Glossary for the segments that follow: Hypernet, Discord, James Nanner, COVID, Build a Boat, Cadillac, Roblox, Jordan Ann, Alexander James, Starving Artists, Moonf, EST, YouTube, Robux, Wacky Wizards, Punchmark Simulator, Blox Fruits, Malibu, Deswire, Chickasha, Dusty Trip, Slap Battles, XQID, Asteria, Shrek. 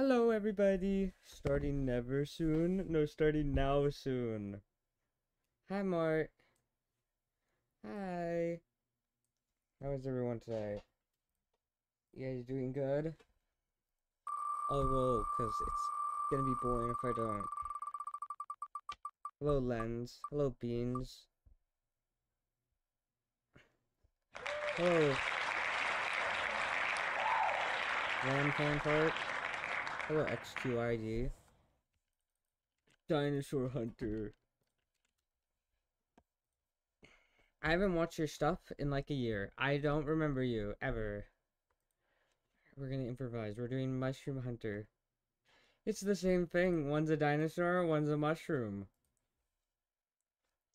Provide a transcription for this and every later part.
Hello everybody, starting never soon, no starting now soon. Hi Mart. Hi. How is everyone today? You guys doing good? Oh well, cause it's gonna be boring if I don't. Hello Lens, hello Beans. Hello. Ram part. Hello XQID. Dinosaur Hunter. I haven't watched your stuff in like a year. I don't remember you, ever. We're gonna improvise. We're doing Mushroom Hunter. It's the same thing. One's a dinosaur, one's a mushroom.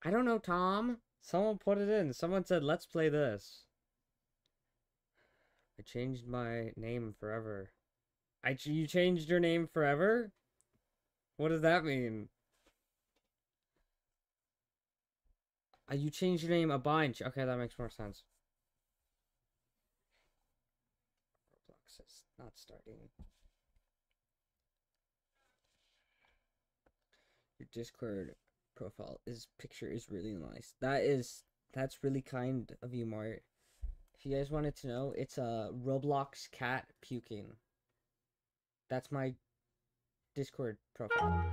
I don't know, Tom. Someone put it in. Someone said, let's play this. I changed my name forever. You changed your name forever? What does that mean? You changed your name a bunch. Okay, that makes more sense. Roblox is not starting. Your Discord profile picture is really nice. That's really kind of you, Mart. If you guys wanted to know, it's a Roblox cat puking. That's my Discord profile.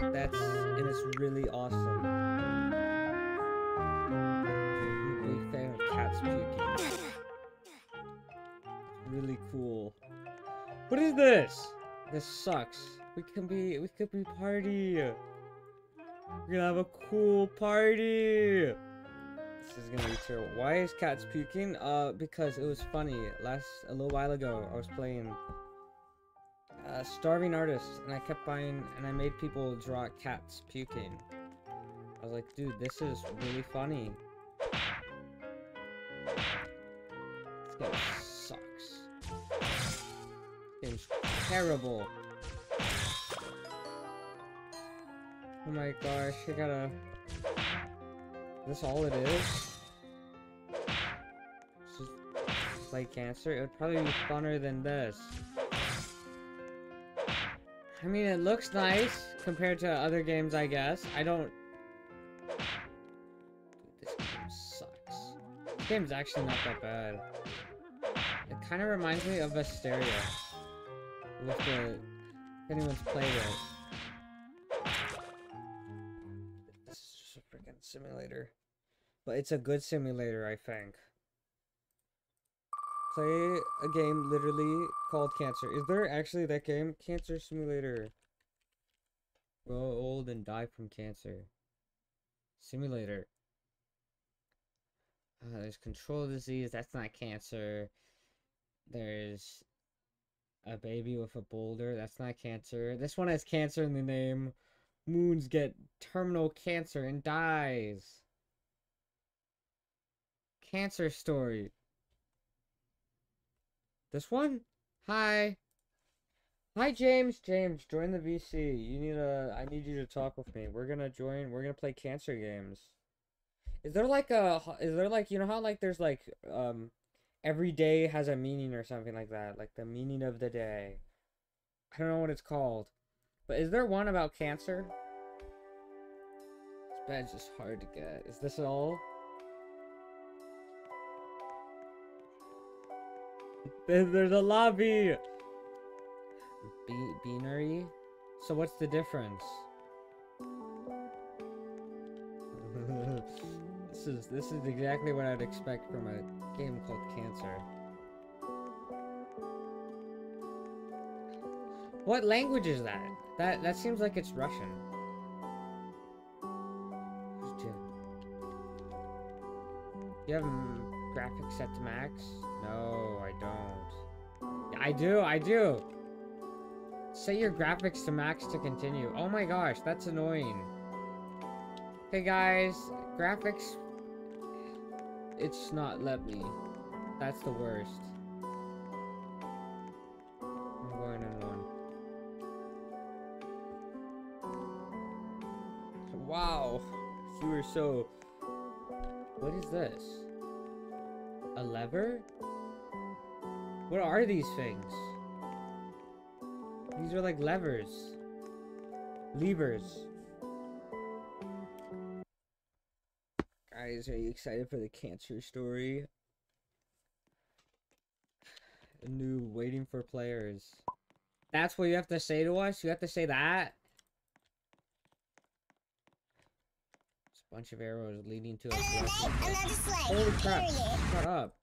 And it's really awesome. I'm a big fan of cats puking. Really cool. What is this? This sucks. We could be party. We're gonna have a cool party. This is gonna be terrible. Why is cats puking? Because it was funny. A little while ago, I was playing Starving Artists, and I kept buying, and I made people draw cats puking. I was like, dude, this is really funny. This game sucks. This game's terrible. Oh my gosh, I gotta... Is this all it is? Just play cancer? It would probably be funner than this. I mean, it looks nice compared to other games, I guess. Dude, this game sucks. This game's actually not that bad. It kind of reminds me of Asteria. If anyone's played it. Simulator, but it's a good simulator, I think. Play a game literally called Cancer. Is there actually that game? Cancer Simulator. Grow old and die from cancer. Simulator. There's control disease. That's not cancer. There's a baby with a boulder. That's not cancer. This one has cancer in the name. Moons get terminal cancer and dies. Cancer Story. This one? Hi. Hi, James. James, join the VC. I need you to talk with me. We're gonna play cancer games. You know how there's every day has a meaning or something like that? Like the meaning of the day. I don't know what it's called. But is there one about cancer? This bad's just hard to get. Is this all? There's a lobby! Beanery? So what's the difference? This is exactly what I'd expect from a game called Cancer. What language is that? That seems like it's Russian. You have graphics set to max? No, I don't. Yeah, I do! Set your graphics to max to continue. Oh my gosh, that's annoying. Hey guys, graphics... It's not let me. That's the worst. I'm going in one. Wow, you were so... What is this? A lever? What are these things? These are like levers. Levers. Guys, are you excited for the cancer story? A new waiting for players. That's what you have to say to us? You have to say that? It's a bunch of arrows leading to a holy crap. Shut up.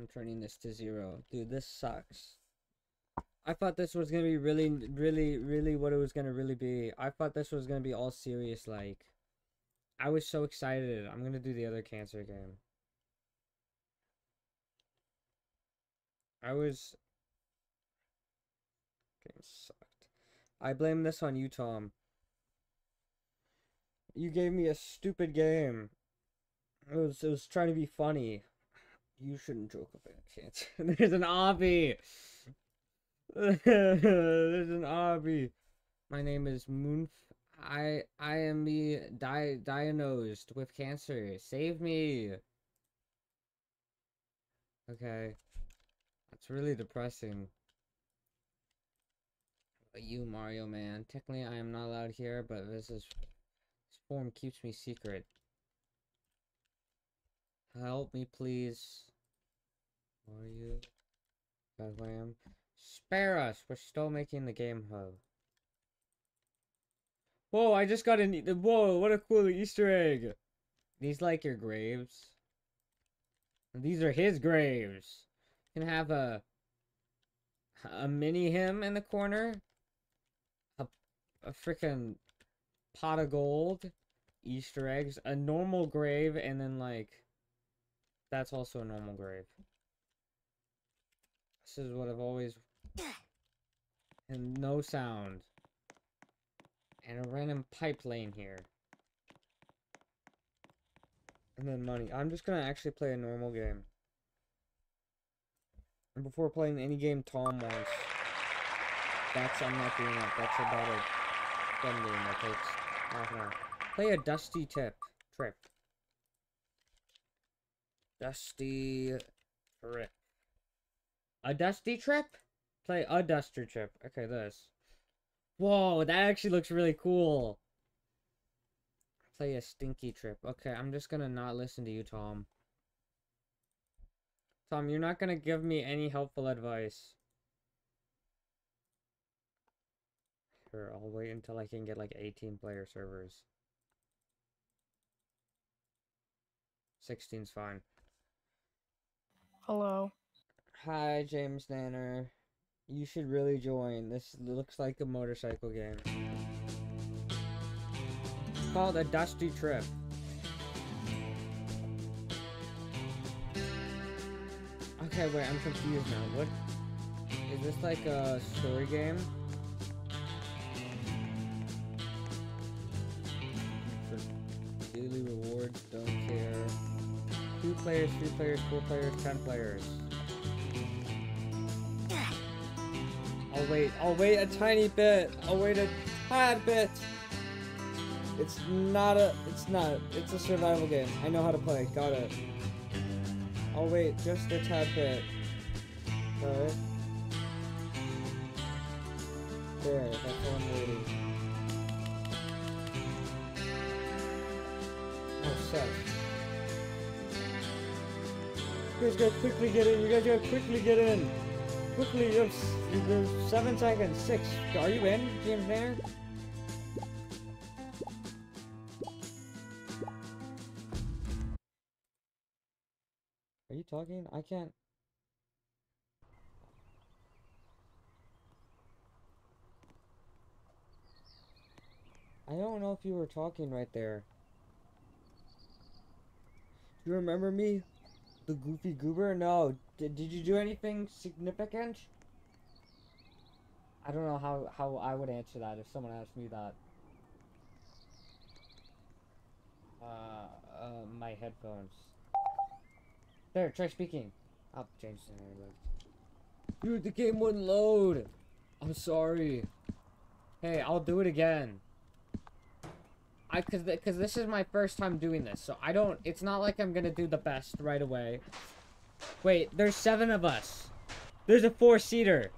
I'm turning this to 0. Dude, this sucks. I thought this was gonna be really what it was gonna really be. I thought this was gonna be all serious, like. I was so excited. I'm gonna do the other cancer game. I was... Game sucked. I blame this on you, Tom. You gave me a stupid game. It was trying to be funny. You shouldn't joke about cancer. There's an obby! There's an obby. My name is Moonf. I am the diagnosed with cancer. Save me. Okay, that's really depressing. But you, Mario Man, technically I am not allowed here, but this form keeps me secret. Help me, please. Mario, Badlam. Spare us, we're still making the game hub. Whoa, I just got an... Whoa, what a cool Easter egg. These like your graves? These are his graves. You can have a mini him in the corner. A freaking pot of gold. Easter eggs. A normal grave, and then like... That's also a normal grave. This is what I've always... And no sound. And a random pipe lane here. And then money. I'm just gonna actually play a normal game. And before playing any game Tom wants. That's... I'm not doing that. That's about a dumb game that takes half an hour. Play a Dusty Trip. Dusty Trip. A Dusty Trip? Play a Duster Trip. Okay, this. Whoa, that actually looks really cool. Play a Stinky Trip. Okay, I'm just gonna not listen to you, Tom. Tom, you're not gonna give me any helpful advice. Sure, I'll wait until I can get like 18-player servers. 16's fine. Hello. Hi, James Nanner. You should really join. This looks like a motorcycle game. It's called A Dusty Trip. Okay, wait, I'm confused now. What? Is this like a story game? For daily rewards, don't care. 2 players, 3 players, 4 players, 10 players. I'll wait a tiny bit. I'll wait a tad bit. It's a survival game. I know how to play. Got it. I'll wait just a tad bit. Alright. There, that's all I'm waiting. Oh, sucks. You guys gotta quickly get in. Quickly, you have 7 seconds. 6. Are you in, James Nanner? Are you talking? I can't. I don't know if you were talking right there. Do you remember me? The Goofy Goober? No. Did you do anything significant? I don't know how I would answer that if someone asked me that. My headphones. There, try speaking. Up, James. Dude, the game wouldn't load. I'm sorry. Hey, I'll do it again. Cause this is my first time doing this, so I don't. It's not like I'm gonna do the best right away. Wait, there's 7 of us. There's a 4-seater.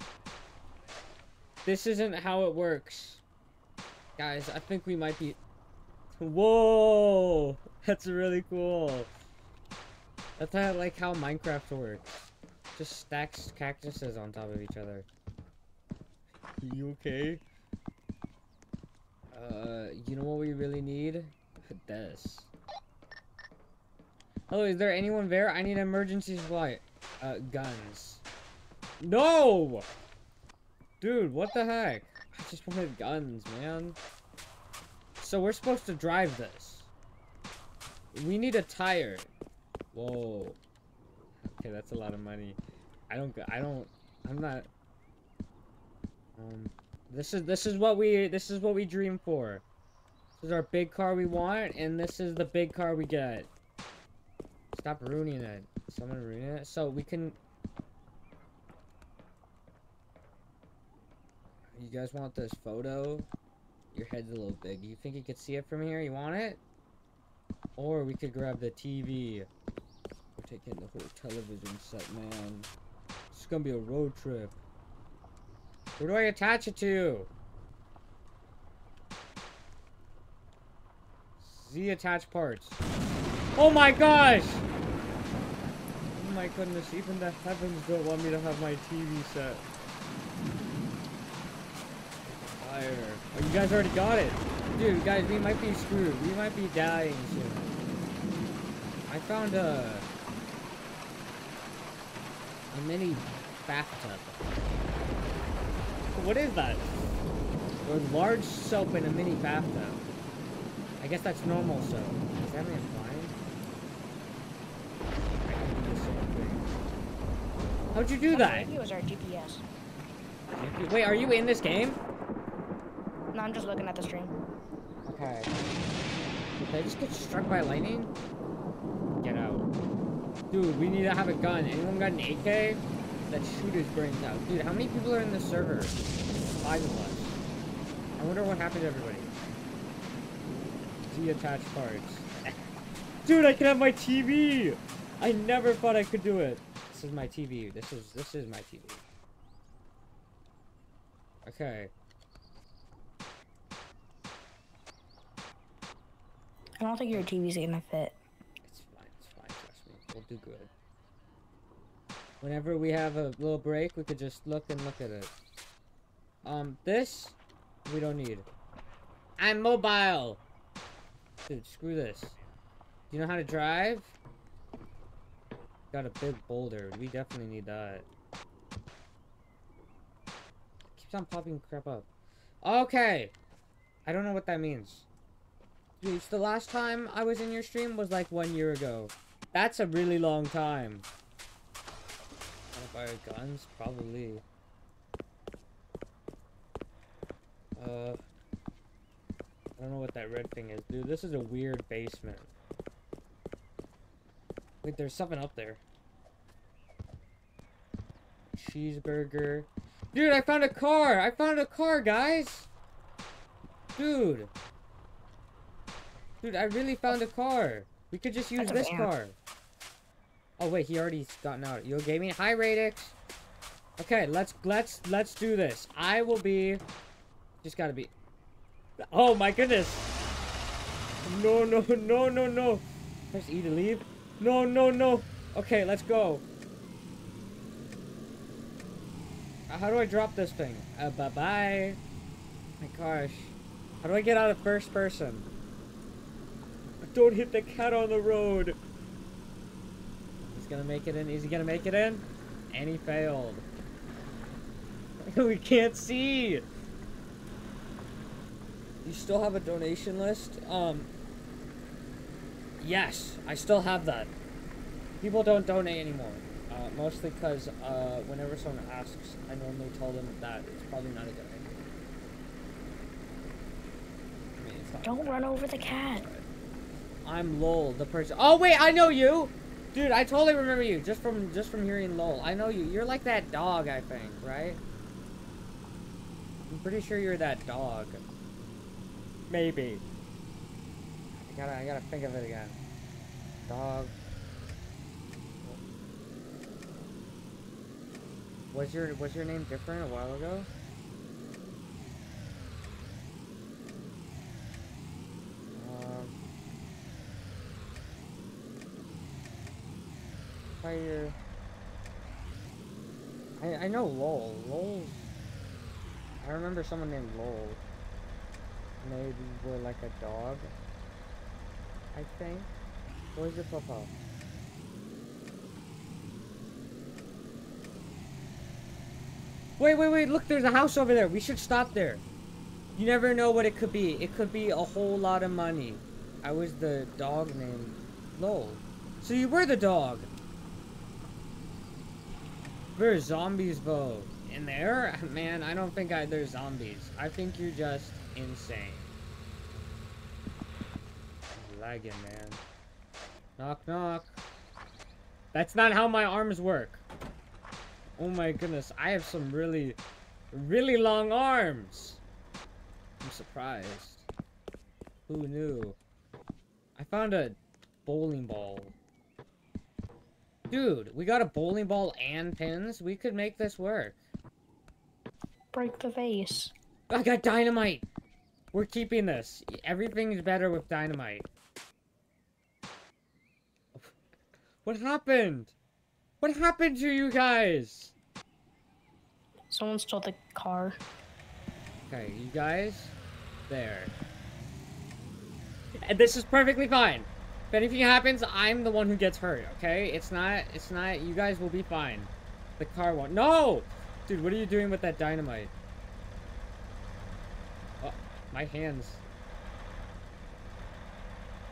This isn't how it works. Guys, I think we might be... Whoa! That's really cool. That's how I like how Minecraft works. Just stacks cactuses on top of each other. You okay? You know what we really need? This. Hello, is there anyone there? I need an emergency supply. Guns. No! Dude, what the heck? I just wanted guns, man. So we're supposed to drive this. We need a tire. Whoa. Okay, that's a lot of money. I'm not. This is what we dream for. This is our big car we want, and this is the big car we get. Stop ruining it. Someone ruining it. So we can. You guys want this photo? Your head's a little big. You think you could see it from here? You want it? Or we could grab the TV. We're taking the whole television set, man. It's gonna be a road trip. Where do I attach it to? Z attach parts. Oh my gosh! Oh my goodness, even the heavens don't want me to have my TV set. Fire. Oh, you guys already got it. Dude, guys, we might be screwed. We might be dying soon. I found a mini bathtub. What is that? A large soap in a mini bathtub. I guess that's normal soap. Does that mean blind? I can do the same thing. How'd you do that? It was our GPS. Wait, are you in this game? No, I'm just looking at the stream. Okay. Did I just get struck by lightning? Get out. Dude, we need to have a gun. Anyone got an AK? That shooter's brains out. Dude, how many people are in the server? 5 of us. I wonder what happened to everybody. Detached parts. Dude, I can have my TV! I never thought I could do it. This is my TV. This is my TV. Okay. I don't think your TV's gonna fit. It's fine, trust me. We'll do good. Whenever we have a little break, we could just look and look at it. This, we don't need. I'm mobile! Dude, screw this. Do you know how to drive? Got a big boulder. We definitely need that. Keeps on popping crap up. Okay! I don't know what that means. Dude, the last time I was in your stream was like 1 year ago. That's a really long time. Fire guns? Probably. I don't know what that red thing is. Dude, this is a weird basement. Wait, there's something up there. Cheeseburger. Dude, I found a car! I found a car, guys! Dude! Dude, I really found a car! We could just use this car. Oh wait, he already's gotten out. You gave me high Radix. Okay, let's do this. I will be. Just gotta be. Oh my goodness! No no no no no! Press E to leave. No no no! Okay, let's go. How do I drop this thing? Bye bye. Oh my gosh. How do I get out of first person? Don't hit the cat on the road. Gonna make it in. Is he gonna make it in? And he failed. We can't see. You still have a donation list? Yes, I still have that. People don't donate anymore. Mostly because whenever someone asks, I normally tell them that it's probably not a good idea. I mean, it's not. Don't run over the cat. I'm LOL, the person. Oh wait, I know you. Dude, I totally remember you just from hearing LOL. I know you. You're like that dog, I think, right? I'm pretty sure you're that dog. Maybe. I gotta think of it again. Dog. Was your name different a while ago? entire... I know LOL. LOL... I remember someone named LOL. Maybe we're like a dog, I think. Where's your papa? Wait, wait, wait, look, there's a house over there. We should stop there. You never know what it could be. It could be a whole lot of money. I was the dog named LOL. So you were the dog. There's zombies, Bo. In there? Man, I don't think there's zombies. I think you're just insane. I'm lagging, man. Knock, knock. That's not how my arms work. Oh my goodness, I have some really, really long arms. I'm surprised. Who knew? I found a bowling ball. Dude, we got a bowling ball and pins. We could make this work. Break the vase. I got dynamite. We're keeping this. Everything is better with dynamite. What happened? What happened to you guys? Someone stole the car. Okay, you guys, there. And this is perfectly fine. If anything happens, I'm the one who gets hurt, okay? It's not, you guys will be fine. The car won't. No! Dude, what are you doing with that dynamite? Oh, my hands.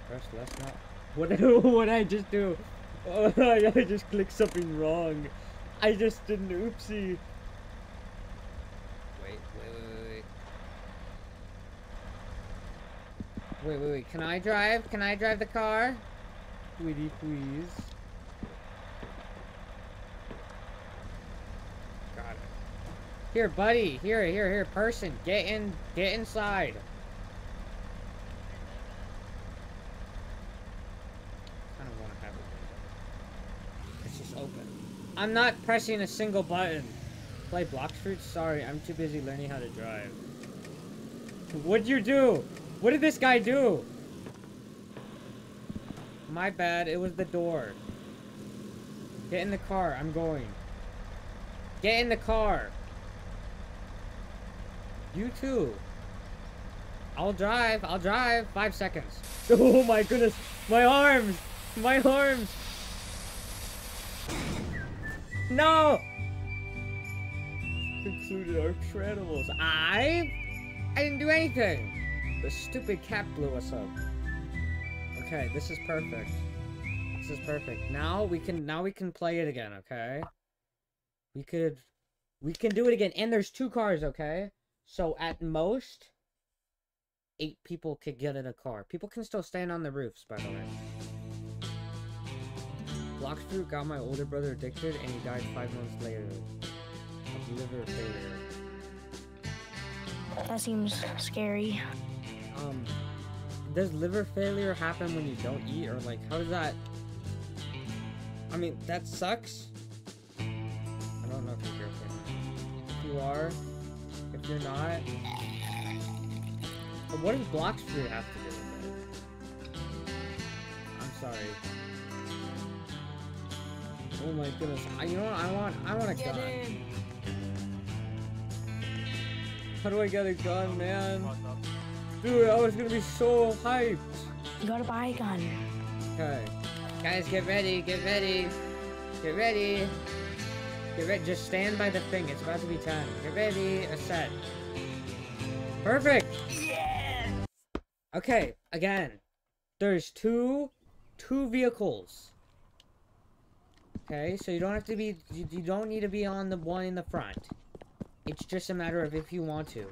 Press left, not. What did I just do? Oh, I just clicked something wrong. I just did an oopsie. Wait. Can I drive? Can I drive the car? Sweetie, please. Got it. Here, buddy. Here, person. Get in. Get inside. I don't want to have it. It's just open. I'm not pressing a single button. Play Blox Fruits? Sorry, I'm too busy learning how to drive. What'd you do? What did this guy do? My bad, it was the door. Get in the car, I'm going. Get in the car. You too. I'll drive. 5 seconds. Oh my goodness, my arms. No! Concluded our treadables. I didn't do anything. The stupid cat blew us up. Okay, this is perfect. This is perfect. Now we can play it again, okay? We can do it again. And there's 2 cars, okay? So at most 8 people could get in a car. People can still stand on the roofs, by the way. Blox Fruit got my older brother addicted and he died 5 months later of liver failure. That seems scary. Does liver failure happen when you don't eat, or like, how does that? I mean, that sucks. I don't know if you're joking. If you are, if you're not, but what does Blox Fruit have to do with it? I'm sorry. Oh my goodness! You know what I want? I want a gun. How do I get a gun, man? Dude, I was gonna be so hyped. You gotta buy a gun. Okay. Guys, get ready. Just stand by the thing. It's about to be time. Get ready. A set. Perfect. Yeah. Okay. Again, there's two vehicles. Okay, so you don't have to be. You don't need to be on the one in the front. It's just a matter of if you want to.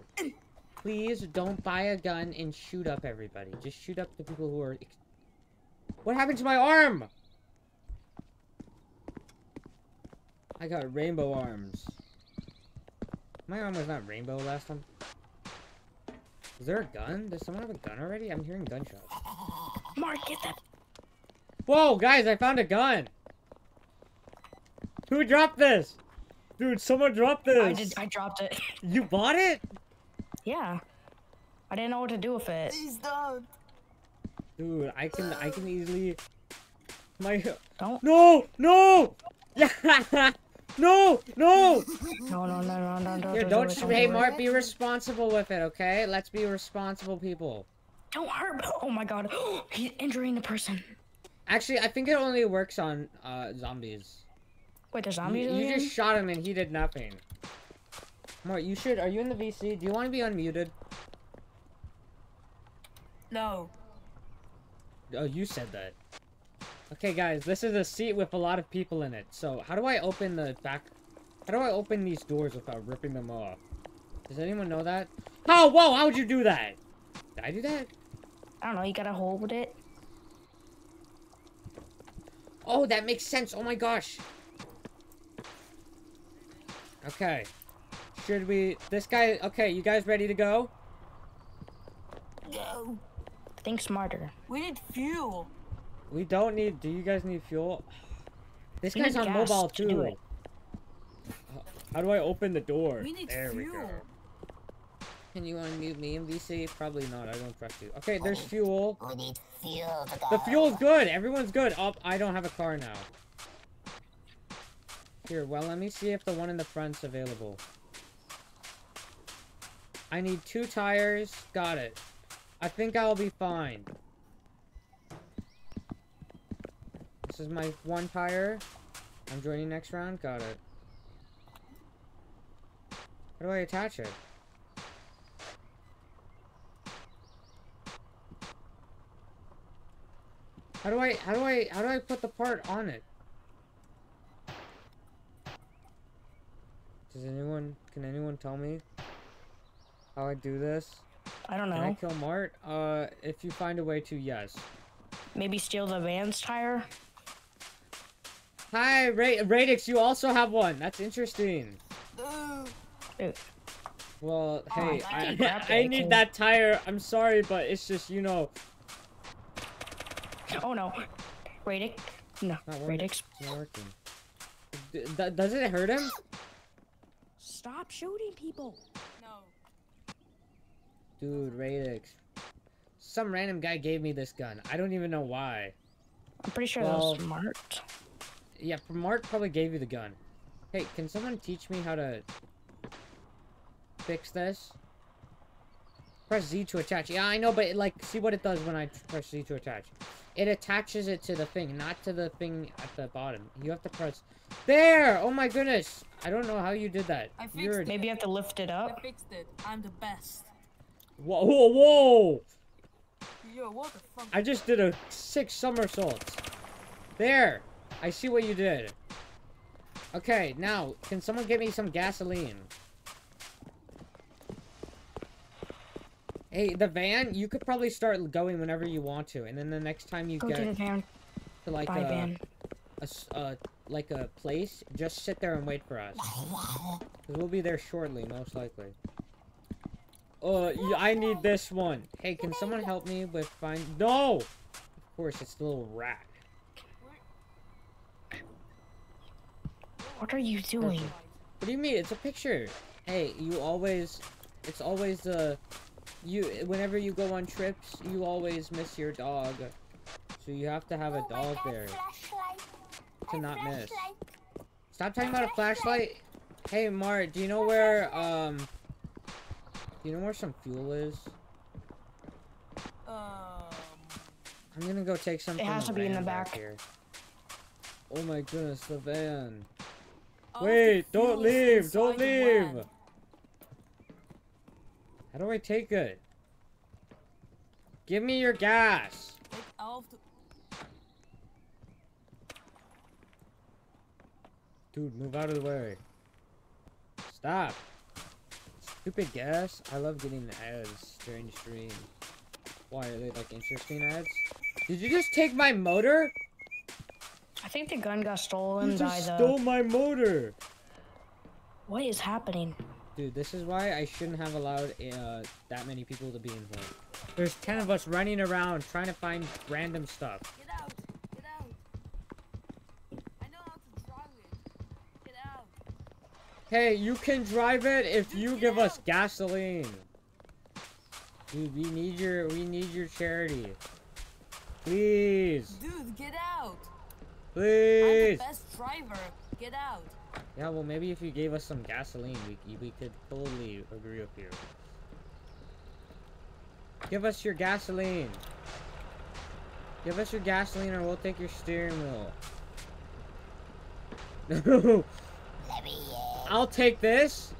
Please don't buy a gun and shoot up everybody. Just shoot up the people who are... What happened to my arm? I got rainbow arms. My arm was not rainbow last time. Is there a gun? Does someone have a gun already? I'm hearing gunshots. Mark, get that. Whoa, guys, I found a gun. Who dropped this? Dude, someone dropped this. I dropped it. You bought it? Yeah, I didn't know what to do with it. Please don't. Dude, I can easily My... Don't. No! No! No! No! No, yeah, don't hey, Mark, be responsible with it, okay? Let's be responsible people. Don't hurt. Oh my god. He's injuring the person. Actually, I think it only works on zombies. Wait, there's zombies in You just shot him and he did nothing. Mark, you should... Are you in the VC? Do you want to be unmuted? No. Oh, you said that. Okay, guys, this is a seat with a lot of people in it. So, how do I open the back... How do I open these doors without ripping them off? Does anyone know that? Oh, whoa, how would you do that? Did I do that? I don't know, you gotta hold it. Oh, that makes sense. Oh my gosh. Okay. Should we... This guy... Okay, you guys ready to go? Go. Think smarter. We need fuel. We don't need... Do you guys need fuel? This guy's on mobile too. To how do I open the door? We need there fuel. We go. Can you unmute me, MVC? Probably not. I don't trust you. Okay, there's fuel. We need fuel to go. The fuel's good. Everyone's good. Oh, I don't have a car now. Here, well, let me see if the one in the front's available. I need 2 tires. Got it. I think I'll be fine. This is my 1 tire. I'm joining next round. Got it. How do I attach it? How do I put the part on it? Can anyone tell me how I do this? I don't know. Can I kill Mart? If you find a way to, yes. Maybe steal the van's tire? Hi, Radix, you also have one. That's interesting. Dude. Well, hey, I need that tire. I'm sorry, but it's just, you know... Oh no, Radix. No, Radix. Not working. Does it hurt him? Stop shooting people. No. Dude, Radix. Some random guy gave me this gun. I don't even know why. I'm pretty sure that was Mart. Yeah, Mart probably gave you the gun. Hey, can someone teach me how to fix this? Press Z to attach. Yeah, I know, but like, see what it does when I press Z to attach. It attaches it to the thing, not to the thing at the bottom. You have to press... There! Oh my goodness! I don't know how you did that. I fixed it. Maybe you have to lift it up. I fixed it. I'm the best. Whoa, whoa, whoa! Yo, what the fuck? I just did a 6 somersaults. There! I see what you did. Okay, now, can someone get me some gasoline? Hey, the van, you could probably start going whenever you want to, and then the next time you get to the van. To like a place, just sit there and wait for us. 'Cause we'll be there shortly, most likely. I need this one. Hey, can someone help me with No! Of course, it's the little rat. What are you doing? What do you mean? It's a picture. Hey, you always... It's always the... whenever you go on trips, you always miss your dog. So you have to have a dog there to not miss. Stop talking about a flashlight. Hey, Mart, do you know where some fuel is? I'm gonna go take some. It has to be in the back here. Oh my goodness, the van! Wait, don't leave! Don't leave! How do I take it? Give me your gas! Dude, move out of the way. Stop. Stupid gas. I love getting ads during the stream. Why, are they like interesting ads? Did you just take my motor? I think the gun got stolen by the... You stole my motor! What is happening? Dude, this is why I shouldn't have allowed that many people to be in here. There's 10 of us running around trying to find random stuff. Get out! Get out! I know how to drive it. Get out! Hey, you can drive it if you give us gasoline. Dude, we need your charity. Please. Dude, get out! Please. I'm the best driver. Get out. Yeah, well, maybe if you gave us some gasoline, we could totally agree with you. Give us your gasoline. Give us your gasoline or we'll take your steering wheel. No. I'll take this.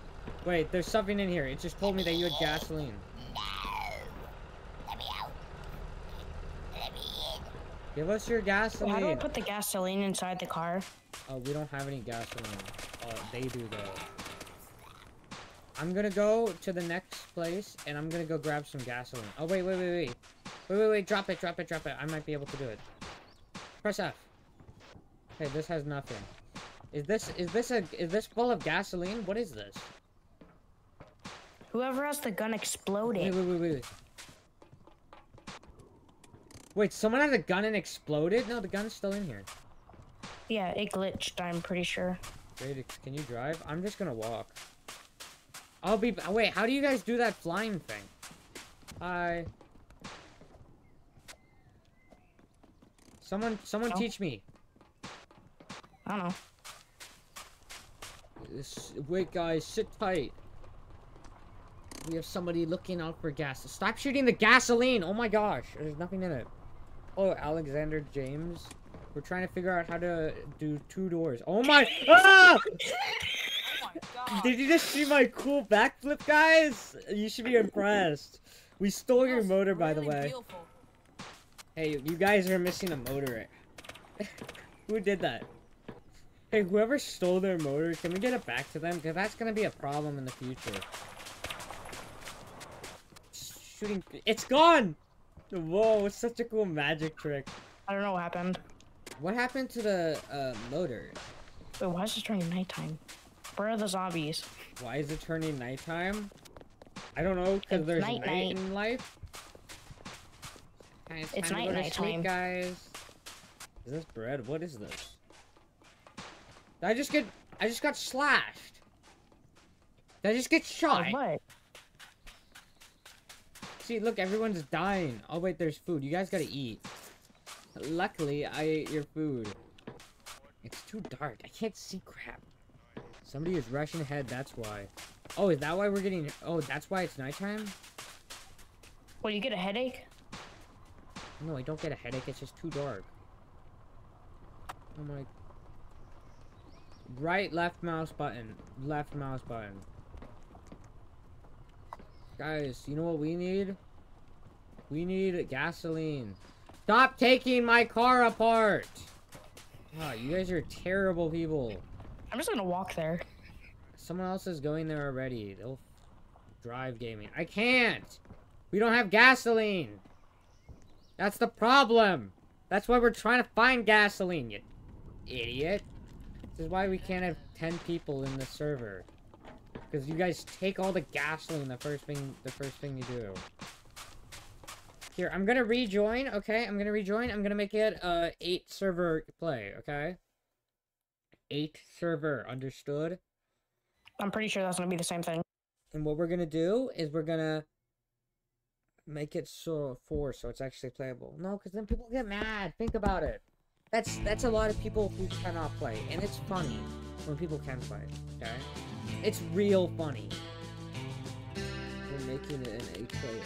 Wait, there's something in here. It just told me that you had gasoline. No. Let me out. Let me in. Give us your gasoline. Why do I put the gasoline inside the car? Oh, we don't have any gasoline. Oh, they do though. I'm gonna go to the next place and I'm gonna go grab some gasoline. Oh, wait. Wait, drop it. I might be able to do it. Press F. Okay, this has nothing. Is this full of gasoline? What is this? Whoever has the gun exploded. Wait, someone had a gun and exploded? No, the gun's still in here. Yeah, it glitched, I'm pretty sure. Wait, can you drive? I'm just gonna walk. Wait, how do you guys do that flying thing? Hi. Someone teach me. I don't know. Wait, guys, sit tight. We have somebody looking out for gas. Stop shooting the gasoline! Oh my gosh, there's nothing in it. Oh, Alexander James. We're trying to figure out how to do two doors. Oh my! Ah! Oh my God. Did you just see my cool backflip, guys? You should be impressed. We stole your motor, by the way. Beautiful. Hey, you guys are missing a motor. Who did that? Hey, whoever stole their motor, can we get it back to them? Because that's going to be a problem in the future. Shooting... It's gone! Whoa, it's such a cool magic trick. I don't know what happened. What happened to the motor? Wait, why is it turning nighttime? Where are the zombies? Why is it turning nighttime? I don't know, because there's night in life. Guys, it's night time, guys. Is this bread? What is this? I just got slashed. Did I just get shot? Oh, what? See, look, everyone's dying. Oh wait, there's food. You guys gotta eat. Luckily, I ate your food. It's too dark. I can't see crap. Somebody is rushing ahead. That's why. Oh, is that why we're getting? Oh, that's why it's nighttime. Well, you get a headache? No, I don't get a headache. It's just too dark. Oh my. Right, left mouse button. Left mouse button. Guys, you know what we need? We need gasoline. Stop taking my car apart! Wow, you guys are terrible people. I'm just gonna walk there. Someone else is going there already. They'll drive gaming. I can't! We don't have gasoline! That's the problem! That's why we're trying to find gasoline, you idiot. This is why we can't have 10 people in the server, because you guys take all the gasoline the first thing you do. Here, I'm gonna rejoin. Okay, I'm gonna rejoin. I'm gonna make it 8 server play. Okay, 8 server, understood? I'm pretty sure that's gonna be the same thing. And what we're gonna do is we're gonna make it so 4, so it's actually playable. No, because then people get mad. Think about it. That's a lot of people who cannot play, and it's funny when people can play, okay? It's real funny. We're making it an 8-player.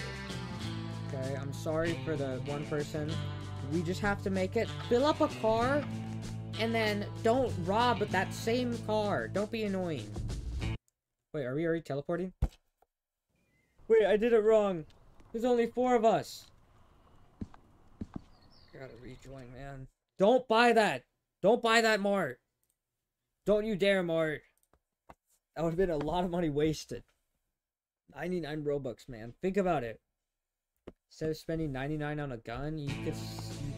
Okay, I'm sorry for the one person. We just have to make it. Fill up a car, and then don't rob that same car. Don't be annoying. Wait, are we already teleporting? Wait, I did it wrong. There's only 4 of us. I gotta rejoin, man. Don't buy that! Don't buy that, Mart! Don't you dare, Mart! That would have been a lot of money wasted. 99 Robux, man. Think about it. Instead of spending 99 on a gun, you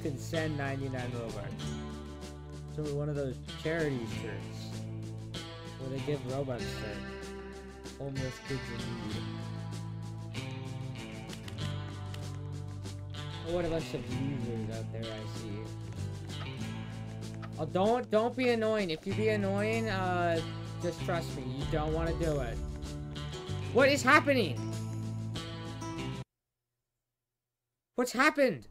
can send 99 Robux. To one of those charity shirts. Where they give Robux to homeless kids in need. Oh, what a bunch of losers out there I see. Oh, don't be annoying. If you be annoying, just trust me. You don't want to do it. What is happening? What's happened?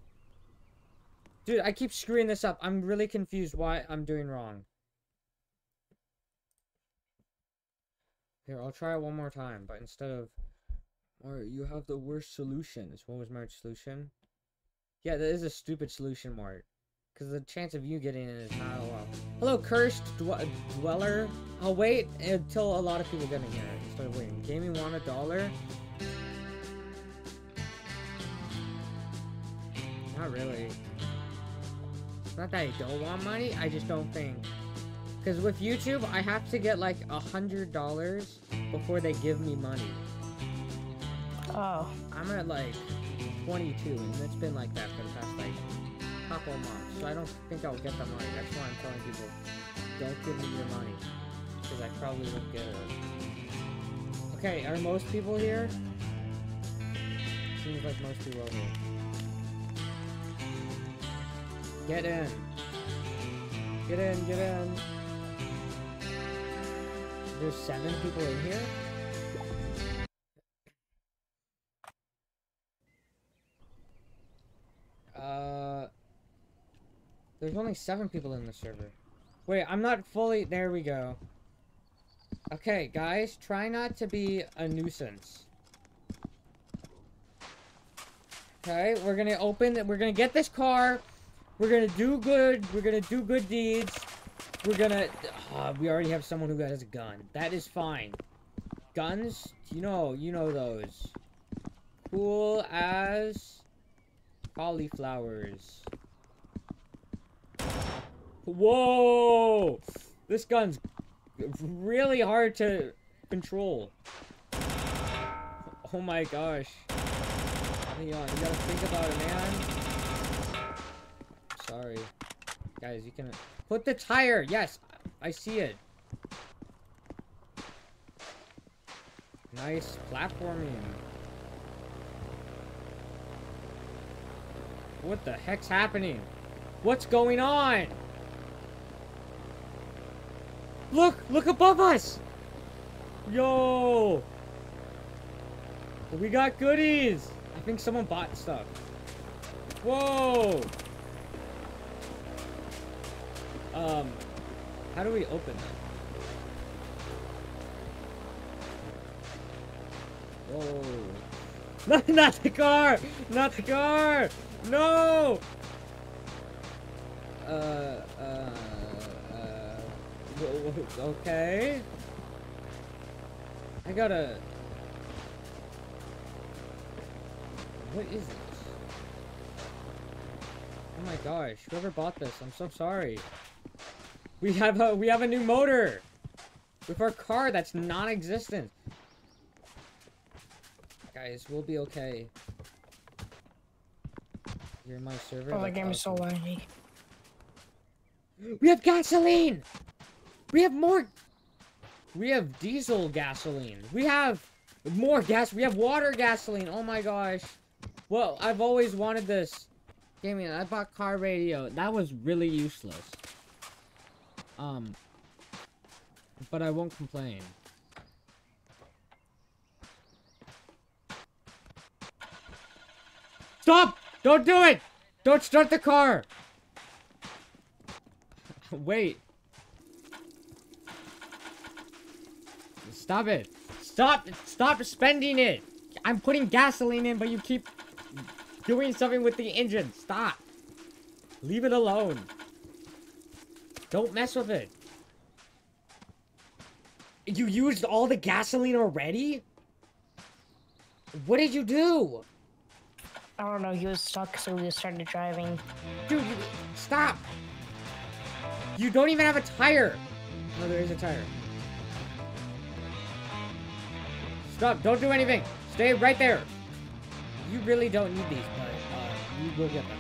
Dude, I keep screwing this up. I'm really confused why I'm doing wrong. Here, I'll try it one more time, but instead of... Or you have the worst solutions. What was my solution? Yeah, that is a stupid solution, Mart. Because the chance of you getting in is not low. Hello, cursed dweller. I'll wait until a lot of people get in here instead of waiting. Gaming want $1? Not really. It's not that I don't want money. I just don't think. Because with YouTube, I have to get like $100 before they give me money. Oh. I'm at like 22, and it's been like that for the past like couple months. So I don't think I'll get the money. That's why I'm telling people, don't give me your money, because I probably won't get it. Okay, are most people here? Seems like most people are here. Get in. Get in, get in. There's 7 people in here? There's only 7 people in the server. Wait, I'm not fully... There we go. Okay, guys. Try not to be a nuisance. Okay, we're gonna open... We're gonna get this car. We're gonna do good. We're gonna do good deeds. We're gonna... we already have someone who has a gun. That is fine. Guns? You know those. Cool as... cauliflowers. Whoa! This gun's really hard to control. Oh my gosh. Hang on, you gotta think about it, man. Sorry. Guys, you can... Put the tire! Yes! I see it. Nice platforming. What the heck's happening? What's going on? Look! Look above us! Yo! We got goodies! I think someone bought stuff. Whoa! How do we open that? Whoa. Not the car! Not the car! No! Okay. I gotta... What is this? Oh my gosh, whoever bought this, I'm so sorry. We have a new motor! With our car that's non-existent. Guys, we'll be okay. You're my server? Oh, the game is so laggy. We have gasoline! We have more... We have diesel gasoline. We have more gas. We have water gasoline. Oh my gosh. Well, I've always wanted this. Gaming, I bought car radio. That was really useless. But I won't complain. Stop! Don't do it! Don't start the car! Wait. Stop it. Stop. Stop spending it. I'm putting gasoline in, but you keep doing something with the engine. Stop. Leave it alone. Don't mess with it. You used all the gasoline already? What did you do? I don't know. He was stuck, so we started driving. Dude, stop. You don't even have a tire. No, there is a tire. Stop, don't do anything. Stay right there. You really don't need these, but you will get them.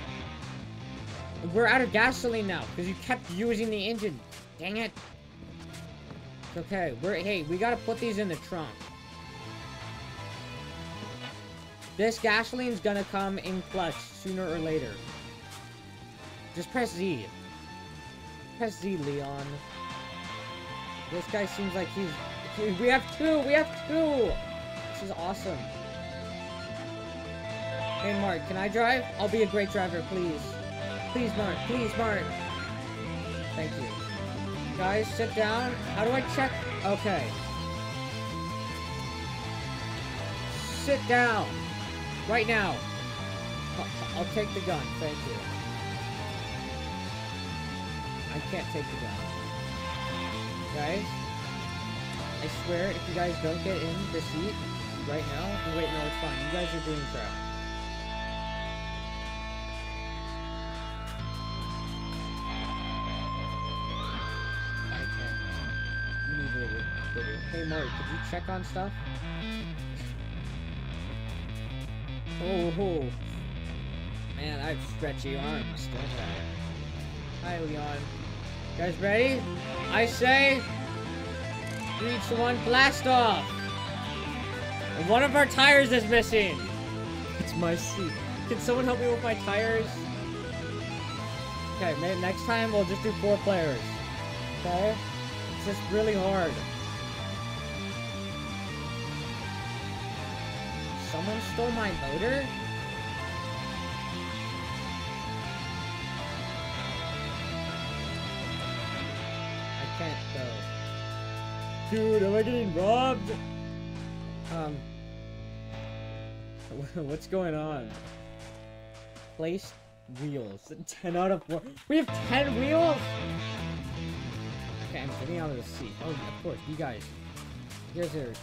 We're out of gasoline now, because you kept using the engine. Dang it. Okay, we gotta put these in the trunk. This gasoline's gonna come in clutch sooner or later. Just press Z. Press Z, Leon. This guy seems like he's... Dude, we have 2! We have 2! This is awesome. Hey, Mark, can I drive? I'll be a great driver, please. Please, Mark. Please, Mark. Thank you. Guys, sit down. How do I check? Okay. Sit down. Right now. I'll take the gun. Thank you. I can't take the gun. Guys, I swear if you guys don't get in the seat right now, wait, no, it's fine. You guys are doing crap. I can't. You need to video. Hey, Mark, could you check on stuff? Oh, man, I have stretchy arms. Don't I? Hi, Leon. Guys, ready? I say 3, 2, 1, blast off! And one of our tires is missing! It's my seat. Can someone help me with my tires? Okay, maybe next time we'll just do 4 players. Okay? It's just really hard. Someone stole my motor? Can't go. Dude, am I getting robbed? What's going on? Place wheels. 10 out of 4. We have 10 wheels? Okay, I'm sitting out of the seat. Oh, yeah, of course. You guys are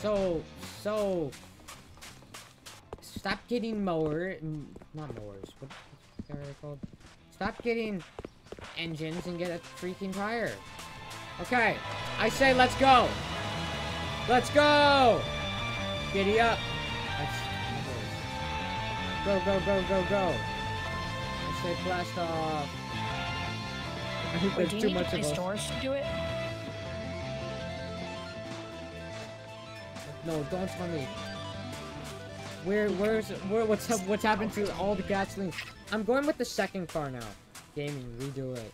so. Stop getting not mowers. What are they called? Stop getting engines and get a freaking tire. Okay, I say let's go. Let's go. Giddy up. Go, go, go, go, go. I say blast off. I think there's too much of us. Stores to do it? No, don't tell me. Where's what's happened to all the gasoline? I'm going with the second car now. Gaming, redo it.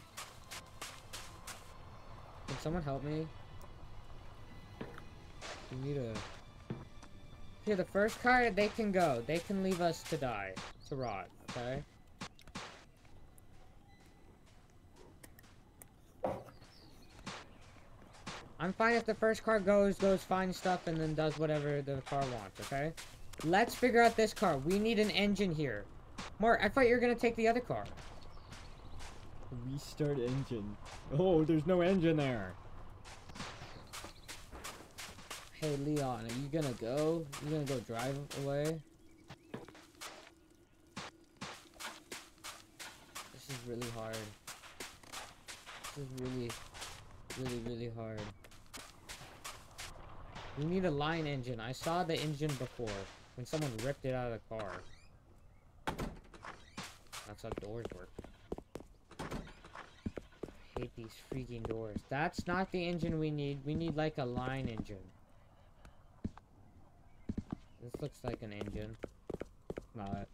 Can someone help me? We need a... Here, the first car, they can go. They can leave us to die. To rot, okay? I'm fine if the first car goes find stuff, and then does whatever the car wants, okay? Let's figure out this car. We need an engine here. Mark, I thought you were gonna take the other car. Restart engine. Oh, there's no engine there. Hey, Leon, are you gonna go? You gonna go drive away? This is really hard. This is really hard. We need a line engine. I saw the engine before when someone ripped it out of the car. That's how doors work. Hate these freaking doors. That's not the engine we need. We need like a line engine. This looks like an engine. Not.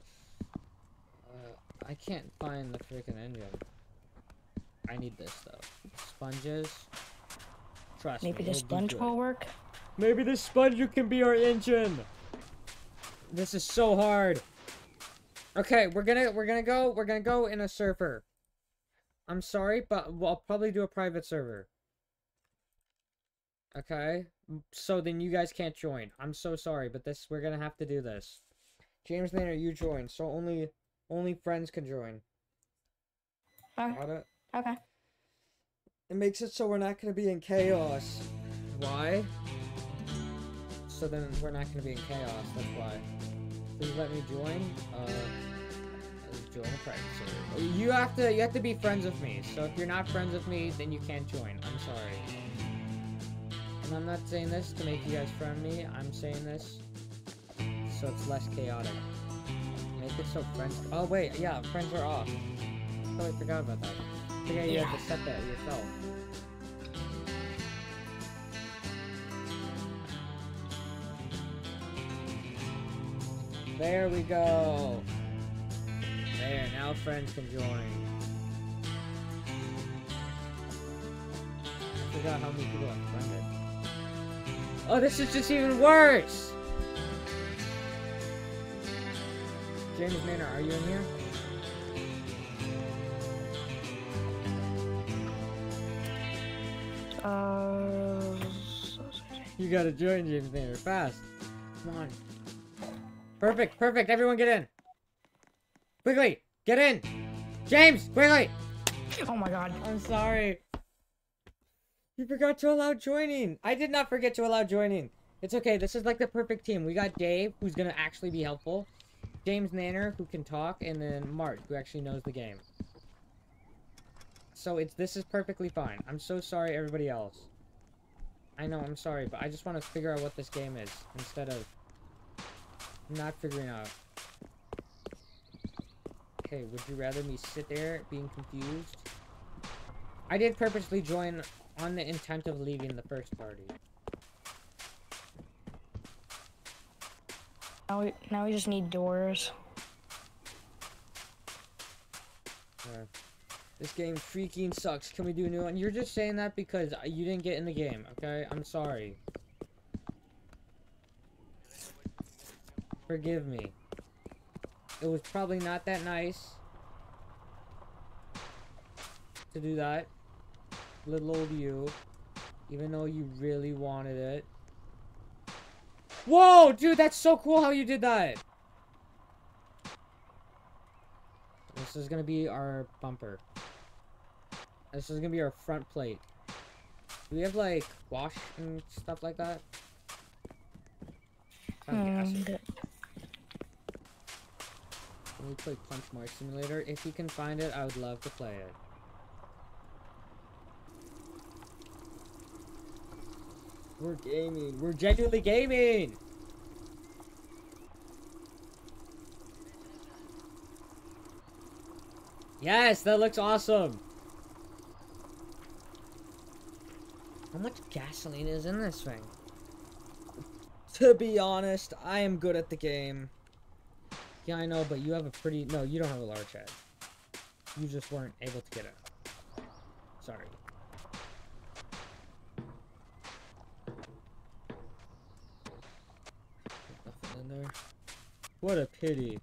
I can't find the freaking engine. I need this stuff. Sponges. Trust me. Maybe the sponge will work. Maybe this sponge can be our engine. This is so hard. Okay, we're gonna go in a server. I'm sorry, but I'll probably do a private server. Okay? So then you guys can't join. I'm so sorry, but this, we're gonna have to do this. James Nader, you join, so only friends can join. Okay. It makes it so we're not gonna be in chaos. Why? So then we're not gonna be in chaos, that's why. Please let me join. Join a private server. You have to be friends with me. So if you're not friends with me, then you can't join. I'm sorry. And I'm not saying this to make you guys friend me. I'm saying this so it's less chaotic. Make it so friends. Oh wait, yeah, friends are off. I totally forgot about that. I forgot you have to set that yourself. There we go. There, now friends can join. I forgot how many people have friended. Oh, this is just even worse! James Manor, are you in here? You gotta join James Manor fast. Come on. Perfect, perfect. Everyone get in. Quickly, get in. James, quickly. Oh my god. I'm sorry. You forgot to allow joining. I did not forget to allow joining. It's okay. This is like the perfect team. We got Dave, who's gonna actually be helpful. James Nanner, who can talk, and then Mark, who actually knows the game. So this is perfectly fine. I'm so sorry, everybody else. I know, I'm sorry, but I just want to figure out what this game is instead of not figuring out. Okay, would you rather me sit there being confused? I did purposely join on the intent of leaving the first party. Now we just need doors. Right. This game freaking sucks. Can we do a new one? You're just saying that because you didn't get in the game, okay? I'm sorry. Forgive me. It was probably not that nice to do that. Little old you. Even though you really wanted it. Whoa, dude, that's so cool how you did that. This is gonna be our bumper. This is gonna be our front plate. Do we have like wash and stuff like that? Can we play Punchmark Simulator? If you can find it, I would love to play it. We're gaming. We're genuinely gaming! Yes, that looks awesome! How much gasoline is in this thing? To be honest, I am good at the game. Yeah, I know, but you have a pretty... No, you don't have a large head. You just weren't able to get it. Sorry. There. What a pity.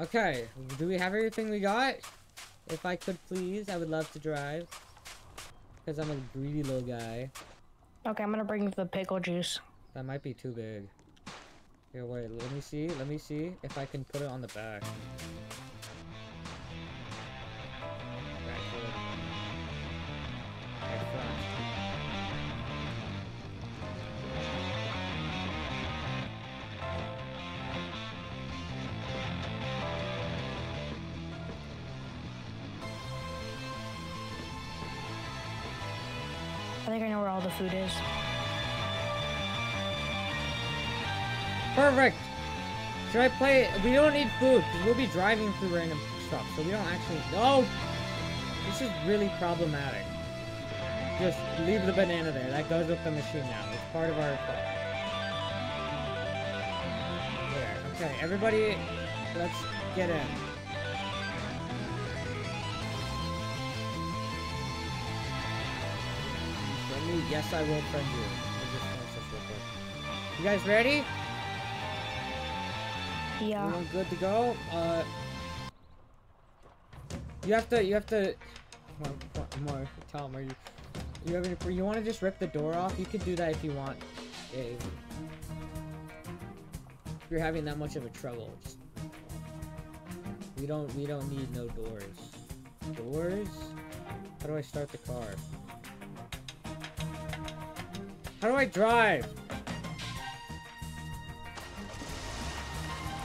Okay, do we have everything we got? If I could please, I would love to drive. Because I'm a greedy little guy. Okay, I'm gonna bring the pickle juice. That might be too big. Here, wait, let me see if I can put it on the back. I think I know where all the food is. Perfect! Should I play? We don't need food, because we'll be driving through random stuff, so we don't actually... Oh! This is really problematic. Just leave the banana there. That goes with the machine now. It's part of our... There. Okay, everybody, let's get in. Yes, I will friend you. You guys ready? Yeah. Everyone good to go? You have to. More. Tell them. Are you? You have any? You want to just rip the door off? You could do that if you want. If you're having that much of a trouble, just... We don't need no doors. Doors? How do I start the car? How do I drive?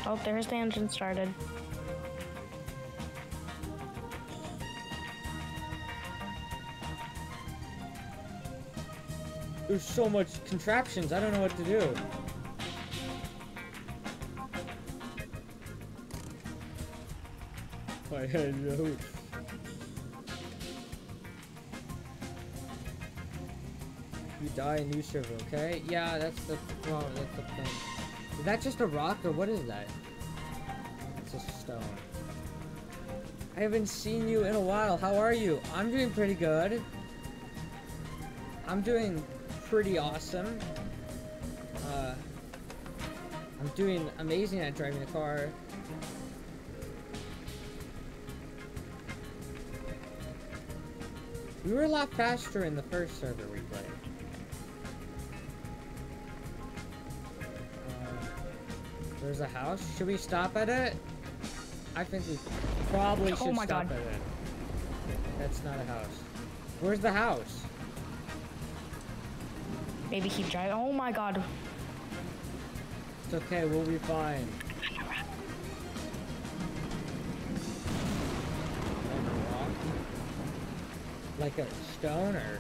Oh, there's the engine started. There's so much contraptions, I don't know what to do. I had no... You die and you survive, okay? Yeah, that's the thing. Is that just a rock, or what is that? It's a stone. I haven't seen you in a while. How are you? I'm doing pretty good. I'm doing pretty awesome. I'm doing amazing at driving a car. We were a lot faster in the first server we played. There's a house. Should we stop at it? I think we probably should stop at it. That's not a house. Where's the house? Maybe keep driving. Oh my god. It's okay. We'll be fine. Like a stoner.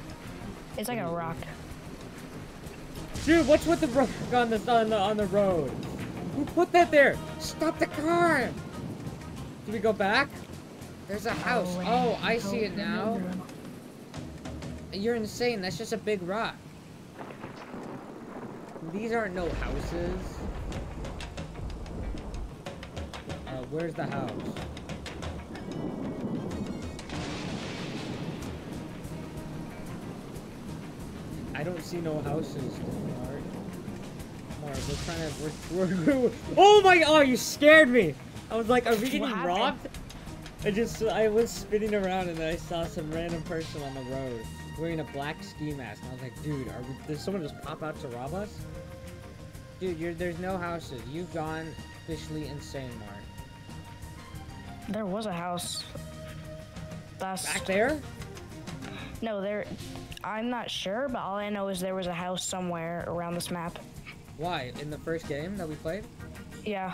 It's like a rock. Dude, what's with the rock on the road? Who put that there? Stop the car! Do we go back? There's a house. Oh, I see it now. You're insane. That's just a big rock. These aren't no houses. Where's the house? I don't see no houses, Mark. Mark, we're trying to. We're oh my! Oh, you scared me. I was like, "Are we getting robbed?" I was spinning around and then I saw some random person on the road wearing a black ski mask, and I was like, "Dude, did someone just pop out to rob us?" Dude, there's no houses. You've gone officially insane, Mark. There was a house. Back there? No, there. I'm not sure, but all I know is there was a house somewhere around this map. Why? In the first game that we played? Yeah.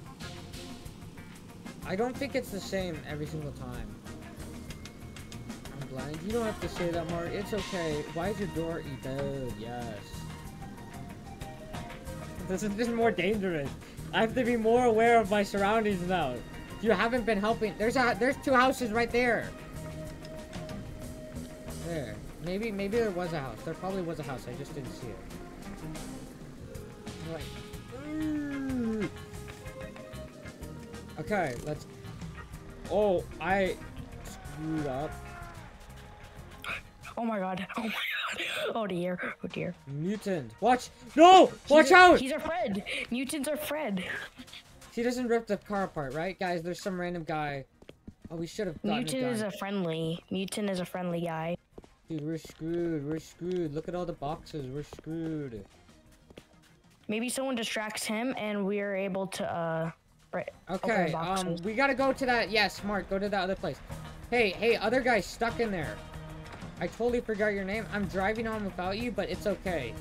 I don't think it's the same every single time. I'm blind. You don't have to say that, Mark. It's okay. Why is your door even? Yes. This is more dangerous. I have to be more aware of my surroundings now. You haven't been helping. There's two houses right there. There. Maybe there was a house. There probably was a house. I just didn't see it. Like, okay, let's. Oh, I screwed up. Oh my god. Oh my god. Oh dear. Oh dear. Mutant. Watch. No! Watch out! He's a Fred. Mutants are Fred. He doesn't rip the car apart, right, guys? There's some random guy. Oh, we should have. Mutant is a friendly guy. Dude, we're screwed. We're screwed. Look at all the boxes. We're screwed. Maybe someone distracts him, and we're able to okay. We gotta go to that. Yes, Mark, go to that other place. Hey, other guy stuck in there. I totally forgot your name. I'm driving on without you, but it's okay.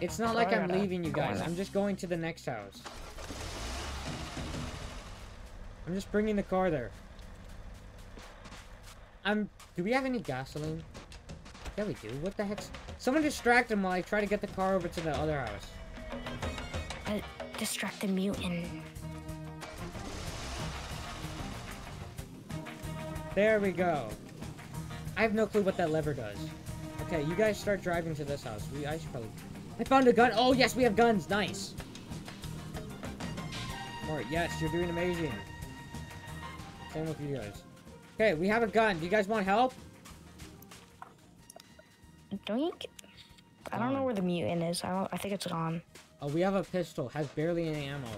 It's not like I'm leaving you guys. I'm just going to the next house. I'm just bringing the car there. Do we have any gasoline? Yeah, we do. What the heck? Someone distract him while I try to get the car over to the other house. Distract the mutant. There we go. I have no clue what that lever does. Okay, you guys start driving to this house. I should probably. I found a gun. Oh yes, we have guns. Nice. All right. Yes, you're doing amazing. Same with you guys. Okay, we have a gun. Do you guys want help? I don't know where the mutant is. I think it's gone. Oh, we have a pistol. Has barely any ammo.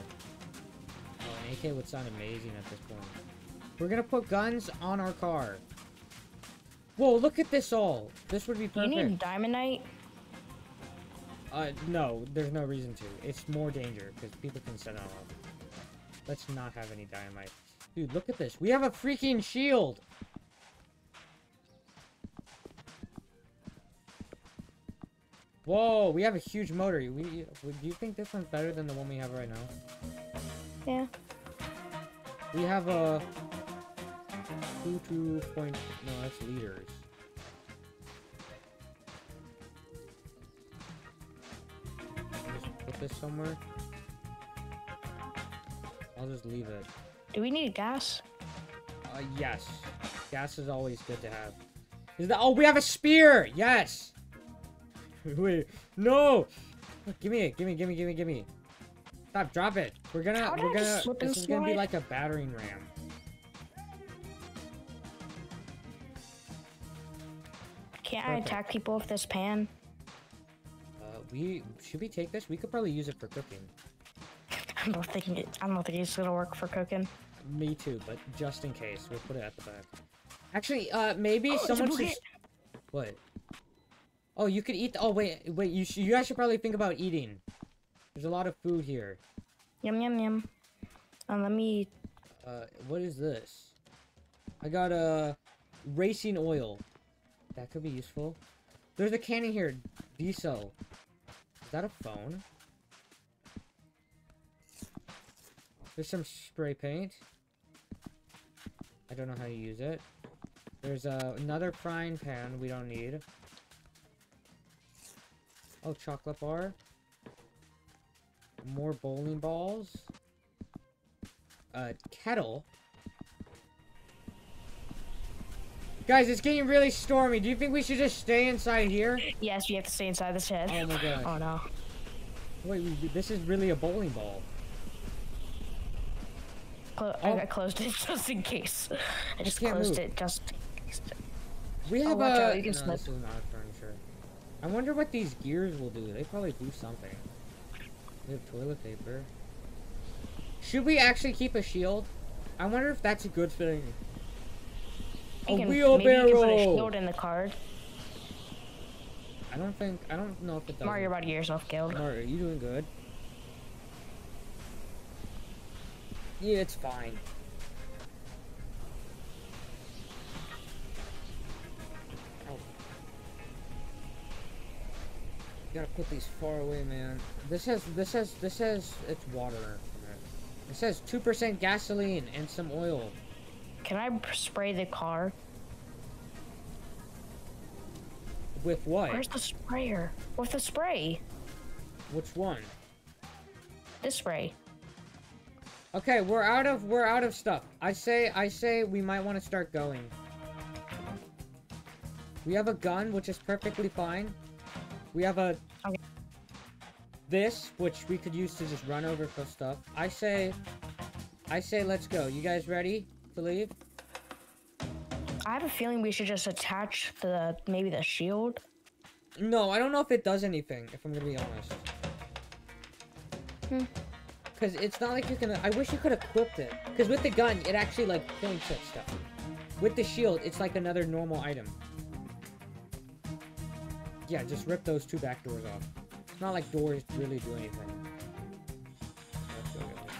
Oh, an AK would sound amazing at this point. We're gonna put guns on our car. Whoa, look at this all. This would be perfect. You need Diamondite? No. There's no reason to. It's more danger, because people can set it off. Let's not have any dynamite. Dude, look at this. We have a freaking shield. Whoa, we have a huge motor. Do you think this one's better than the one we have right now? Yeah. We have a 2.2. No, that's liters. Just put this somewhere. I'll just leave it. Do we need gas? Yes. Gas is always good to have. Oh, we have a spear! Yes! Wait, no! Give me. Stop, drop it. This is gonna be like a battering ram. Can't I attack people with this pan? we should we take this? We could probably use it for cooking. I don't think it's gonna work for cooking. Me too, but just in case, we'll put it at the back. Actually, maybe someone should. What? Oh, you could eat. Oh, wait. You guys should probably think about eating. There's a lot of food here. Yum yum yum. Let me. What is this? I got a racing oil. That could be useful. There's a cannon here. Diesel. Is that a phone? There's some spray paint. I don't know how to use it. There's another frying pan we don't need. Oh, chocolate bar. More bowling balls. A kettle. Guys, it's getting really stormy. Do you think we should just stay inside here? Yes, we have to stay inside this shed. Oh my gosh. Oh no. Wait, this is really a bowling ball. I closed it just in case. I just closed it just in case. We have you can slip. This is not furniture. I wonder what these gears will do. They probably do something. We have toilet paper. Should we actually keep a shield? I wonder if that's a good thing. A wheelbarrow! Maybe you can put a shield in the card. I don't know if it does. Mario, you're about to yourself killed. Mario, you doing good? Yeah, it's fine. Ow. Gotta put these far away, man. This has it's water. It says 2% gasoline and some oil. Can I spray the car? With what? Where's the sprayer? With the spray. Which one? This spray. Okay, we're out of stuff. I say we might want to start going. We have a gun, which is perfectly fine. We have a this, which we could use to just run over for stuff. I say let's go. You guys ready to leave? I have a feeling we should just attach maybe the shield. No, I don't know if it does anything, if I'm gonna be honest. Because it's not like you're gonna... I wish you could equip it. Because with the gun, it actually, like, points at stuff. With the shield, it's like another normal item. Yeah, just rip those two back doors off. It's not like doors really do anything. Let's go get this.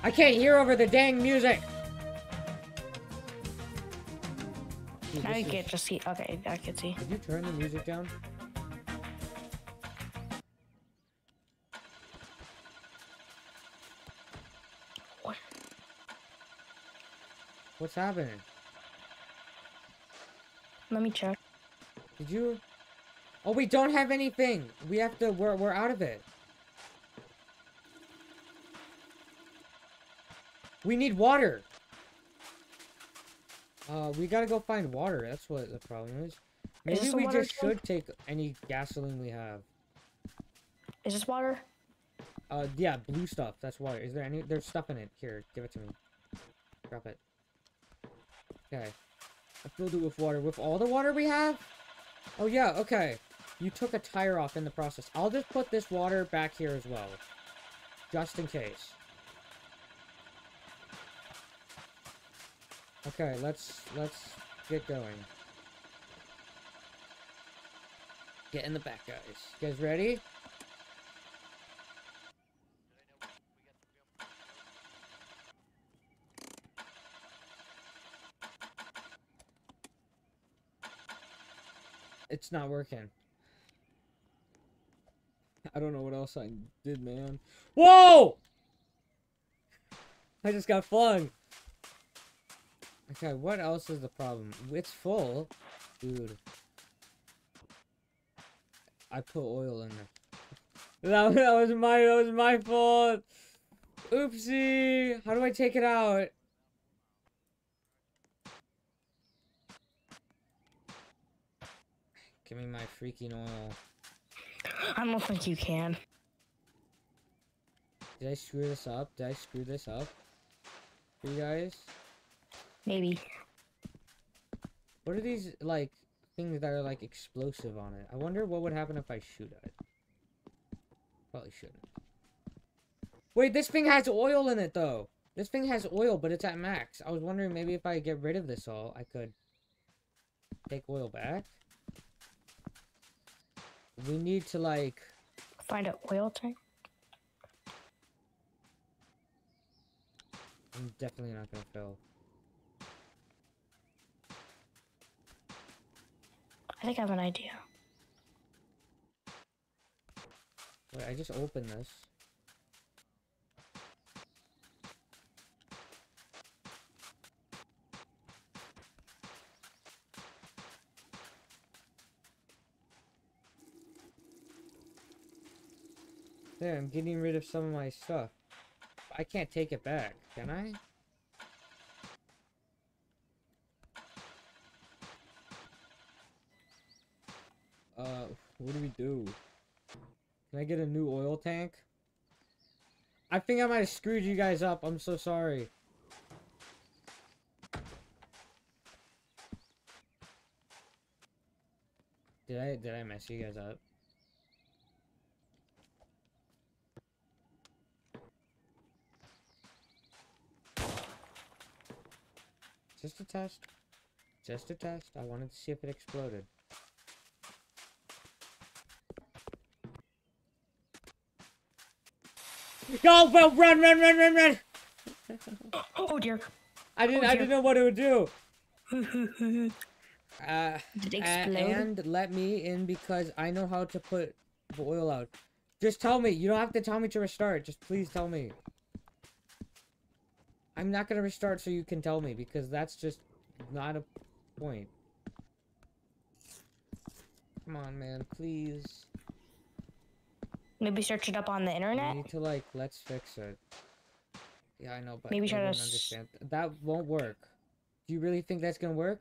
I can't hear over the dang music. Dude, I can just see. Okay, I can see. Did you turn the music down? What? What's happening? Let me check. Did you? Oh, we don't have anything. We have to. We're out of it. We need water! We gotta go find water. That's what the problem is. Maybe we just should take any gasoline we have. Is this water? Yeah, blue stuff. That's water. Is there any... There's stuff in it. Here, give it to me. Drop it. Okay. I filled it with water. With all the water we have? Oh, yeah, okay. You took a tire off in the process. I'll just put this water back here as well. Just in case. Okay, let's get going. Get in the back, guys. You guys ready? It's not working. I don't know what else I did, man. Whoa! I just got flung. Okay, what else is the problem? It's full. Dude. I put oil in there. That was my fault. Oopsie. How do I take it out? Give me my freaking oil. I don't think you can. Did I screw this up? Did I screw this up for you guys? Maybe. What are these, like, things that are, like, explosive on it? I wonder what would happen if I shoot at it. Probably shouldn't. Wait, this thing has oil in it, though. This thing has oil, but it's at max. I was wondering maybe if I get rid of this all, I could take oil back. We need to, like... find an oil tank? I'm definitely not gonna fill. I think I have an idea. Wait, I just opened this. There, I'm getting rid of some of my stuff. I can't take it back, can I? What do? Can I get a new oil tank? I think I might have screwed you guys up. I'm so sorry. Did I mess you guys up? Just a test. Just a test. I wanted to see if it exploded. Go, bro! Run, run, run, run, run! Oh dear! I didn't know what it would do. Did it explode? And let me in because I know how to put the oil out. Just tell me. You don't have to tell me to restart. Just please tell me. I'm not gonna restart so you can tell me because that's just not a point. Come on, man! Please. Maybe search it up on the internet? We need to, like, let's fix it. Yeah, I know, but maybe I don't understand. That won't work. Do you really think that's gonna work?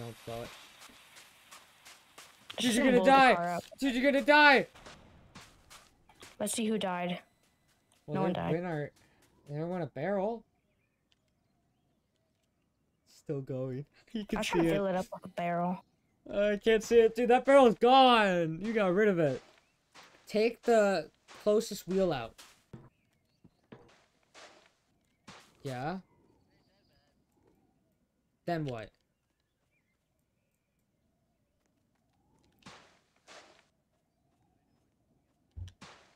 Don't blow it. Dude, you're gonna die! Dude, you're gonna die! Let's see who died. Well, no one died. They don't want a barrel. Still going. You can see it. I try to fill it up with a barrel. I can't see it, dude. That barrel is gone. You got rid of it. Take the closest wheel out. Yeah. Then what?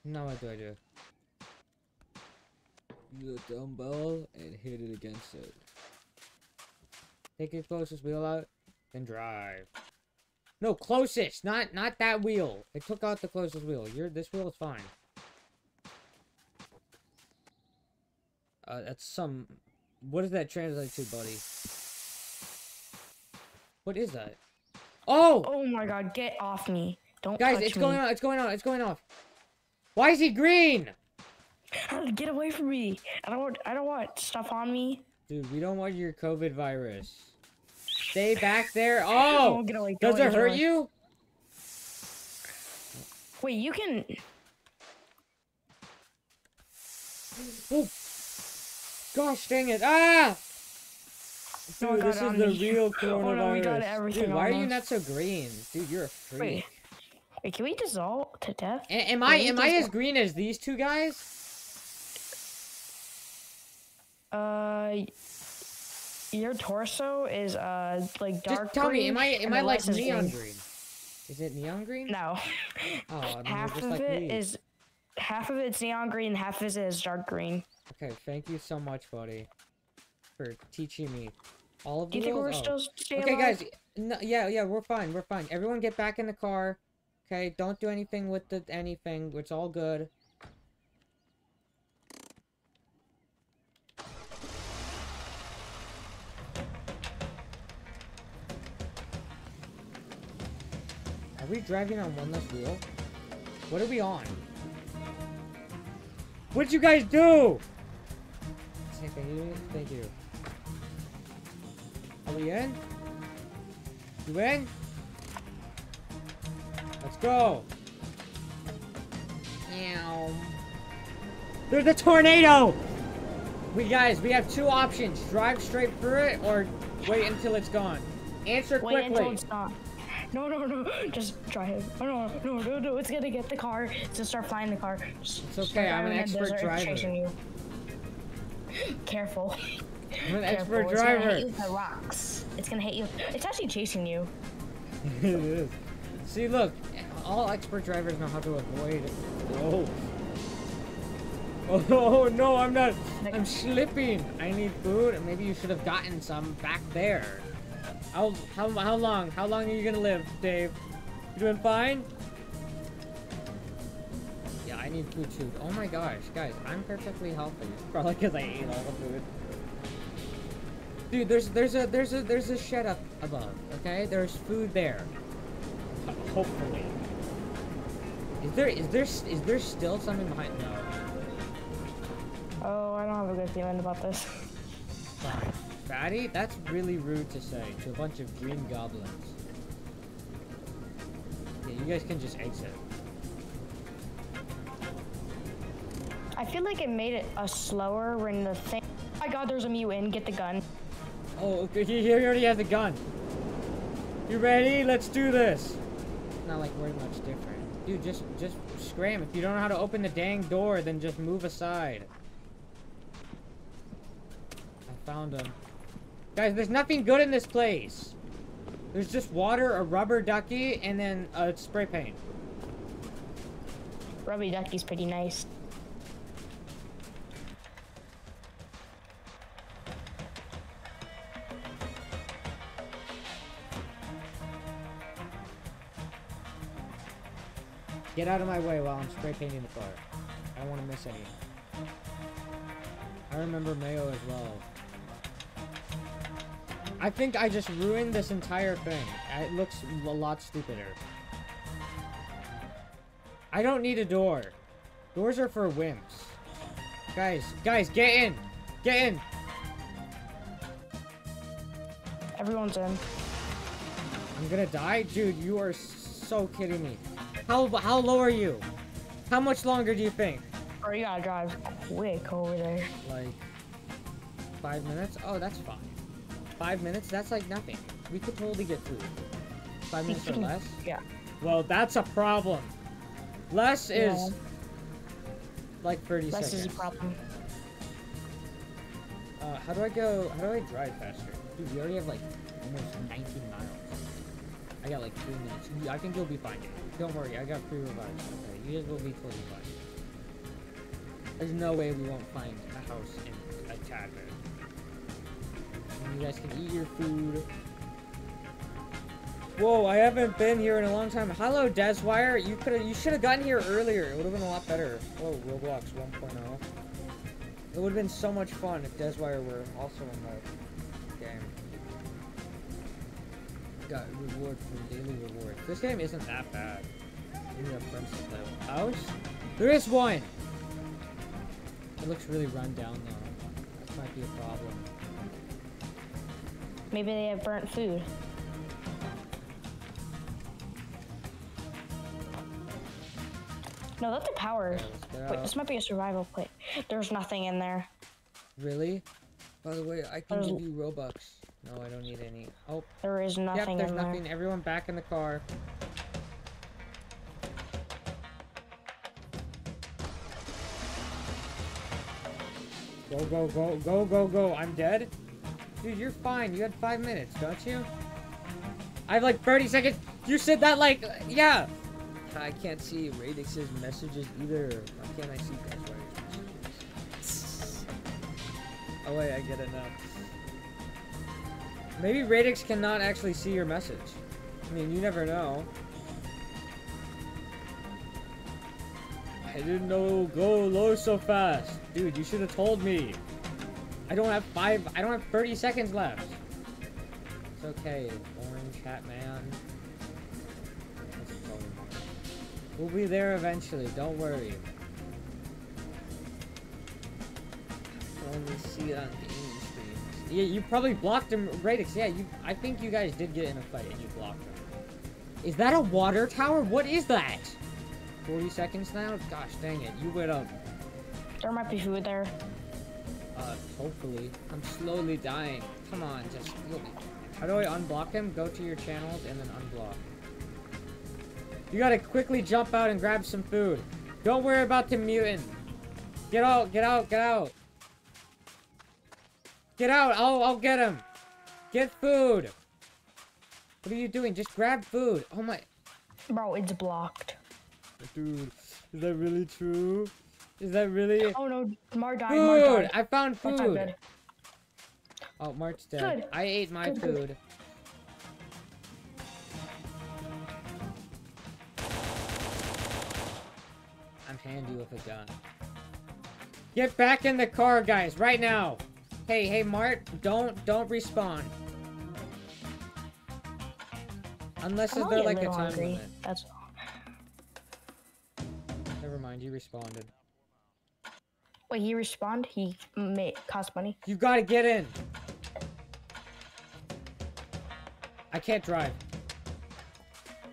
Now what do I do? Use a dumbbell and hit it against it. Take your closest wheel out and drive. No, closest, not that wheel. It took out the closest wheel. This wheel is fine. That's some. What does that translate to, buddy? What is that? Oh! Oh my God! Get off me! Don't guys, touch it's me. Going on! It's going on! It's going off! Why is he green? Get away from me! I don't want stuff on me. Dude, we don't want your COVID virus. Stay back there. Oh! Get away, does it hurt you? Wait, you can... Oh! Gosh dang it! Ah! Dude, this is the real coronavirus. Dude, why are you not so green? Dude, you're a freak. Wait, can we dissolve to death? Am I as green as these two guys? Your torso is like dark. Just tell green, me, am I like neon green? Is it neon green? No. Oh, I mean, half of it's neon green, half of it is dark green. Okay, thank you so much, buddy, for teaching me all of the. Do you think we're still staying alive? Okay, guys. No, yeah, we're fine. We're fine. Everyone, get back in the car. Okay, don't do anything with the anything. It's all good. Are we driving on one less wheel? What are we on? What'd you guys do? Thank you. Are we in? You in? Let's go. Meow. There's a tornado! We have two options. Drive straight through it or wait until it's gone. Answer quickly. Wait until it's gone. No. Just drive. No. It's gonna get the car. It's gonna start flying the car. It's okay. I'm an expert driver. Careful. I'm an expert driver. It's gonna hit you with the rocks. It's gonna hit you. It's actually chasing you. It is. See, look. All expert drivers know how to avoid it. Oh. Oh no, I'm not. I'm slipping. I need food, and maybe you should have gotten some back there. How long? How long are you gonna live, Dave? You doing fine? Yeah, I need food too. Oh my gosh, guys, I'm perfectly healthy. Probably because I ate all the food. Dude, there's a shed up above. Okay, there's food there. Hopefully. Is there still something behind? No. Oh, I don't have a good feeling about this. Fine. Fatty? That's really rude to say to a bunch of green goblins. Yeah, you guys can just exit. I feel like it made it slower when the thing. Oh my god, there's a mutant. Get the gun. Oh, okay. He already has the gun. You ready? Let's do this. Not like we're much different. Dude, just scram. If you don't know how to open the dang door, then just move aside. I found him. Guys, there's nothing good in this place. There's just water, a rubber ducky, and then a spray paint. Rubber ducky's pretty nice. Get out of my way while I'm spray painting the car. I don't want to miss any. I remember Mayo as well. I think I just ruined this entire thing. It looks a lot stupider. I don't need a door. Doors are for wimps. Guys, get in! Get in! Everyone's in. I'm gonna die? Dude, you are so kidding me. How low are you? How much longer do you think? Oh, you gotta drive quick over there. Like, 5 minutes? Oh, that's fine. 5 minutes? That's like nothing. We could totally get through 5 minutes or less? Yeah. Well, that's a problem. Less is like 30 seconds. Less is a problem. How do I drive faster? Dude, we already have like almost 19 miles. I got like 3 minutes. I think you'll be fine. Don't worry, I got pre-revised. Okay, you guys will be totally fine. There's no way we won't find a house in a tavern. You guys can eat your food. Whoa, I haven't been here in a long time. Hello, Deswire. You should have gotten here earlier. It would have been a lot better. Whoa, Roblox 1.0. It would have been so much fun if Deswire were also in the game. Got reward for daily reward. This game isn't that bad. We have friends to play with. House? There is one! It looks really run down though. That might be a problem. Maybe they have burnt food. No, that's a power. Yeah, wait, this might be a survival play. There's nothing in there. Really? By the way, I can give you Robux. No, I don't need any. Oh. There is nothing in there. Yep, there's nothing. Everyone back in the car. Go, go, go, go, go, go. I'm dead? Dude, you're fine. You had 5 minutes, don't you? I have like 30 seconds. You said that like, yeah. I can't see Radix's messages either. Why can't I see Deswire's messages? Oh wait, I get it now. Maybe Radix cannot actually see your message. I mean, you never know. I didn't know go low so fast. Dude, you should have told me. I don't have 30 seconds left. It's okay, orange hat man. We'll be there eventually, don't worry. I can only see it on the English streams. Yeah, you probably blocked him, Radix. Yeah, I think you guys did get in a fight and you blocked him. Is that a water tower? What is that? 40 seconds now? Gosh dang it, you went up. There might be food there. Hopefully. I'm slowly dying. Come on, just look. How do I unblock him? Go to your channels and then unblock. You gotta quickly jump out and grab some food. Don't worry about the mutant. Get out, get out, get out. Get out, I'll get him. Get food. What are you doing? Just grab food. Oh my. Bro, it's blocked. Dude, is that really true? Is that really? Oh no, Mart died. Food! Died. I found food. Oh, Mart's dead. Good. I ate my food. I'm handy with a gun. Get back in the car, guys, right now. Hey, Mart, don't respawn. Unless is there like a time limit. That's all. Never mind, you responded. Wait, he respawned? He may cost money. You gotta get in. I can't drive.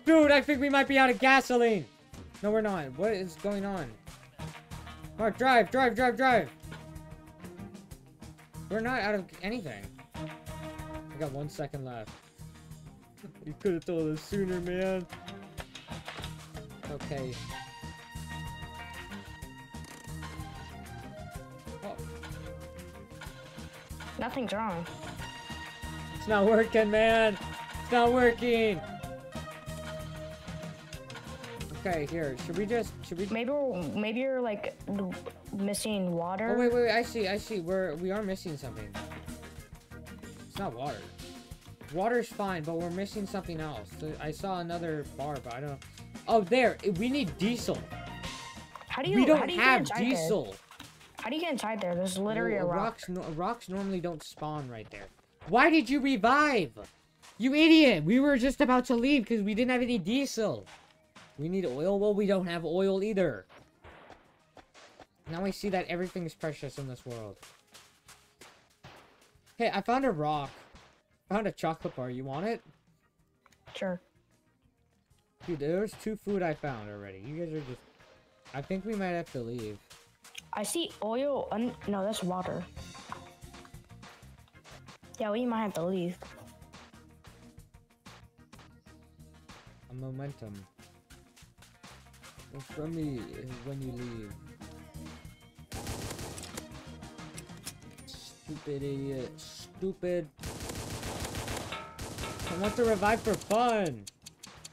Dude, I think we might be out of gasoline. No, we're not. What is going on? Mark, drive, drive, drive, drive. We're not out of anything. I got 1 second left. You could have told us sooner, man. Okay. Oh. Nothing's wrong. It's not working, man. It's not working. Okay, here. Should we? Maybe you're like missing water. Oh wait. I see. We are missing something. It's not water. Water's fine, but we're missing something else. I saw another bar, but I don't know. Oh, there. We need diesel. We don't have diesel. How do you get inside there? There's literally a rock. Rocks normally don't spawn right there. Why did you revive? You idiot. We were just about to leave because we didn't have any diesel. We need oil. Well, we don't have oil either. Now I see that everything is precious in this world. Hey, I found a rock. I found a chocolate bar. You want it? Sure. Dude, there's two food I found already. You guys are just... I think we might have to leave. I see oil... No, that's water. Yeah, we might have to leave. A momentum. What's from me is when you leave. Stupid idiot. Stupid... I want to revive for fun.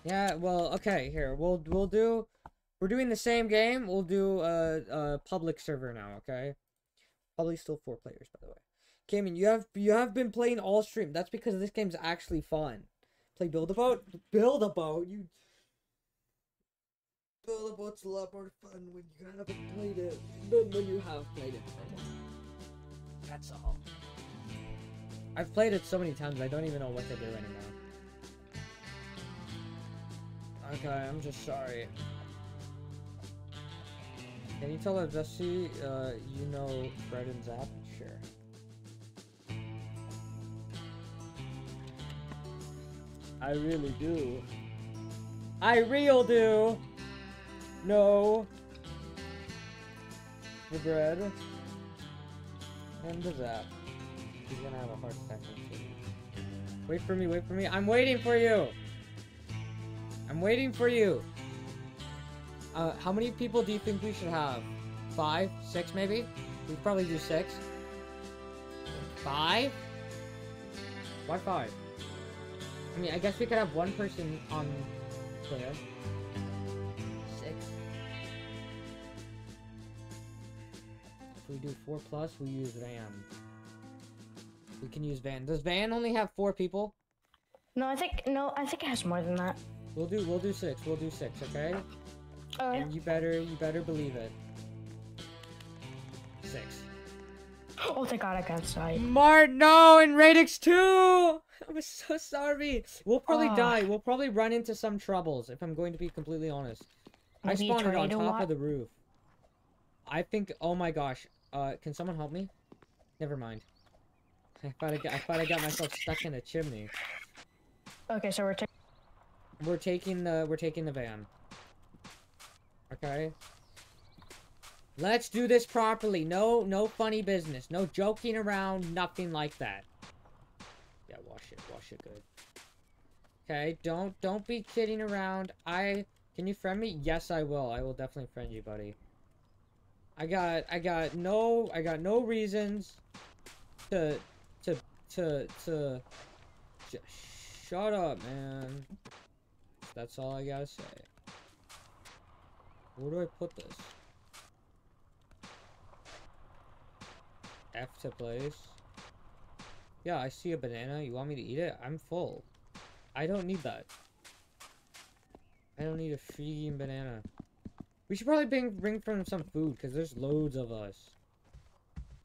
Yeah, well, okay, here. We're doing the same game. We'll do a public server now, okay? Probably still 4 players, by the way. Gaming, you have been playing all stream. That's because this game's actually fun. Play Build a Boat. Build a Boat. You Build a Boat's a lot more fun when you haven't played it than when you have played it. That's all. I've played it so many times, I don't even know what to do anymore. Okay, I'm just sorry. Can you tell Dusty, you know Fred and Zap? Sure. I really do. I real do! No. The bread. And the Zap. He's gonna have a heart attack. Wait for me, wait for me. I'm waiting for you! I'm waiting for you! How many people do you think we should have? 5? 6 maybe? We probably do 6. 5? Why 5? I mean, I guess we could have 1 person on there. 6. If we do 4+, we use RAM. We can use Van. Does Van only have 4 people? No, I think it has more than that. We'll do 6. We'll do 6, okay? And you better believe it. 6. Oh thank God I got inside. Mart, no, and Radix 2! I'm so sorry. We'll probably die. We'll probably run into some troubles, if I'm going to be completely honest. I spawned on top of the roof. I think, oh my gosh. Can someone help me? Never mind. I thought I got myself stuck in a chimney. Okay, so we're We're taking the van. Okay. Let's do this properly. No funny business. No joking around. Nothing like that. Yeah, wash it good. Okay, don't be kidding around. Can you friend me? Yes, I will. I will definitely friend you, buddy. I got no reasons to shut up, man. That's all I gotta say. Where do I put this? F to place. Yeah, I see a banana. You want me to eat it? I'm full. I don't need that. I don't need a freaking banana. We should probably bring from some food, because there's loads of us.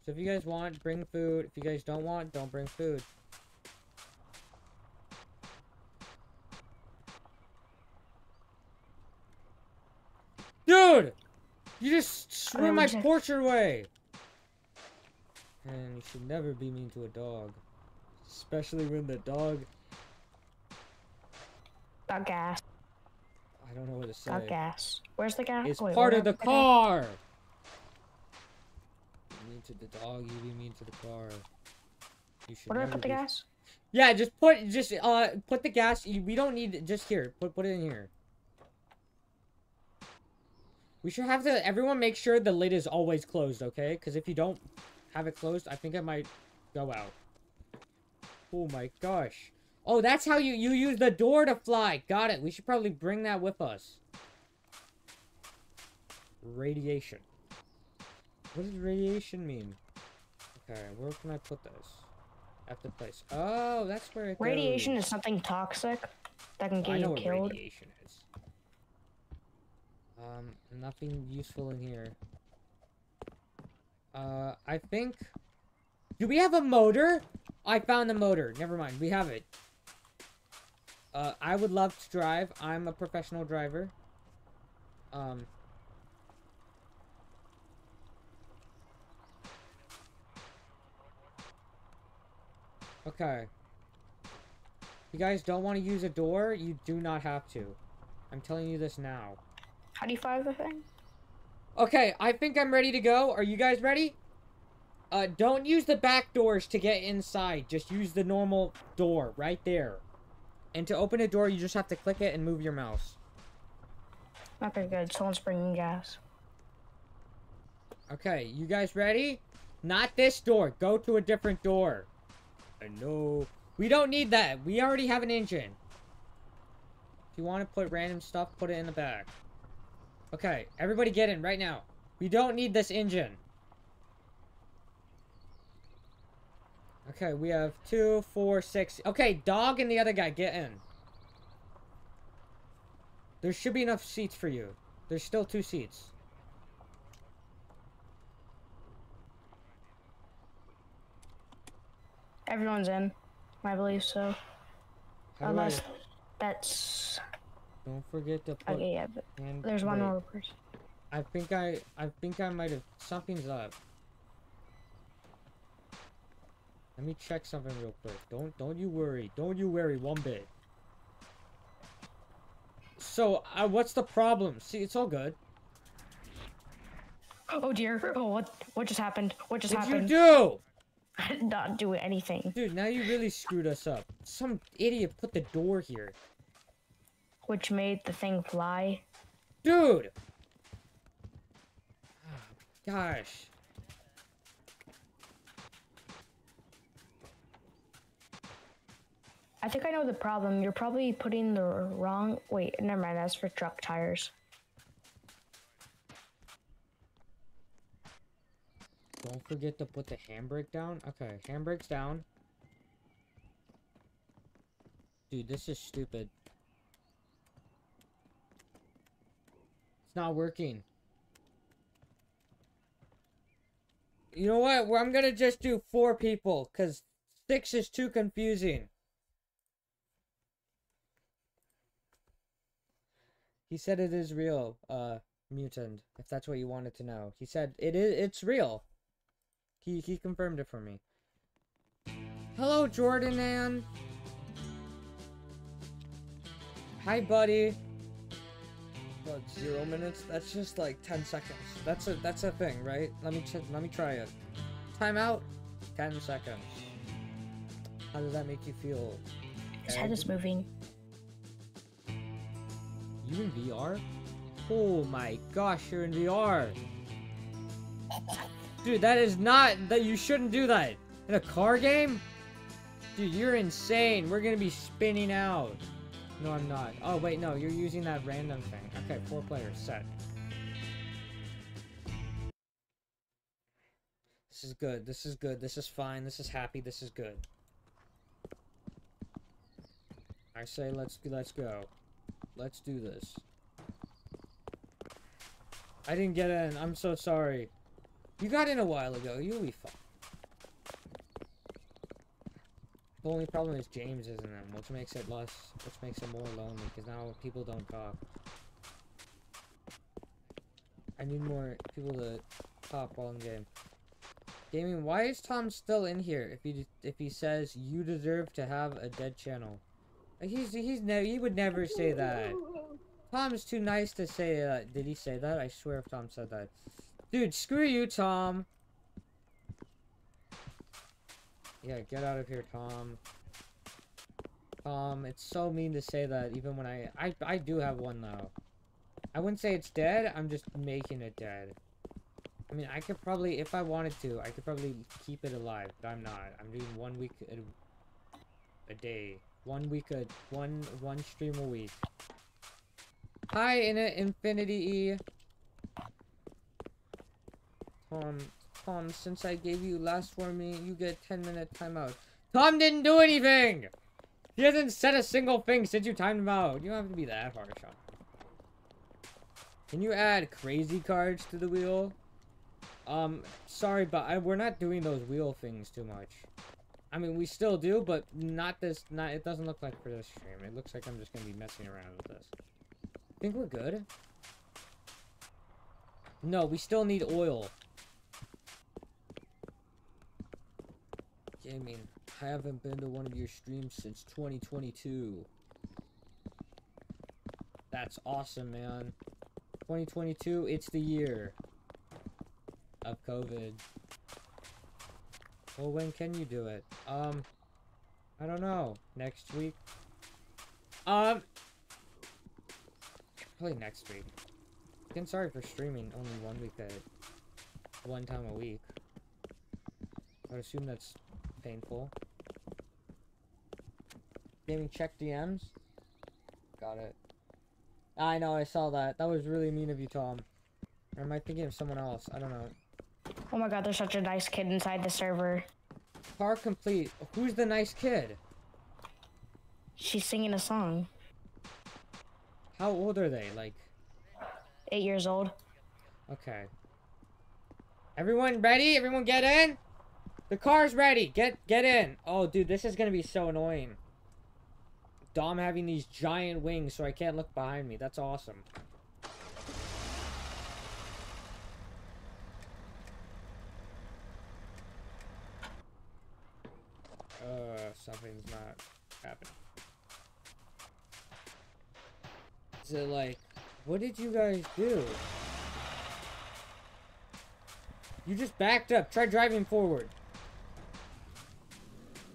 So if you guys want, bring food. If you guys don't want, don't bring food. Dude! You just threw my torture away! And you should never be mean to a dog. Especially when the dog... Got gas. I don't know what to say. Got gas. Where's the gas? It's part of the car! You mean to the dog, you be mean to the car. You should never be... Where do I put the gas? Yeah, just put the gas... We don't need it. Just here. Put it in here. We should have to... Everyone make sure the lid is always closed, okay? Because if you don't... have it closed. I think I might go out. Oh my gosh. Oh, that's how you use the door to fly. Got it. We should probably bring that with us. Radiation. What does radiation mean? Okay, where can I put this? At the place. Oh, that's where it goes. Radiation is something toxic that can get you killed. I know what radiation is. Nothing useful in here. I think... Do we have a motor? I found the motor. Never mind. We have it. I would love to drive. I'm a professional driver. Okay. You guys don't want to use a door? You do not have to. I'm telling you this now. How do you fire the thing? Okay, I think I'm ready to go. Are you guys ready? Don't use the back doors to get inside. Just use the normal door right there. And to open a door, you just have to click it and move your mouse. Okay, good. Someone's bringing gas. Okay, you guys ready? Not this door. Go to a different door. No. We don't need that. We already have an engine. If you want to put random stuff, put it in the back. Okay, everybody get in right now. We don't need this engine. Okay, we have 2, 4, 6. Okay, dog and the other guy, get in. There should be enough seats for you. There's still 2 seats. Everyone's in. I believe so. Unless that's... Don't forget to put... Okay, yeah, but there's one more person. I think I might have... Something's up. Let me check something real quick. Don't you worry. Don't you worry one bit. So, what's the problem? See, it's all good. Oh dear. Oh, what just happened? What just happened? What did you do? I did not do anything. Dude, now you really screwed us up. Some idiot put the door here. Which made the thing fly. Dude! Oh, gosh. I think I know the problem. You're probably putting the wrong... Wait, never mind. That's for truck tires. Don't forget to put the handbrake down. Okay, handbrake's down. Dude, this is stupid. Not working. You know what? I'm gonna just do 4 people because 6 is too confusing. He said it is real, mutant, if that's what you wanted to know. He said it's real. He confirmed it for me. Hello, Jordan Ann. Hi, buddy. What, 0 minutes? That's just like 10 seconds. That's a thing, right? Let me try it. Timeout. 10 seconds. How does that make you feel? His head is moving. You in VR? Oh my gosh, you're in VR. Dude, that is not... that you shouldn't do that. In a car game? Dude, you're insane. We're gonna be spinning out. No, I'm not. Oh, wait, no. You're using that random thing. Okay, 4 players. Set. This is good. This is good. This is fine. This is happy. This is good. I say let's go. Let's do this. I didn't get in. I'm so sorry. You got in a while ago. You'll be fine. The only problem is James isn't in, which makes it less, which makes it more lonely, because now people don't talk. I need more people to talk while in game. Gaming, why is Tom still in here? If he says you deserve to have a dead channel, like he would never say that. Tom's too nice to say that. Did he say that? I swear if Tom said that, dude, screw you, Tom. Yeah, get out of here, Tom. Tom, it's so mean to say that even when I do have one, though. I wouldn't say it's dead. I'm just making it dead. I mean, I could probably, if I wanted to, I could probably keep it alive, but I'm not. I'm doing 1 week a day. 1 week a... One stream a week. Hi, Infinity E. Tom, since I gave you last warning, you get 10-minute timeout. Tom didn't do anything! He hasn't said a single thing since you timed him out. You don't have to be that harsh on him. Can you add crazy cards to the wheel? Sorry, but we're not doing those wheel things too much. I mean, we still do, but not this, it doesn't look like for this stream. It looks like I'm just gonna be messing around with this. I think we're good. No, we still need oil. I mean, I haven't been to one of your streams since 2022. That's awesome, man. 2022, it's the year of COVID. Well, when can you do it? I don't know. Next week? Probably next week. Again, sorry for streaming only 1 week at one time a week. I would assume that's painful. Gaming, check DMs. Got it. I know, I saw that. That was really mean of you, Tom. Or am I thinking of someone else? I don't know. Oh my god, there's such a nice kid inside the server. Car complete. Who's the nice kid? She's singing a song. How old are they? Like... 8 years old. Okay. Everyone ready? Everyone get in? The car's ready. Get in. Oh, dude, this is gonna be so annoying. Dom having these giant wings so I can't look behind me. That's awesome. Something's not happening. Is it like... What did you guys do? You just backed up. Try driving forward.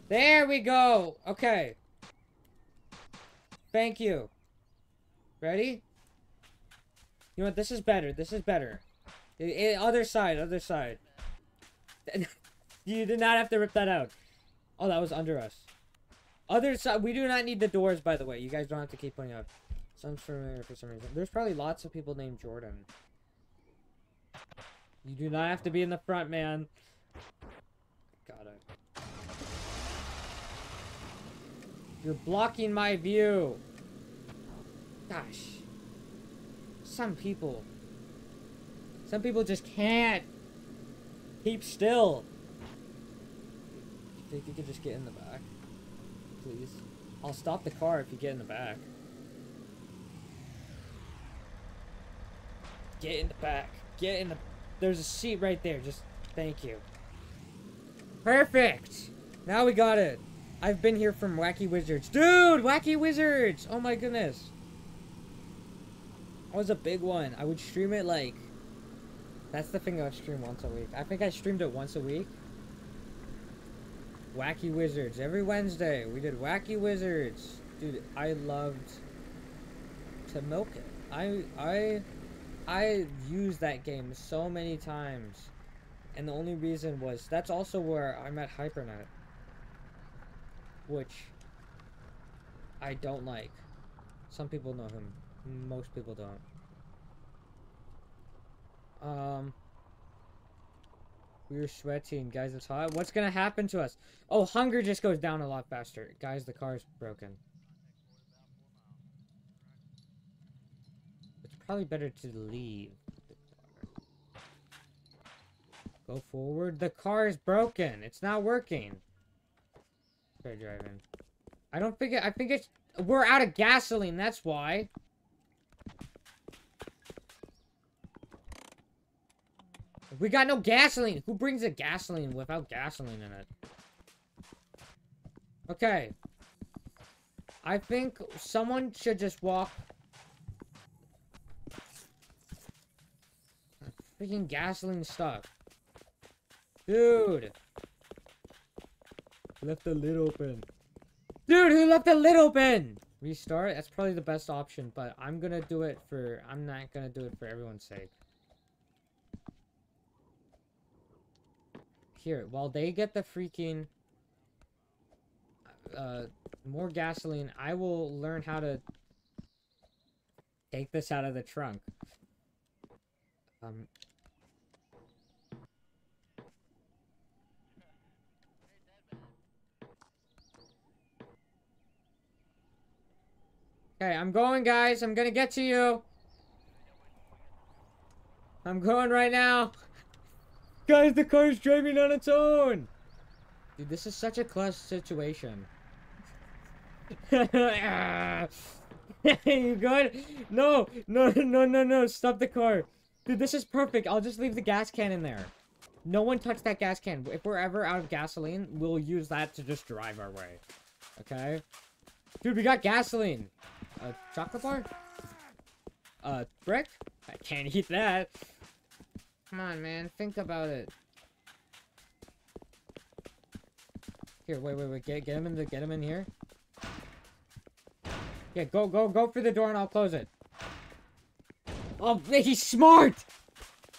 There we go. Okay. Thank you. Ready? You know what? This is better. This is better. Other side. Other side. You did not have to rip that out. Oh, that was under us. Other side. We do not need the doors, by the way. You guys don't have to keep putting up. Sounds familiar for some reason. There's probably lots of people named Jordan. You do not have to be in the front, man. Got it. You're blocking my view. Gosh. Some people just can't keep still. I think you could just get in the back. Please. I'll stop the car if you get in the back. Get in the back. Get in the... There's a seat right there. Just... Thank you. Perfect! Now we got it. I've been here from Wacky Wizards. Dude! Wacky Wizards! Oh my goodness. That was a big one. I would stream it like... That's the thing I would stream once a week. I think I streamed it once a week. Wacky Wizards. Every Wednesday, we did Wacky Wizards. Dude, I loved to milk it. I used that game so many times. And the only reason was... That's also where I met Hypernet. Which... I don't like. Some people know him. Most people don't. We're sweating, guys. It's hot. What's gonna happen to us? Oh, hunger just goes down a lot faster. Guys, the car's broken. It's probably better to leave the car. Go forward. The car is broken. It's not working. Try driving. I don't think it, I think it's... We're out of gasoline, that's why. We got no gasoline. Who brings a gasoline without gasoline in it? Okay. I think someone should just walk. Freaking gasoline stuff. Dude. Left the lid open. Dude, who left the lid open? Restart? That's probably the best option, but I'm gonna do it for... I'm not gonna do it for everyone's sake. Here, while they get the freaking... more gasoline, I will learn how to... take this out of the trunk. Okay, I'm going, guys. I'm gonna get to you. I'm going right now. Guys, the car's driving on its own. Dude, this is such a clutch situation. You good? No, no, no, no, no. Stop the car. Dude, this is perfect. I'll just leave the gas can in there. No one touched that gas can. If we're ever out of gasoline, we'll use that to just drive our way. Okay? Dude, we got gasoline. A chocolate bar? A brick? I can't eat that. Come on, man. Think about it. Here, wait, wait, wait. Get him in the, get him in here. Yeah, go, go, go for the door and I'll close it. Oh, he's smart!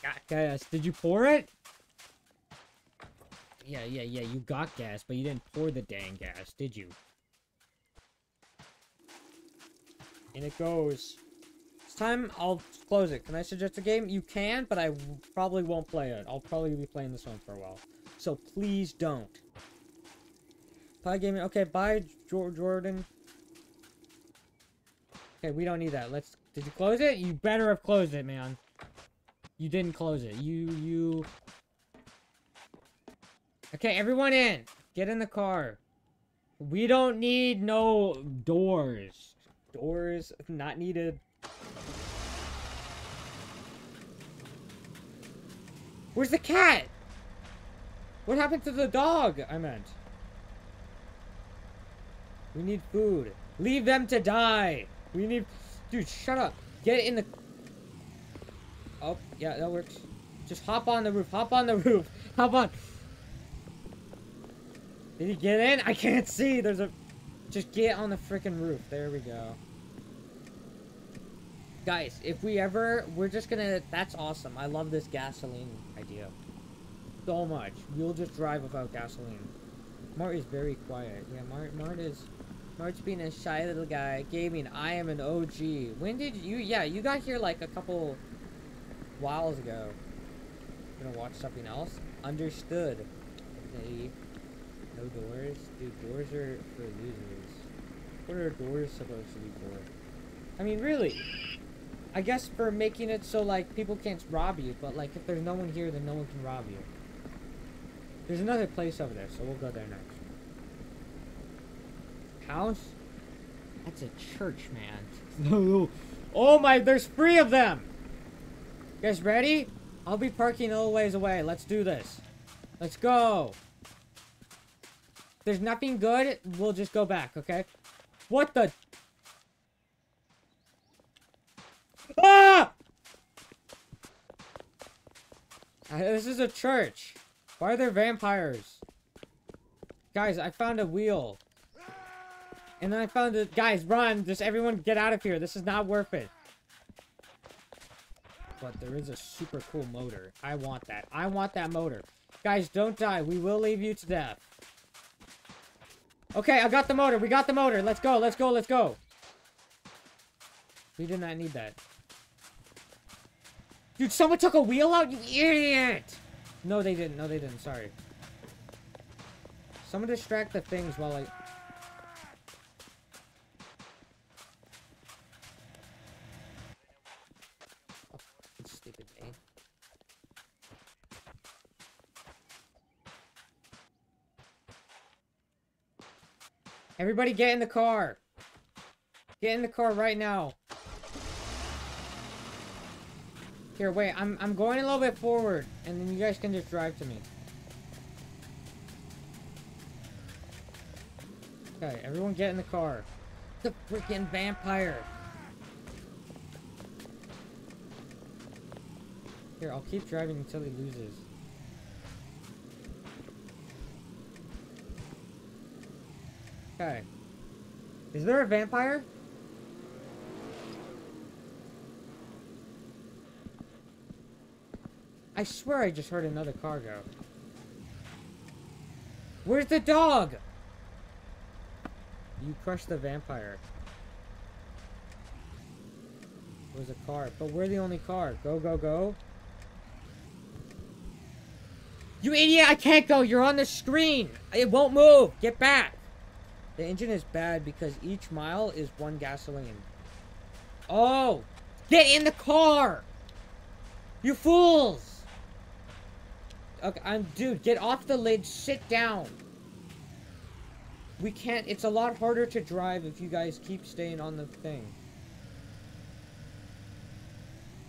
Got gas. Did you pour it? Yeah, yeah, yeah. You got gas, but you didn't pour the dang gas, did you? And it goes. It's time. I'll close it. Can I suggest a game? You can, but I probably won't play it. I'll probably be playing this one for a while. So please don't. Pie gaming. Okay, bye, Jordan. Okay, we don't need that. Let's... Did you close it? You better have closed it, man. You didn't close it. You... Okay, everyone in. Get in the car. We don't need no doors. Doors not needed. Where's the cat? What happened to the dog? I meant. We need food. Leave them to die. We need... Dude, shut up. Get in the... Oh, yeah, that works. Just hop on the roof. Hop on the roof. Hop on. Did he get in? I can't see. There's a... Just get on the freaking roof. There we go. Guys, if we ever... We're just gonna... That's awesome. I love this gasoline idea. So much. We'll just drive without gasoline. Mart is very quiet. Yeah, Mart is... Mart's being a shy little guy. Gaming, I am an OG. When did you... Yeah, you got here like a couple... whiles ago. Gonna watch something else? Understood. Hey. No doors? Dude, doors are for losers. What are doors supposed to be for? I mean, really? I guess for making it so, like, people can't rob you, but, like, if there's no one here, then no one can rob you. There's another place over there, so we'll go there next. House? That's a church, man. Oh my, there's 3 of them! You guys ready? I'll be parking a little ways away. Let's do this. Let's go! There's nothing good. We'll just go back, okay? What the? Ah! This is a church. Why are there vampires? Guys, I found a wheel. And then I found it. Guys, run. Just everyone get out of here. This is not worth it. But there is a super cool motor. I want that. I want that motor. Guys, don't die. We will leave you to death. Okay, I got the motor. We got the motor. Let's go. Let's go. Let's go. We did not need that. Dude, someone took a wheel out? You idiot! No, they didn't. No, they didn't. Sorry. Someone distract the things while I... Oh, stupid man. Everybody get in the car! Get in the car right now! Here, wait, I'm going a little bit forward, and then you guys can just drive to me. Okay, everyone get in the car. The freaking vampire! Here, I'll keep driving until he loses. Okay. Is there a vampire? I swear I just heard another car go. Where's the dog? You crushed the vampire. There's a car, but we're the only car. Go, go, go. You idiot, I can't go. You're on the screen. It won't move. Get back. The engine is bad because each mile is 1 gasoline. Oh, get in the car. You fools. Okay, dude, get off the lid, sit down. We can't, it's a lot harder to drive if you guys keep staying on the thing.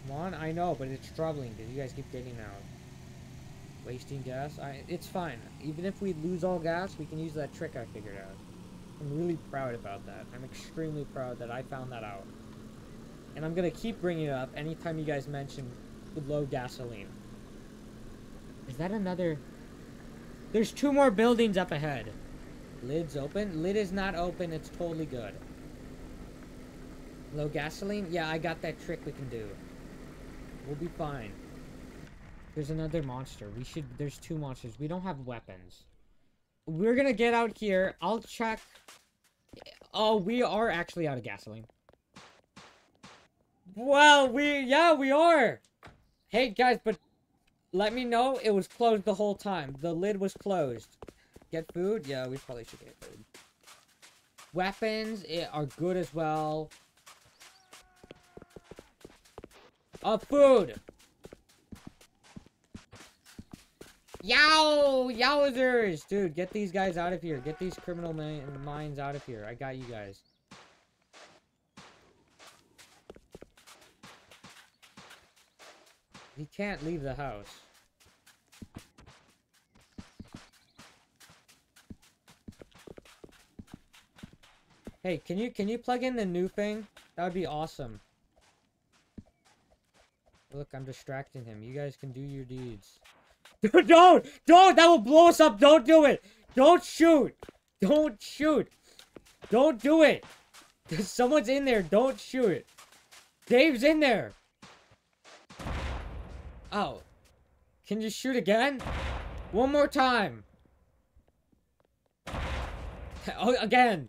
Come on, I know, but it's troubling because you guys keep getting out. Wasting gas, it's fine. Even if we lose all gas, we can use that trick I figured out. I'm really proud about that. I'm extremely proud that I found that out. And I'm gonna keep bringing it up anytime you guys mention low gasoline. Is that another... There's 2 more buildings up ahead. Lid's open? Lid is not open. It's totally good. Low gasoline? Yeah, I got that trick we can do. We'll be fine. There's another monster. We should... There's 2 monsters. We don't have weapons. We're gonna get out here. I'll check... Oh, we are actually out of gasoline. Well, yeah, we are! Hey, guys, but... Let me know. It was closed the whole time. The lid was closed. Get food? Yeah, we probably should get food. Weapons are good as well. Food! Yow! Yowzers! Dude, get these guys out of here. Get these criminal minds out of here. I got you guys. He can't leave the house. Hey, can you plug in the new thing? That would be awesome. Look, I'm distracting him. You guys can do your deeds. Dude, don't! That will blow us up! Don't do it! Don't shoot! Don't shoot! Don't do it! Someone's in there, don't shoot it! Dave's in there! Oh. Can you shoot again? One more time! Oh, again!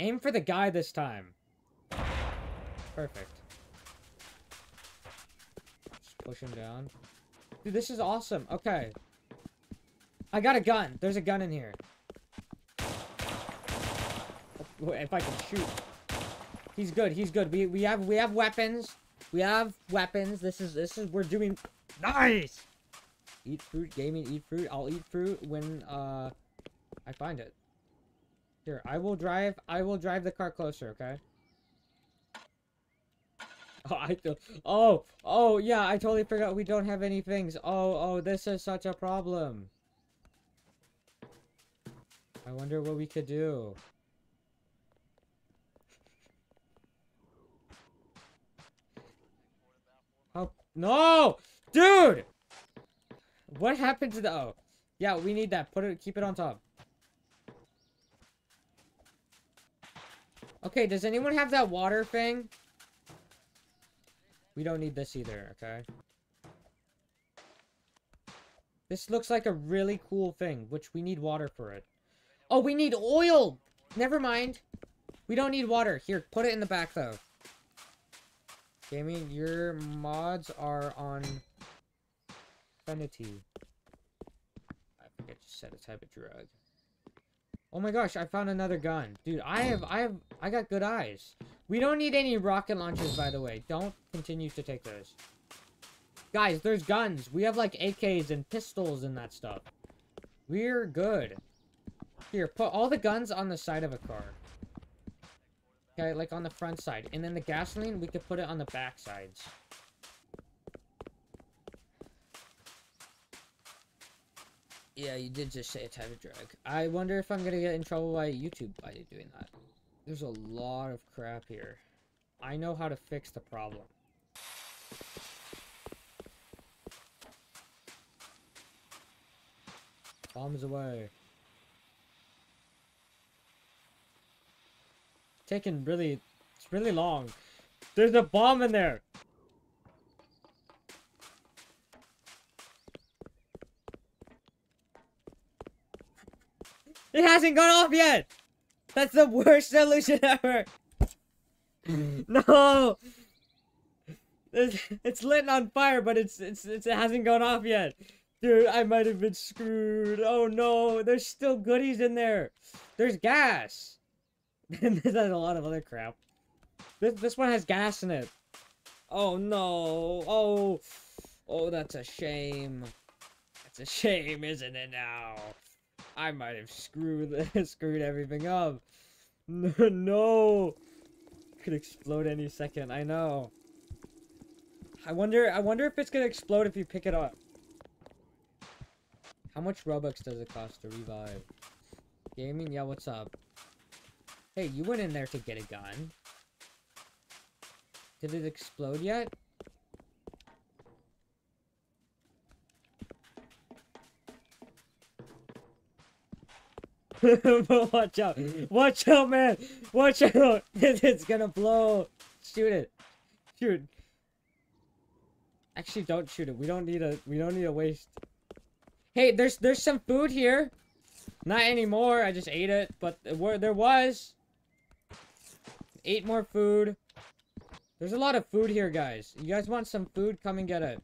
Aim for the guy this time. Perfect. Just push him down. Dude, this is awesome. Okay. I got a gun. There's a gun in here. If I can shoot. He's good. He's good. We have weapons. We have weapons. This is we're doing nice. Eat fruit, gaming, eat fruit. I'll eat fruit when I find it. Here, I will drive the car closer, okay? Oh, oh, yeah, I totally forgot we don't have any things. Oh, this is such a problem. I wonder what we could do. No! Dude! What happened to the... Oh. Yeah, we need that. Put it... Keep it on top. Okay, does anyone have that water thing? We don't need this either, okay? This looks like a really cool thing, which we need water for it. Oh, we need oil! Never mind. We don't need water. Here, put it in the back, though. Gaming, your mods are on... Fenity. I forget you said a type of drug. Oh my gosh, I found another gun. Dude, I got good eyes. We don't need any rocket launchers, by the way. Don't continue to take those. Guys, there's guns. We have, like, AKs and pistols and that stuff. We're good. Here, put all the guns on the side of a car. Okay, like, on the front side. And then the gasoline, we could put it on the back sides. Yeah, you did just say a type of drug. I wonder if I'm gonna get in trouble by YouTube by doing that. There's a lot of crap here. I know how to fix the problem. Bombs away. Taking really... It's really long. There's a bomb in there! It hasn't gone off yet! That's the worst solution ever! No! It's lit on fire, but it hasn't gone off yet. Dude, I might have been screwed. Oh no, there's still goodies in there. There's gas. And there's a lot of other crap. This one has gas in it. Oh no. Oh, that's a shame. That's a shame, isn't it now? I might have screwed everything up. No, could explode any second. I know. I wonder if it's gonna explode if you pick it up. How much Robux does it cost to revive? Gaming, yeah, what's up? Hey, you went in there to get a gun. Did it explode yet? Watch out. Watch out, man. Watch out. It's gonna blow. Shoot it. Shoot. Actually, don't shoot it. We don't need a waste. Hey, there's some food here. Not anymore. I just ate it, but there was 8 more food. There's a lot of food here, guys. You guys want some food? Come and get it.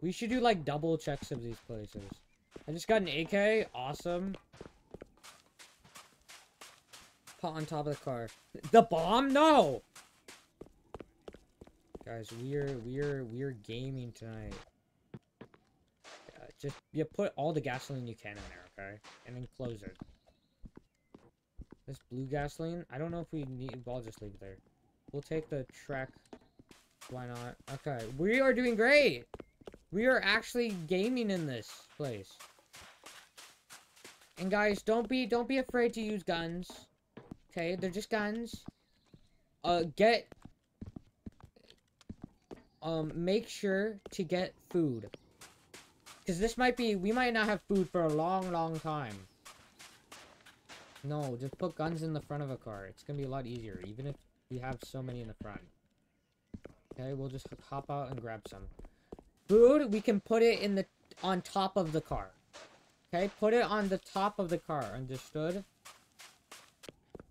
We should do like double checks of these places. I just got an AK. Awesome. Put on top of the car. The bomb? No! Guys, we're gaming tonight. Yeah, just, you put all the gasoline you can in there, okay? And then close it. This blue gasoline, I don't know if we need... I'll just leave it there. We'll take the track. Why not? Okay, we are doing great! We are actually gaming in this place. And guys, don't be afraid to use guns. Okay, they're just guns. Make sure to get food. Cause we might not have food for a long, long time. No, just put guns in the front of a car. It's gonna be a lot easier, even if we have so many in the front. Okay, we'll just hop out and grab some. Food, we can put it on top of the car. Okay, put it on the top of the car. Understood?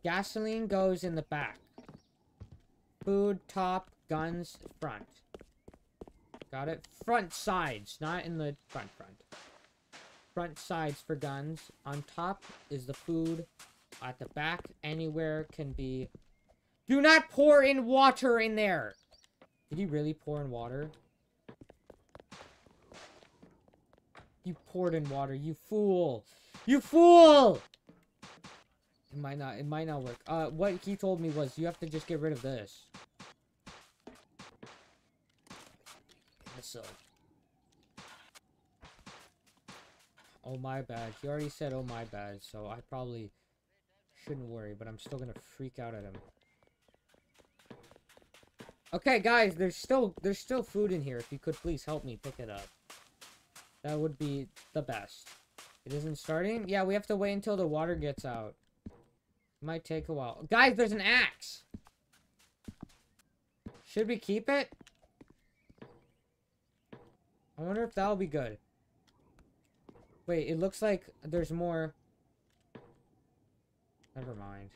Gasoline goes in the back. Food, top, guns, front. Got it? Front sides, not in the front. Front sides for guns. On top is the food. At the back, anywhere can be... Do not pour in water in there! Did you really pour in water? You poured in water, you fool! You fool! It might not work. What he told me was you have to just get rid of this. Oh my bad. He already said oh my bad, so I probably shouldn't worry, but I'm still gonna freak out at him. Okay, guys, there's still food in here. If you could please help me pick it up, that would be the best. It isn't starting? Yeah, we have to wait until the water gets out. It might take a while. Guys, there's an axe! Should we keep it? I wonder if that'll be good. Wait, it looks like there's more... Never mind.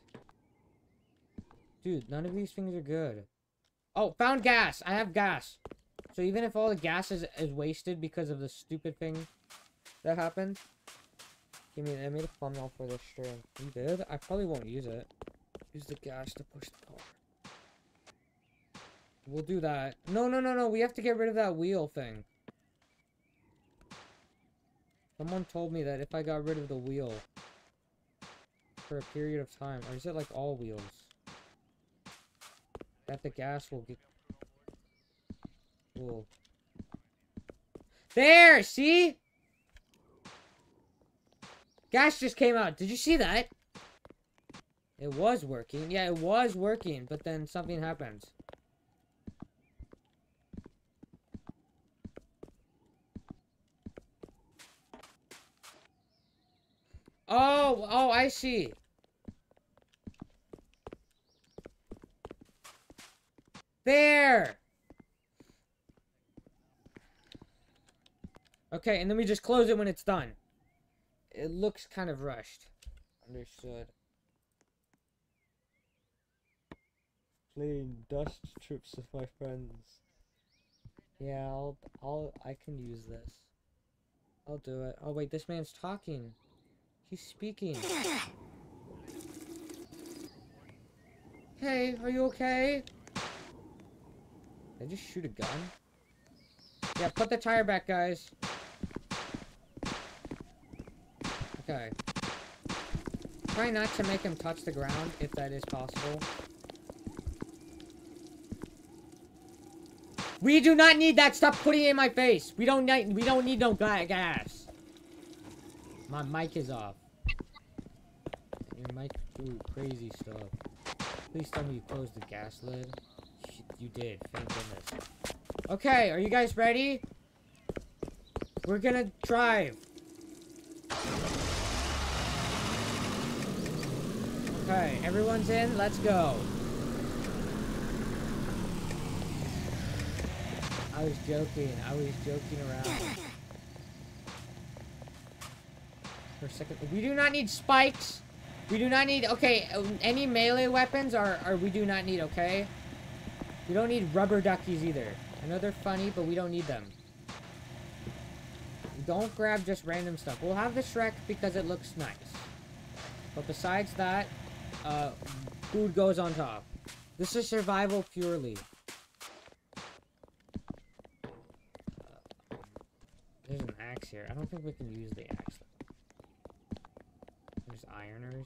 Dude, none of these things are good. Oh, found gas! I have gas! So even if all the gas is wasted because of the stupid thing... that happened. Give me. I made a thumbnail for this stream. You did? I probably won't use it. Use the gas to push the car. We'll do that. No, no, no, no. We have to get rid of that wheel thing. Someone told me that if I got rid of the wheel for a period of time, or is it like all wheels, that the gas will get. Whoa. There. See. Gas just came out. Did you see that? It was working. Yeah, it was working, but then something happens. Oh, oh, I see. There! Okay, and then we just close it when it's done. It looks kind of rushed. Understood. Playing Dusty Trip with my friends. Yeah, I can use this. I'll do it. Oh wait, this man's talking. He's speaking. Hey, are you okay? Did I just shoot a gun? Yeah, put the tire back, guys. Okay. Try not to make him touch the ground, if that is possible. We do not need that. Stop putting it in my face. We don't need no gas. My mic is off. Your mic do crazy stuff. Please tell me you closed the gas lid. You did. Thank goodness. Okay, are you guys ready? We're gonna drive. Okay, everyone's in. Let's go. I was joking. I was joking around. For a second. We do not need spikes. We do not need... Okay, any melee weapons are we do not need, okay? We don't need rubber duckies either. I know they're funny, but we don't need them. Don't grab just random stuff. We'll have the Shrek because it looks nice. But besides that... food goes on top. This is survival purely. There's an axe here. I don't think we can use the axe. There's ironers.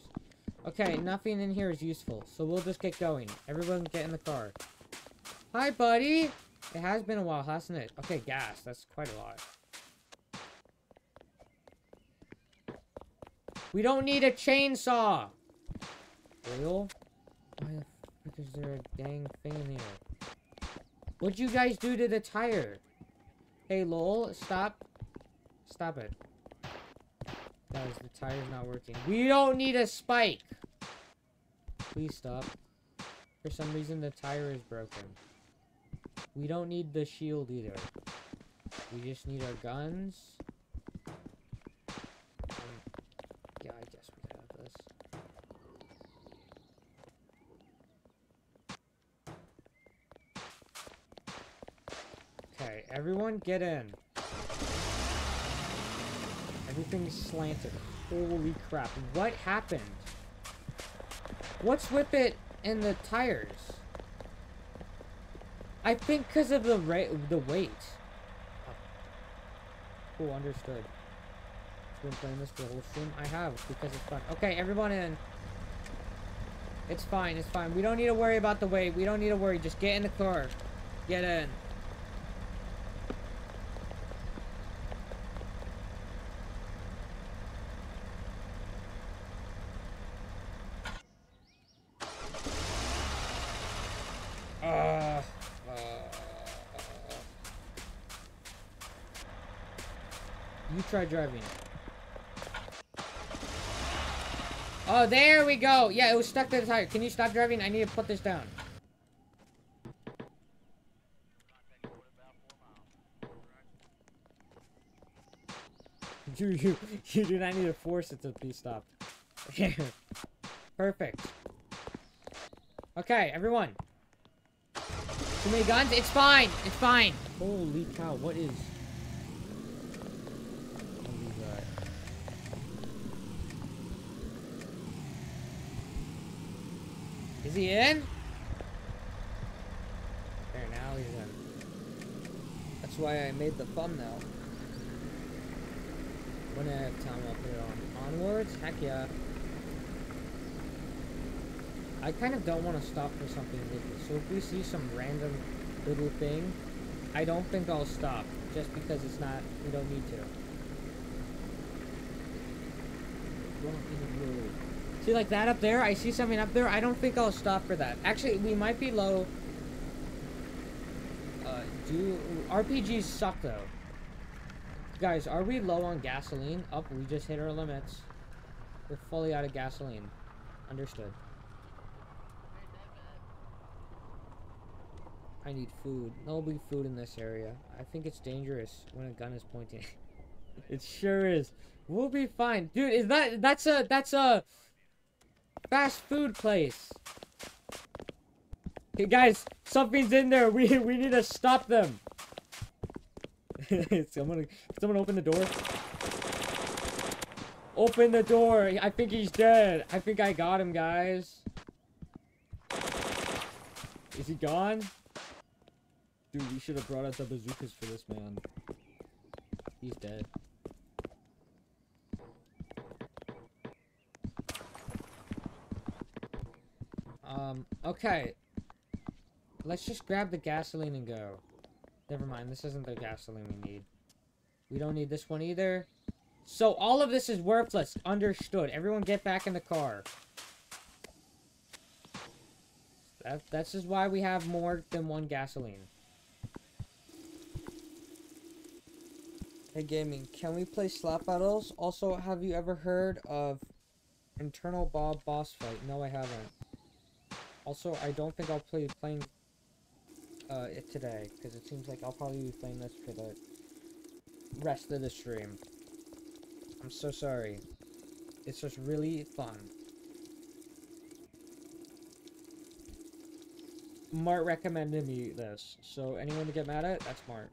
Okay, nothing in here is useful, so we'll just get going. Everyone get in the car. Hi, buddy! It has been a while, hasn't it? Okay, gas. That's quite a lot. We don't need a chainsaw! Oil? Why the frick is there a dang thing in here? What'd you guys do to the tire? Hey, lol, stop. Stop it. Guys, the tire's not working. We don't need a spike! Please stop. For some reason, the tire is broken. We don't need the shield either. We just need our guns. Yeah, I guess we can have this. Okay, everyone get in. Everything's slanted. Holy crap. What happened? What's with it in the tires? I think because of the weight. Oh. Cool, understood. I've been playing this for the whole stream. I have, because it's fun. Okay, everyone in. It's fine, it's fine. We don't need to worry about the weight. We don't need to worry. Just get in the car. Get in. You try driving. Oh, there we go. Yeah, it was stuck to the tire. Can you stop driving? I need to put this down. You do not need to force it to be stopped. Perfect. Okay, everyone. Too many guns? It's fine. It's fine. Holy cow, what is... Is he in? There, now he's in. That's why I made the thumbnail. When I have time, I'll put it on. Onwards? Heck yeah. I kind of don't want to stop for something little. So if we see some random little thing, I don't think I'll stop. Just because it's not... We don't need to. See, like that up there, I see something up there. I don't think I'll stop for that. Actually, we might be low. RPGs suck though. Guys, are we low on gasoline? Up, we just hit our limits. We're fully out of gasoline. Understood. I need food. There'll be food in this area. I think it's dangerous when a gun is pointing. It sure is. We'll be fine, dude. Is that that's a fast food place? Okay, guys, something's in there. We need to stop them. Someone open the door. Open the door. I think he's dead. I think I got him, guys. Is he gone? Dude, we should have brought out the bazookas for this man. He's dead. Okay. Let's just grab the gasoline and go. Never mind, this isn't the gasoline we need. We don't need this one either. So, all of this is worthless. Understood. Everyone get back in the car. That's just why we have more than one gasoline. Hey, gaming, can we play Slap Battles? Also, have you ever heard of Internal Bob Boss Fight? No, I haven't. Also, I don't think I'll be playing it today, because it seems like I'll probably be playing this for the rest of the stream. I'm so sorry. It's just really fun. Mart recommended me this, so anyone to get mad at, that's Mart.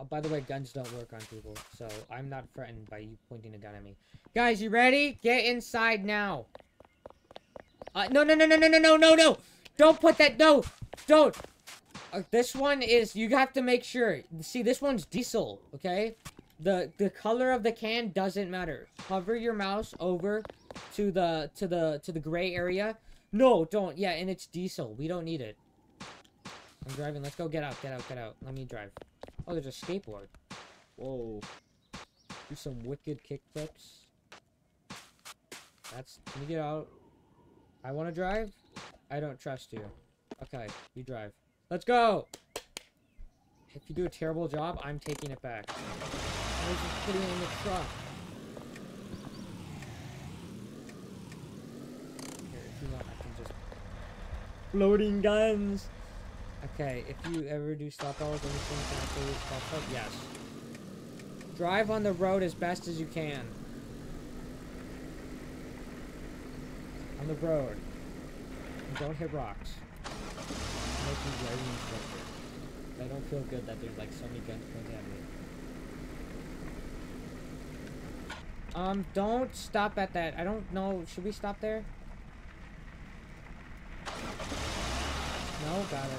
Oh, by the way, guns don't work on people, so I'm not threatened by you pointing a gun at me. Guys, you ready? Get inside now. No. Don't put that. No, don't. This one is, you have to make sure. See, this one's diesel, okay? The color of the can doesn't matter. Hover your mouse over to the gray area. No, don't. Yeah, and it's diesel. We don't need it. I'm driving. Let's go. Get out, get out, get out. Let me drive. Oh, there's a skateboard. Whoa. Do some wicked kickflips. That's... Can you get out? I want to drive? I don't trust you. Okay, you drive. Let's go! If you do a terrible job, I'm taking it back. I was just putting it in the truck. Here, if you want, I can just... Floating guns! Okay, if you ever do stop hours, anything can actually stop up. Yes. Drive on the road as best as you can. On the road. And don't hit rocks. I don't feel good that there's like so many guns pointed at me. Don't stop at that. I don't know. Should we stop there? No, got it.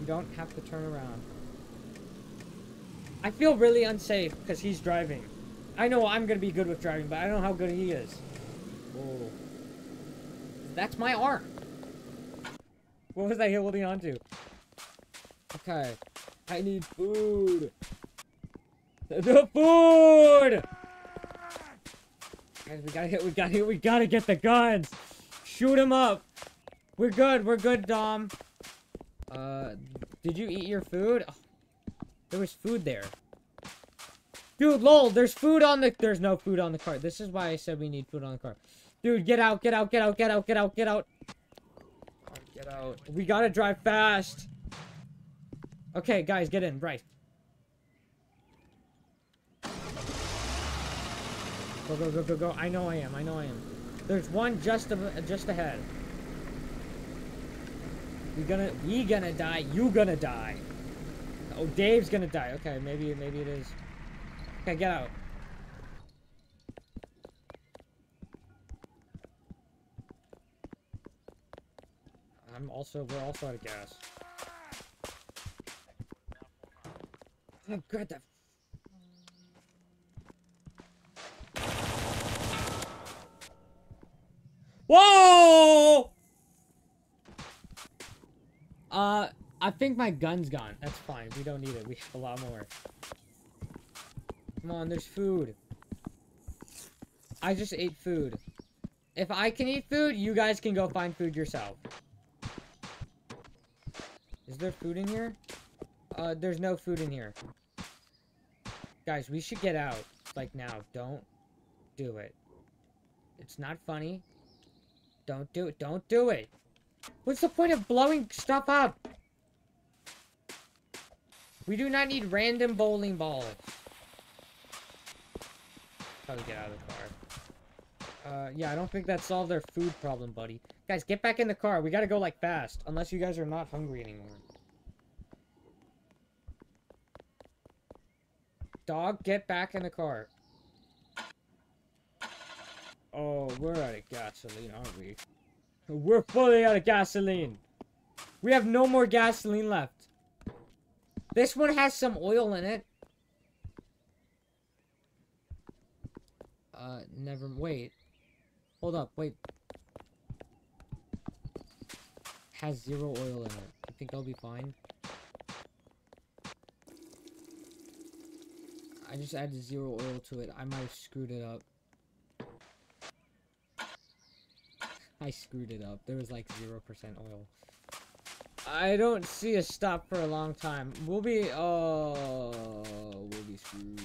You don't have to turn around. I feel really unsafe because he's driving. I know I'm going to be good with driving, but I don't know how good he is. Whoa. That's my arm. What was I holding on to? Okay. I need food. The food! Guys, we gotta get the guns. Shoot him up. We're good, Dom. Did you eat your food? Oh, there was food there. Dude, lol, there's food on the... There's no food on the cart. This is why I said we need food on the cart. Dude, get out, get out, get out, get out, get out, get out. Get out. We gotta drive fast. Okay, guys, get in. Right. Go, go, go, go, go. I know I am. I know I am. There's one just ahead. We gonna die. You gonna die. Oh, Dave's gonna die. Okay, maybe it is. Okay, get out. We're also out of gas. Oh, God, that... Whoa! I think my gun's gone. That's fine. We don't need it. We have a lot more. Come on, there's food. I just ate food. If I can eat food, you guys can go find food yourself. Is there food in here? There's no food in here. Guys, we should get out. Like, now. Don't do it. It's not funny. Don't do it. Don't do it. What's the point of blowing stuff up? We do not need random bowling balls. Probably get out of the car. Yeah, I don't think that solved their food problem, buddy. Guys, get back in the car. We gotta go, like, fast. Unless you guys are not hungry anymore. Dog, get back in the car. Oh, we're out of gasoline, aren't we? We're fully out of gasoline. We have no more gasoline left. This one has some oil in it. Wait. Hold up, wait. Has zero oil in it. I think I'll be fine. I just added zero oil to it. I might have screwed it up. I screwed it up. There was like 0% oil. I don't see a stop for a long time. We'll be... Oh... We'll be screwed.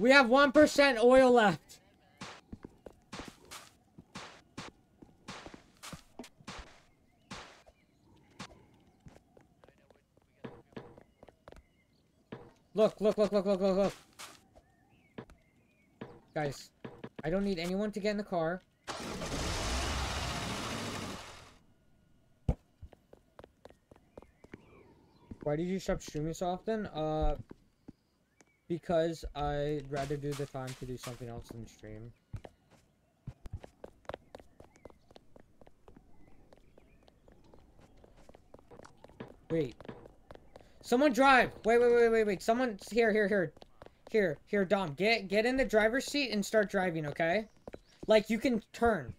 We have 1% oil left. Look, look, look, look, look, look, look. Guys, I don't need anyone to get in the car. Why did you stop streaming so often? Because I'd rather do the time to do something else than stream. Wait. Someone drive! Wait. Someone... Here, Dom. Get in the driver's seat and start driving, okay? Like, you can turn.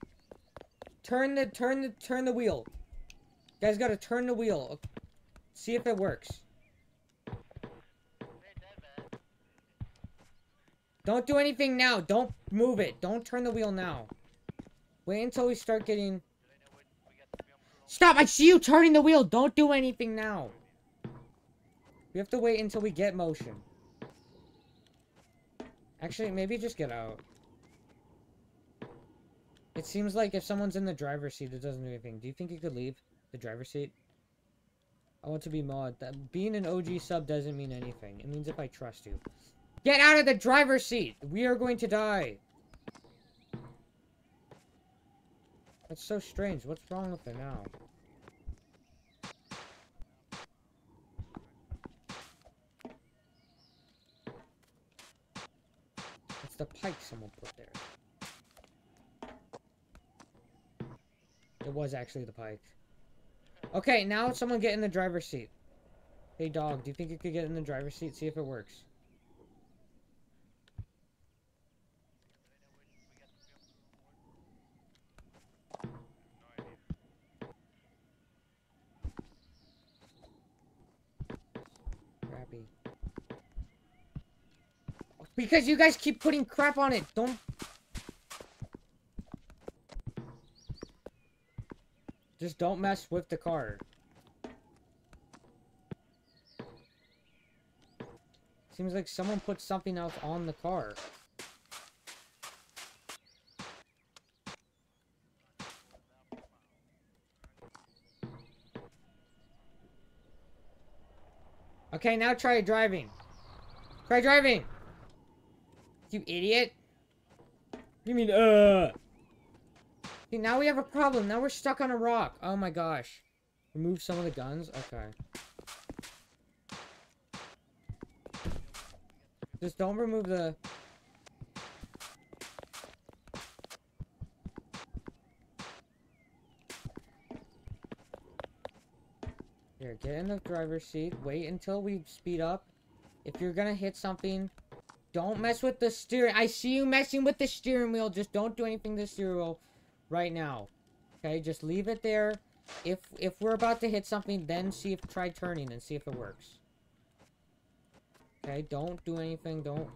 Turn the wheel. You guys gotta turn the wheel. See if it works. Don't do anything now. Don't move it. Don't turn the wheel now. Wait until we start getting... Stop! I see you turning the wheel! Don't do anything now. We have to wait until we get motion. Actually, maybe just get out. It seems like if someone's in the driver's seat, it doesn't do anything. Do you think you could leave the driver's seat? I want to be mod. Being an OG sub doesn't mean anything. It means if I trust you. Get out of the driver's seat! We are going to die! That's so strange. What's wrong with it now? It's the pipe someone put there. It was actually the pipe. Okay, now someone get in the driver's seat. Hey, dog, do you think you could get in the driver's seat? See if it works. crappy. Because you guys keep putting crap on it. Don't. Just don't mess with the car. Seems like someone put something else on the car. Okay, now try driving. Try driving! You idiot! You mean, See, now we have a problem. Now we're stuck on a rock. Oh my gosh. Remove some of the guns? Okay. Just don't remove the... Here, get in the driver's seat. Wait until we speed up. If you're gonna hit something, don't mess with the steering. I see you messing with the steering wheel. Just don't do anything to the steering wheel right now. Okay, just leave it there. If we're about to hit something, then see if try turning and see if it works. Okay, don't do anything, don't.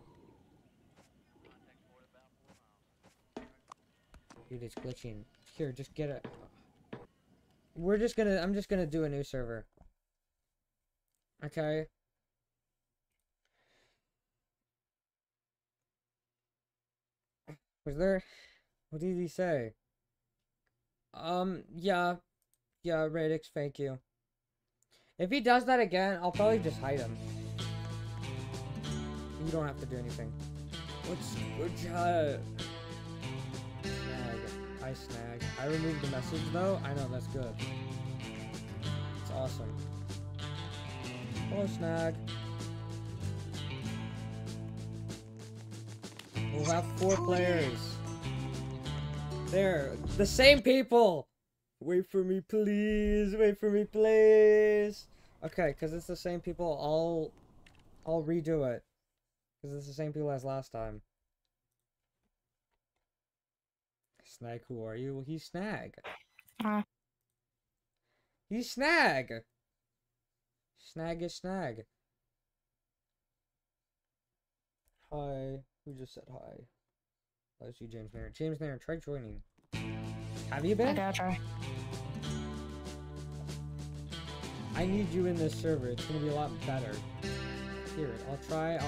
Dude, it's glitching. Here, just get a... We're just gonna... I'm just gonna do a new server. Okay. Was there... What did he say? Yeah. Yeah, Radix, thank you. If he does that again, I'll probably just hide him. You don't have to do anything. Snag. I snag. I removed the message though. I know, that's good. It's awesome. Hello, snag. We'll have 4 players. There. The same people! Wait for me, please. Wait for me, please. Okay, because it's the same people, I'll redo it. Because it's the same people as last time. Snag, who are you? Well, he's Snag. He's Snag! Snag is Snag. Hi. Who just said hi? Oh, it's you, James Nair. James Nair, try joining. Have you been? I gotta try. I need you in this server. It's gonna be a lot better. Here, I'll try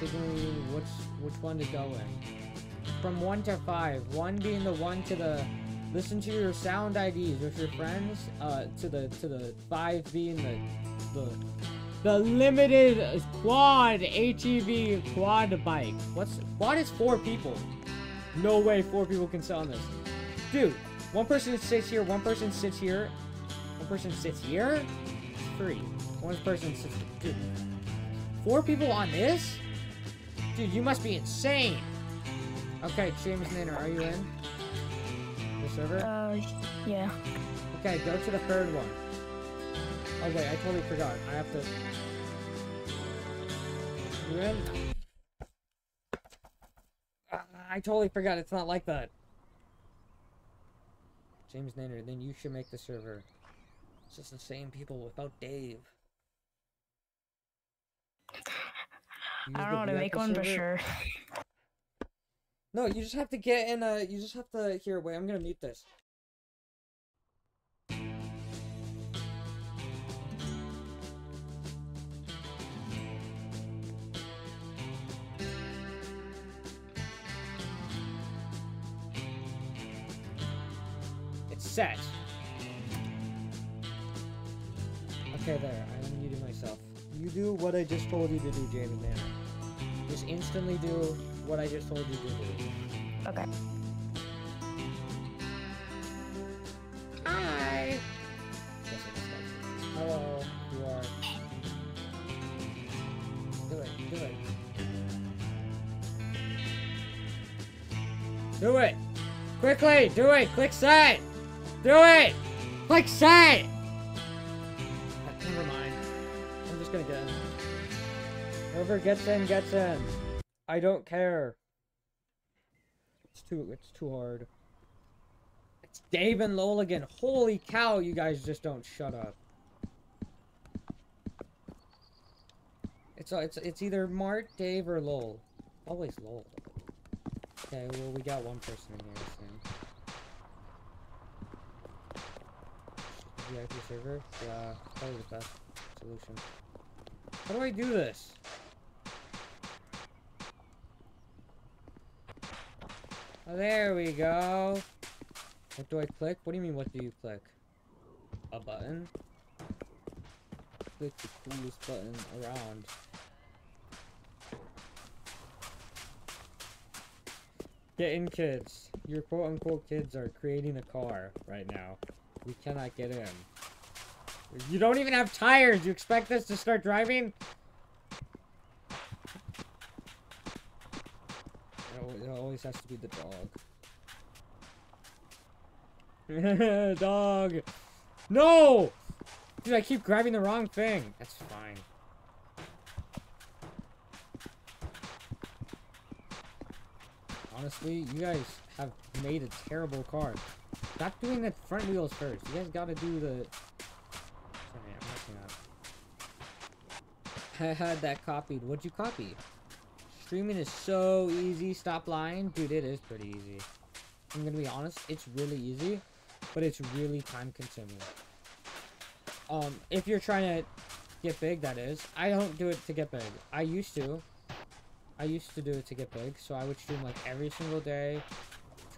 signaling you which one to go in. From 1 to 5. 1 being the one to the listen to your sound IDs with your friends, to the 5 being the limited quad HEV quad bike. What's quad is 4 people. No way 4 people can sit on this. Dude, 1 person sits here, 1 person sits here, 1 person sits here, 3. 1 person sits here. Dude. 4 people on this? Dude, you must be insane. Okay, James Nader, are you in the server? Yeah. Okay, go to the 3rd one. Oh wait, I totally forgot. I have to... You in? I totally forgot, it's not like that. James Nader, then you should make the server. It's just the same people without Dave. I don't know how to make one for sure. No, you just have to get in a... You just have to... Here, wait, I'm gonna mute this. It's set. Okay, there. I unmuted myself. You do what I just told you to do, James Nair. Just instantly do what I just told you to do. Okay. Hi! Hello, you are... Do it, do it. Do it! Quickly, do it! Click set! Do it! Click set! Never mind. I'm just gonna get in. Whoever gets in, gets in. I don't care. It's too hard. It's Dave and Loligan. Holy cow, you guys just don't shut up. It's either Mart, Dave, or Lowell. Always Lowell. Okay, well, we got one person in here, so... VIP server? Yeah, probably the best solution. How do I do this? Oh, there we go! What do I click? What do you mean, what do you click? A button? Click the coolest button around. Get in, kids. Your quote-unquote kids are creating a car right now. We cannot get in. You don't even have tires! You expect this to start driving? It always has to be the dog. Dog! No! Dude, I keep grabbing the wrong thing. That's fine. Honestly, you guys have made a terrible car. Stop doing the front wheels first. You guys gotta do the... Sorry, I'm messing up. I had that copied. What'd you copy? Streaming is so easy. Stop lying. Dude, it is pretty easy. I'm gonna be honest. It's really easy, but it's really time consuming. If you're trying to get big, that is. I don't do it to get big. I used to. I used to do it to get big, so I would stream like every single day,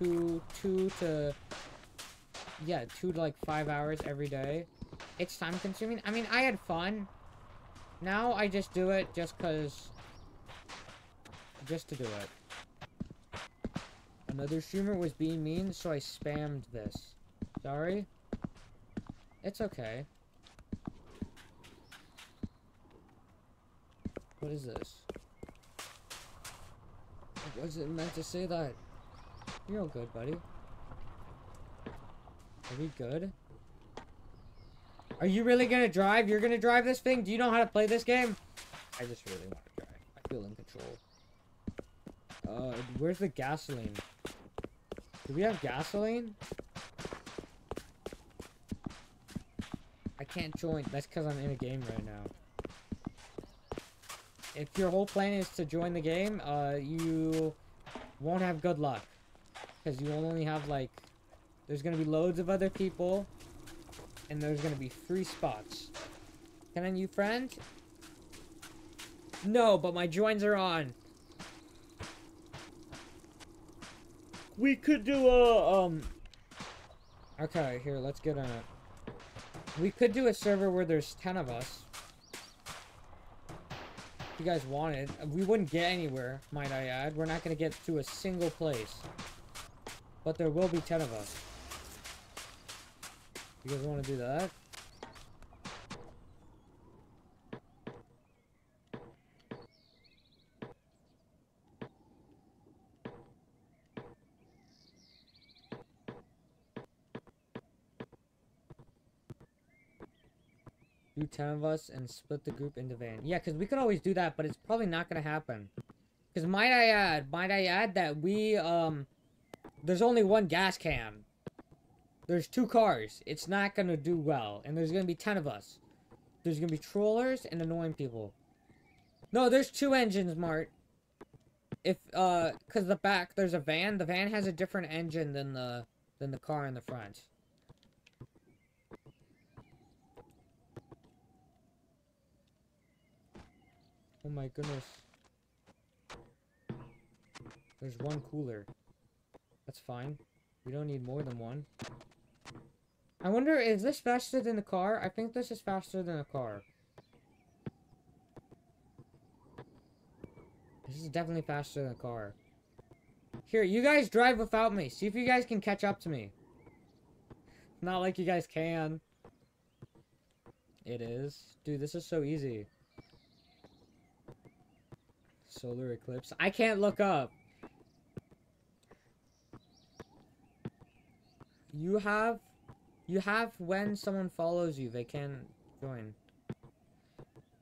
two to like 5 hours every day. It's time consuming. I mean, I had fun. Now I just do it just to do it. Another streamer was being mean, so I spammed this. Sorry. It's okay. What is this? Was it meant to say that? You're all good, buddy. Are we good? Are you really gonna drive? You're gonna drive this thing? Do you know how to play this game? I just really want to drive. I feel in control. Where's the gasoline? Do we have gasoline? I can't join. That's because I'm in a game right now. If your whole plan is to join the game, you won't have good luck. Because you will only have, like... There's going to be loads of other people. And there's going to be free spots. Can I new friend? No, but my joins are on. We could do a, Okay, here, let's get on it. We could do a server where there's 10 of us. You guys wanted. We wouldn't get anywhere, might I add. We're not going to get to a single place. But there will be 10 of us. You guys want to do that? Do 10 of us and split the group into van. Yeah, because we could always do that, but it's probably not going to happen. Because might I add that we, there's only one gas can. There's two cars. It's not going to do well. And there's going to be 10 of us. There's going to be trollers and annoying people. No, there's two engines, Mart. If, because the back, there's a van. The van has a different engine than the car in the front. Oh my goodness. There's one cooler. That's fine. We don't need more than one. I wonder, is this faster than the car? I think this is faster than the car. This is definitely faster than the car. Here, you guys drive without me. See if you guys can catch up to me. Not like you guys can. It is. Dude, this is so easy. Solar eclipse. I can't look up. You have when someone follows you, they can join.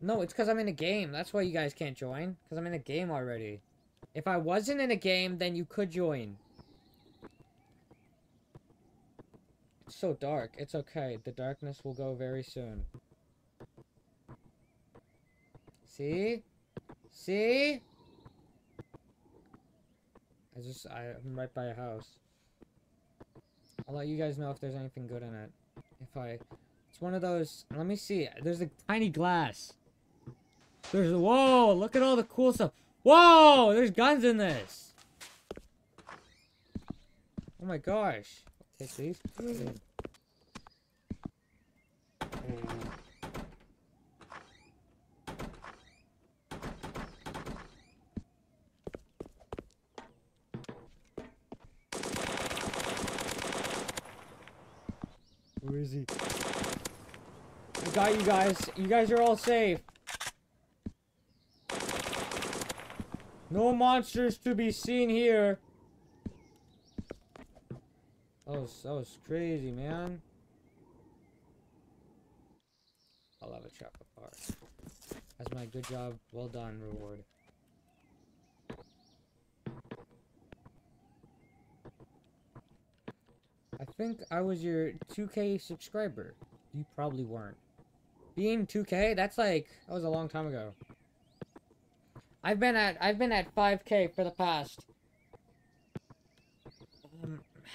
No, it's because I'm in a game. That's why you guys can't join. Because I'm in a game already. If I wasn't in a game, then you could join. It's so dark. It's okay. The darkness will go very soon. See? See? I'm right by a house. I'll let you guys know if there's anything good in it. It's one of those. Let me see. There's a tiny glass. Whoa! Look at all the cool stuff. Whoa! There's guns in this. Oh my gosh. I'll take these. Where is he? I got you guys. You guys are all safe. No monsters to be seen here. That was crazy, man. I'll have a chocolate bar. That's my good job. Well done, reward. I think I was your 2K subscriber. You probably weren't. Being 2K, that's like that was a long time ago. I've been at 5K for the past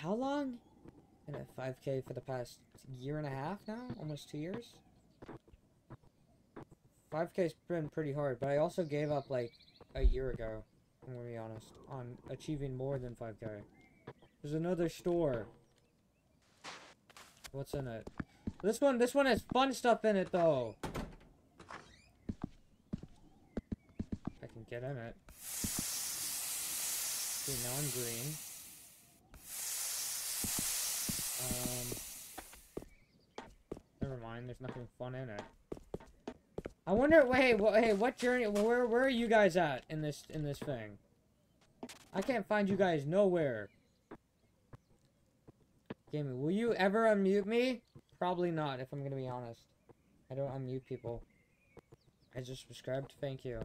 how long? I've been at 5K for the past year and a half now, almost 2 years. 5K's been pretty hard, but I also gave up like a year ago, I'm gonna be honest, on achieving more than 5K. There's another store. What's in it? This one has fun stuff in it, though. I can get in it. Okay, now I'm green. Never mind. There's nothing fun in it. I wonder. Hey, what journey? Where are you guys at in this thing? I can't find you guys nowhere. Gaming, will you ever unmute me? Probably not, if I'm gonna be honest. I don't unmute people. I just subscribed, thank you.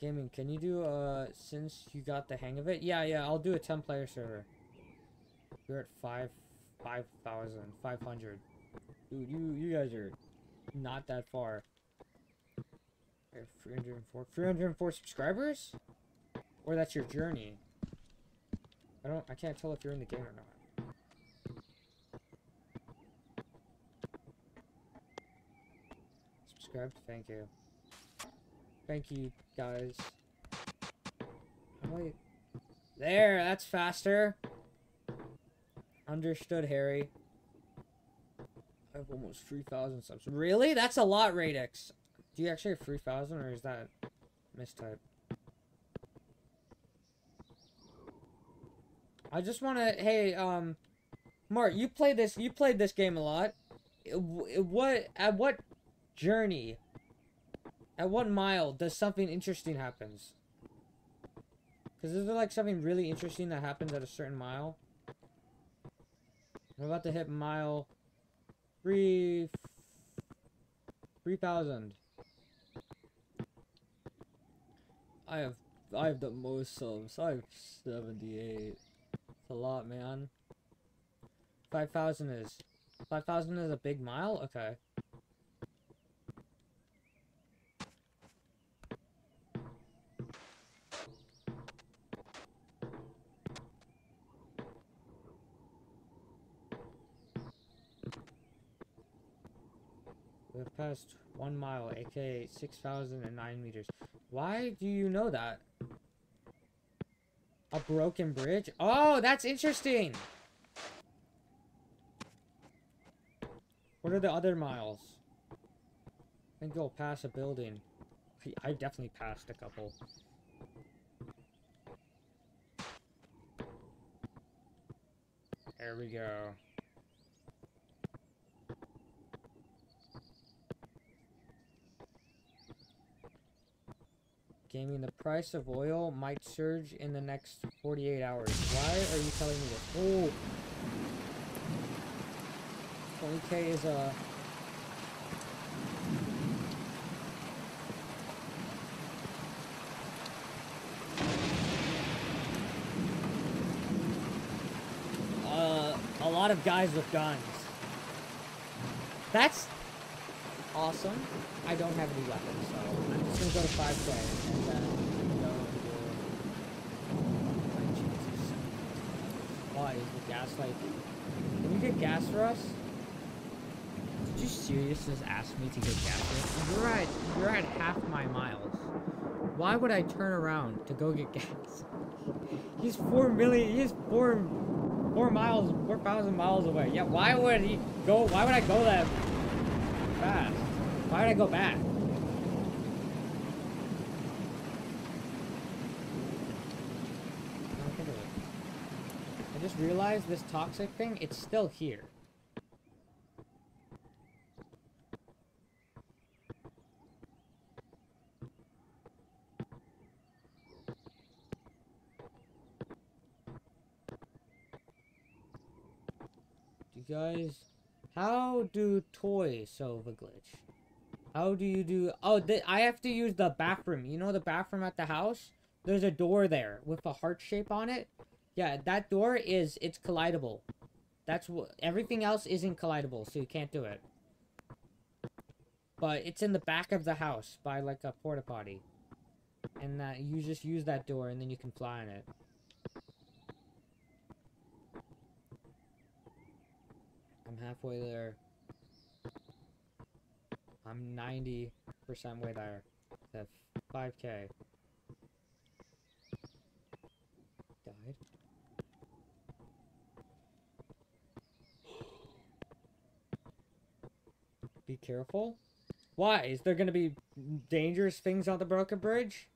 Gaming, can you do, since you got the hang of it? Yeah, I'll do a 10-player server. You're at 5,500. Dude, you guys are not that far. I have 304 subscribers? Or that's your journey. I can't tell if you're in the game or not. Subscribe, thank you. Thank you, guys. There, that's faster. Understood, Harry. I have almost 3,000 subs. Really? That's a lot, Radix. Do you actually have 3,000 or is that mistype? I just want to, hey, Mark, you played this game a lot. At what journey, at what mile does something interesting happens? Because is there like something really interesting that happens at a certain mile? I'm about to hit mile 3,000. I have the most subs. I have 78. A lot, man. 5,000 is a big mile? Okay. We have passed 1 mile, aka 6,009 meters. Why do you know that? A broken bridge? Oh, that's interesting! What are the other miles? I think you'll pass a building. I definitely passed a couple. There we go. Gaming, the price of oil might surge in the next 48 hours. Why are you telling me this? Oh! 20K is a... a lot of guys with guns. That's... awesome. I don't have any weapons, so I'm just gonna go to 5K and then go to Jesus. Why is the gas light? Can you get gas for us? Did you seriously just ask me to get gas for us? You're at half my miles. Why would I turn around to go get gas? He's 4 million. He's 4 miles, 4,000 miles away. Yeah, why would he go? Why would I go that fast? Why would I go back? I just realized this toxic thing. It's still here. Guys, how do toys solve a glitch? How do you do? Oh, I have to use the bathroom. You know the bathroom at the house? There's a door there with a heart shape on it. Yeah, that door is, it's collidable. That's what, everything else isn't collidable, so you can't do it. But it's in the back of the house by like a porta potty, and that you just use that door and then you can fly on it. I'm halfway there. I'm 90% way there. That's 5K. Died. Be careful. Why? Is there gonna be dangerous things on the broken bridge?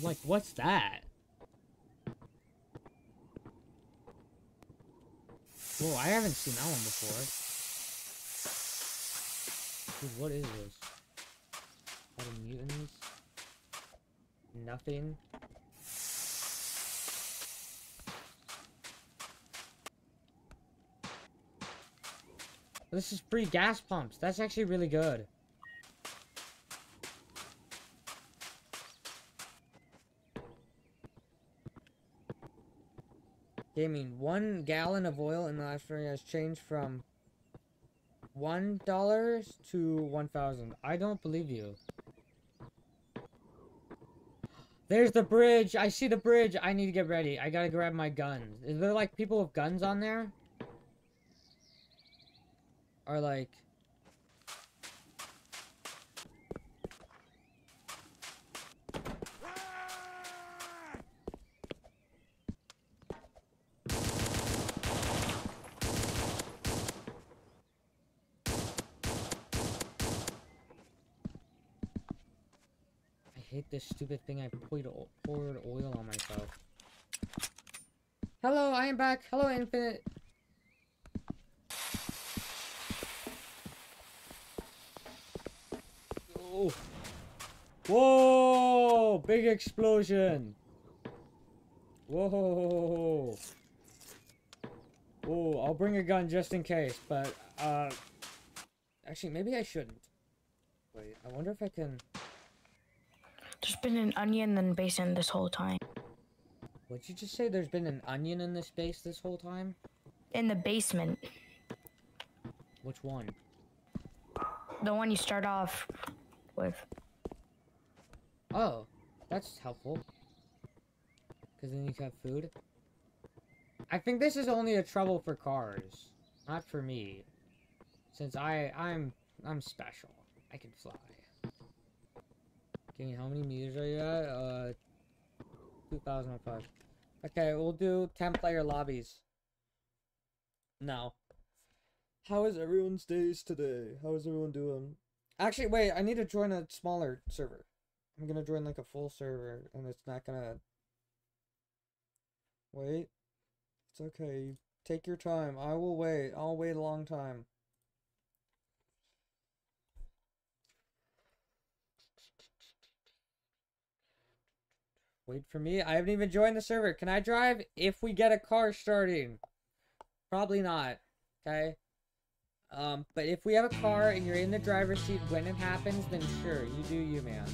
Like, what's that? Whoa, I haven't seen that one before. Dude, what is this? Any mutants? Nothing. This is free gas pumps. That's actually really good. Gaming, 1 gallon of oil in the last 3 years has changed from $1 to 1,000. I don't believe you. There's the bridge. I see the bridge. I need to get ready. I gotta grab my guns. Is there like people with guns on there? Or like... this stupid thing. I poured oil on myself. Hello, I am back. Hello, Infinite. Oh. Whoa! Big explosion. Whoa. Oh, I'll bring a gun just in case, but actually maybe I shouldn't. Wait, I wonder if I can. There's been an onion in the basin this whole time. Would you just say there's been an onion in this base this whole time? In the basement. Which one? The one you start off with. Oh, that's helpful. Because then you have food. I think this is only a trouble for cars. Not for me. Since I'm special. I can fly. How many meters are you at? 2005. Okay, we'll do 10-player lobbies. No. How is everyone's days today? How is everyone doing? Actually, wait, I need to join a smaller server. I'm gonna join like a full server, and it's not gonna... Wait. It's okay. You take your time. I will wait. I'll wait a long time. Wait for me. I haven't even joined the server. Can I drive if we get a car starting? Probably not. Okay. But if we have a car and you're in the driver's seat when it happens, then sure, you do you, man.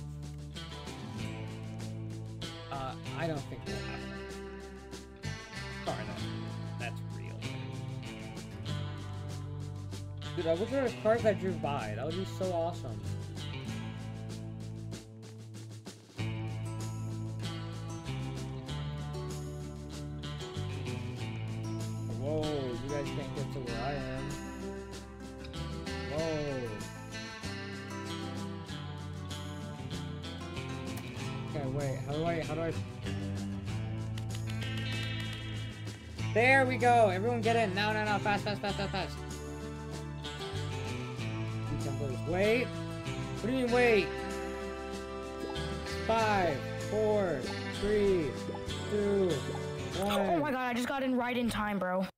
I don't think that happened. Sorry, that's real. Dude, I wish there was cars that drove by. That would be so awesome. Whoa, you guys can't get to where I am. Whoa. Okay, wait, how do I... There we go! Everyone get in! No, fast. Wait! What do you mean wait? 5, 4, 3, 2, 1... Oh my god, I just got in right in time, bro. I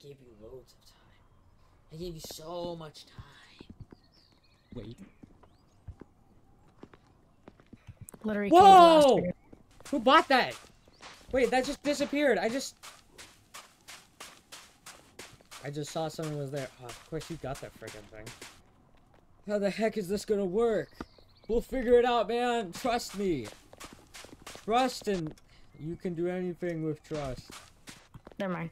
gave you loads of time. I gave you so much time. Wait. Literally. Whoa! Who bought that? Wait, that just disappeared. I just saw someone was there. Oh, of course you got that freaking thing. How the heck is this gonna work? We'll figure it out, man. Trust me. Trust and you can do anything with trust. Never mind.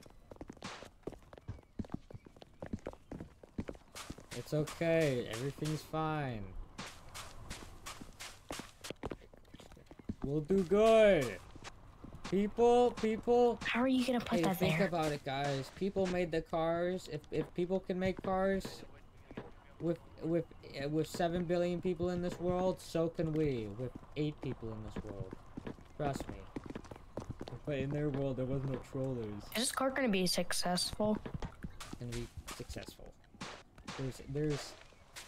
It's okay, everything's fine. We'll do good. People. How are you gonna put that there? Think about it, guys. People made the cars. If people can make cars, with 7 billion people in this world, so can we. With 8 people in this world, trust me. But in their world, there was no trollers. Is this car gonna be successful? There's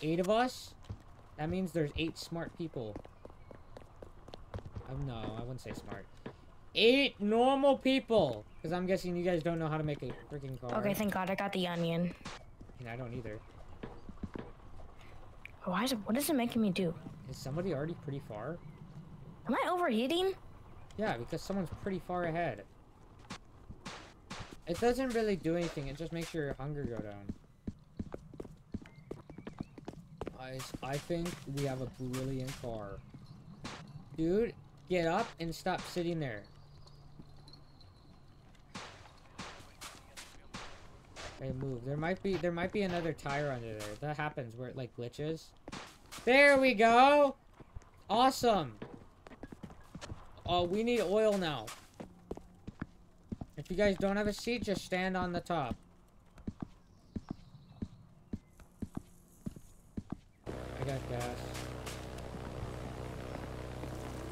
8 of us. That means there's 8 smart people. Oh, no, I wouldn't say smart. 8 normal people, because I'm guessing you guys don't know how to make a freaking car. Okay, thank God I got the onion. And I don't either. Why is it? What is it making me do? Is somebody already pretty far? Am I overheating? Yeah, because someone's pretty far ahead. It doesn't really do anything. It just makes your hunger go down. Guys, I think we have a brilliant car, dude. Get up and stop sitting there. Okay, move. There might be another tire under there. That happens where it like glitches. There we go. Awesome. Oh, we need oil now. If you guys don't have a seat, just stand on the top. I got gas.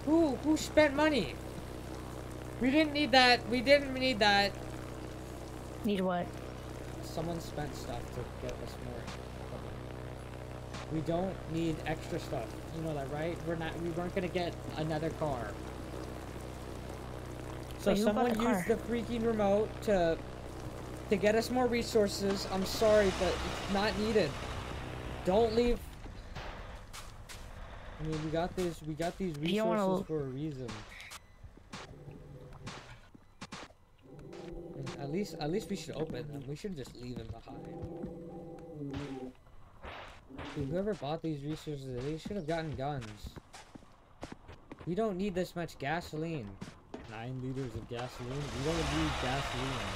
Who spent money? We didn't need that. Need what? Someone spent stuff to get us more. We don't need extra stuff. You know that, right? We weren't gonna get another car. So wait, someone used the freaking remote to get us more resources. I'm sorry, but it's not needed. Don't leave. I mean, we got these resources for a reason. And at least we should open them. We should just leave them behind. Dude, whoever bought these resources, they should have gotten guns. We don't need this much gasoline. 9 liters of gasoline? We don't need gasoline.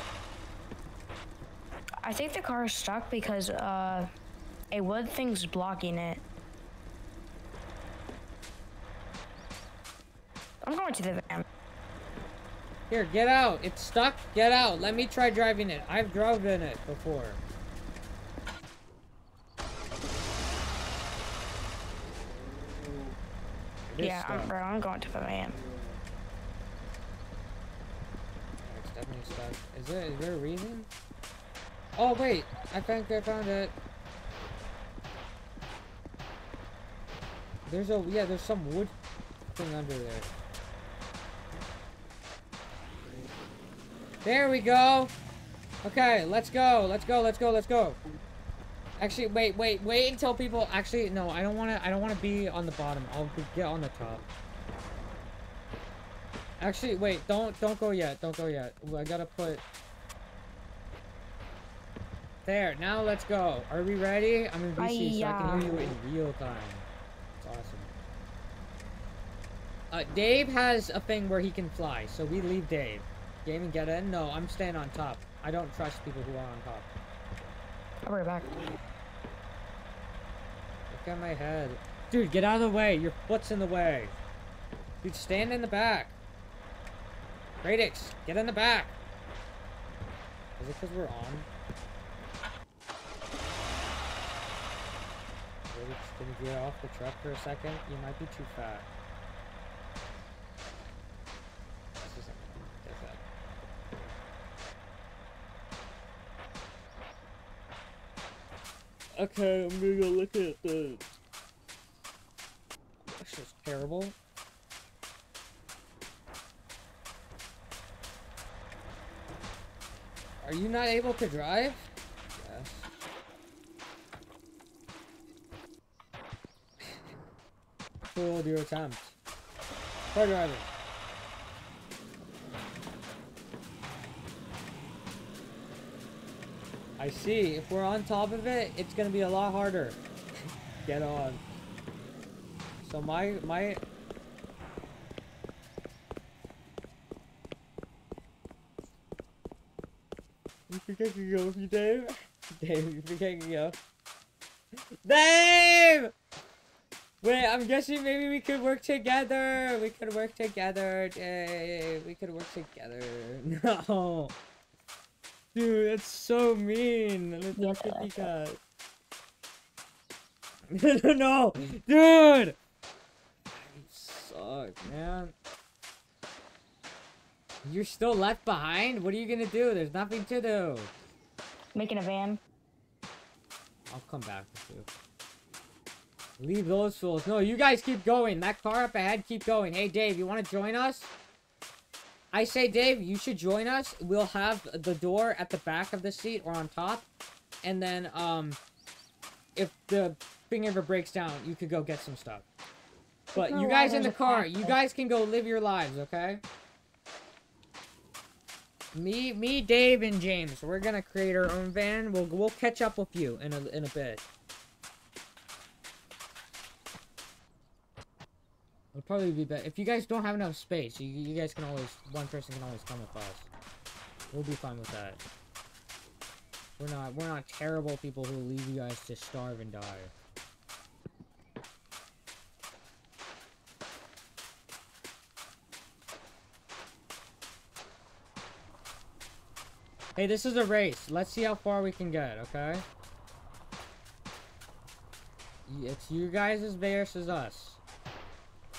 I think the car is stuck because, a wood thing's blocking it. I'm going to the van. Here, get out. It's stuck. Get out. Let me try driving it. I've driven it before. Yeah, I'm going to the van. It's definitely stuck. Is there a reason? Oh, wait. I think I found it. There's some wood thing under there. There we go. Okay, let's go. Actually, wait until people. Actually, no, I don't want to be on the bottom. I'll get on the top. Actually, wait, don't go yet. I gotta put. There, now let's go. Are we ready? I'm in VC, so I can hear you in real time. It's awesome. Dave has a thing where he can fly, so we leave Dave. Gaming, get in? No, I'm staying on top. I don't trust people who are on top. I'll bring it back. Look at my head. Dude, get out of the way. Your foot's in the way. Dude, stand in the back. Radix, get in the back. Is it because we're on? Radix, can you get off the truck for a second? You might be too fat. Okay, I'm gonna go look at this. This is terrible. Are you not able to drive? Yes. Full of your attempt. Car driving. I see. If we're on top of it, it's gonna be a lot harder. Get on. So my you think I can go with you, Dave? Dave, you think I can go? Dave! Wait, I'm guessing maybe we could work together. We could work together, Dave. We could work together. No. Dude, that's so mean. Let's look at you guys. No, dude! You suck, man. You're still left behind? What are you gonna do? There's nothing to do. Making a van. I'll come back with you. Leave those fools. No, you guys keep going. That car up ahead, keep going. Hey, Dave, you wanna join us? I say, Dave, you should join us. We'll have the door at the back of the seat or on top. And then, if the thing ever breaks down, you could go get some stuff. But you guys in the car, you guys can go live your lives, okay? Me, Dave, and James, we're gonna create our own van. We'll catch up with you in a bit. It'll probably be better. If you guys don't have enough space, you guys can always, one person can always come with us. We'll be fine with that. We're not terrible people who leave you guys to starve and die. Hey, this is a race. Let's see how far we can get, okay? It's you guys versus us.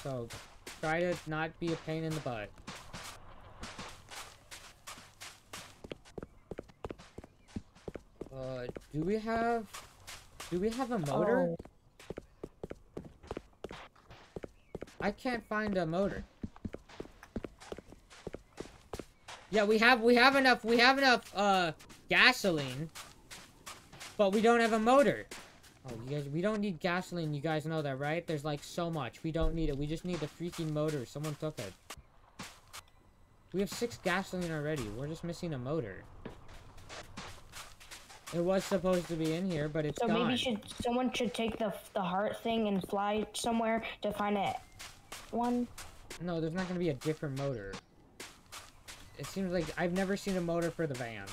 So, try to not be a pain in the butt. Do we have a motor? Oh. I can't find a motor. Yeah, we have enough gasoline, but we don't have a motor. Oh, you guys, we don't need gasoline, you guys know that, right? There's, like, so much. We don't need it. We just need the freaking motor. Someone took it. We have 6 gasoline already. We're just missing a motor. It was supposed to be in here, but it's gone. So maybe someone should take the heart thing and fly somewhere to find it. One. No, there's not going to be a different motor. It seems like I've never seen a motor for the van.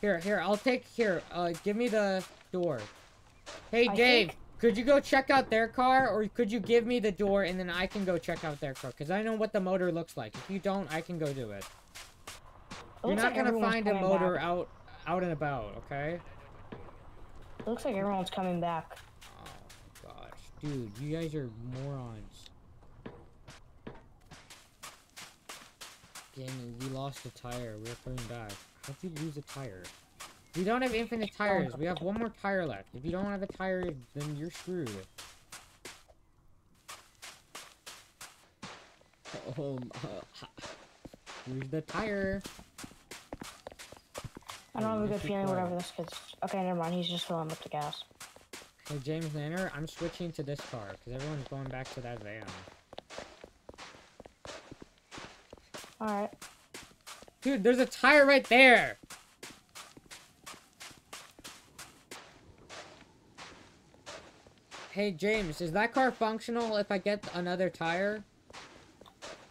Here, I'll take... Here, give me the door. Hey, Dave, could you go check out their car, or could you give me the door, and then I can go check out their car? Because I know what the motor looks like. If you don't, I can go do it. You're not going to find a motor out and about, okay? It looks like everyone's coming back. Oh, gosh. Dude, you guys are morons. Damn, we lost a tire. We're coming back. How'd you lose a tire? We don't have infinite tires. We have one more tire left. If you don't have a tire, then you're screwed. Here's the tire. I don't have a good feeling whatever this is. Okay, never mind. He's just filling up the gas. Hey, James Lanner, I'm switching to this car because everyone's going back to that van. All right. Dude, there's a tire right there. Hey, James, is that car functional if I get another tire?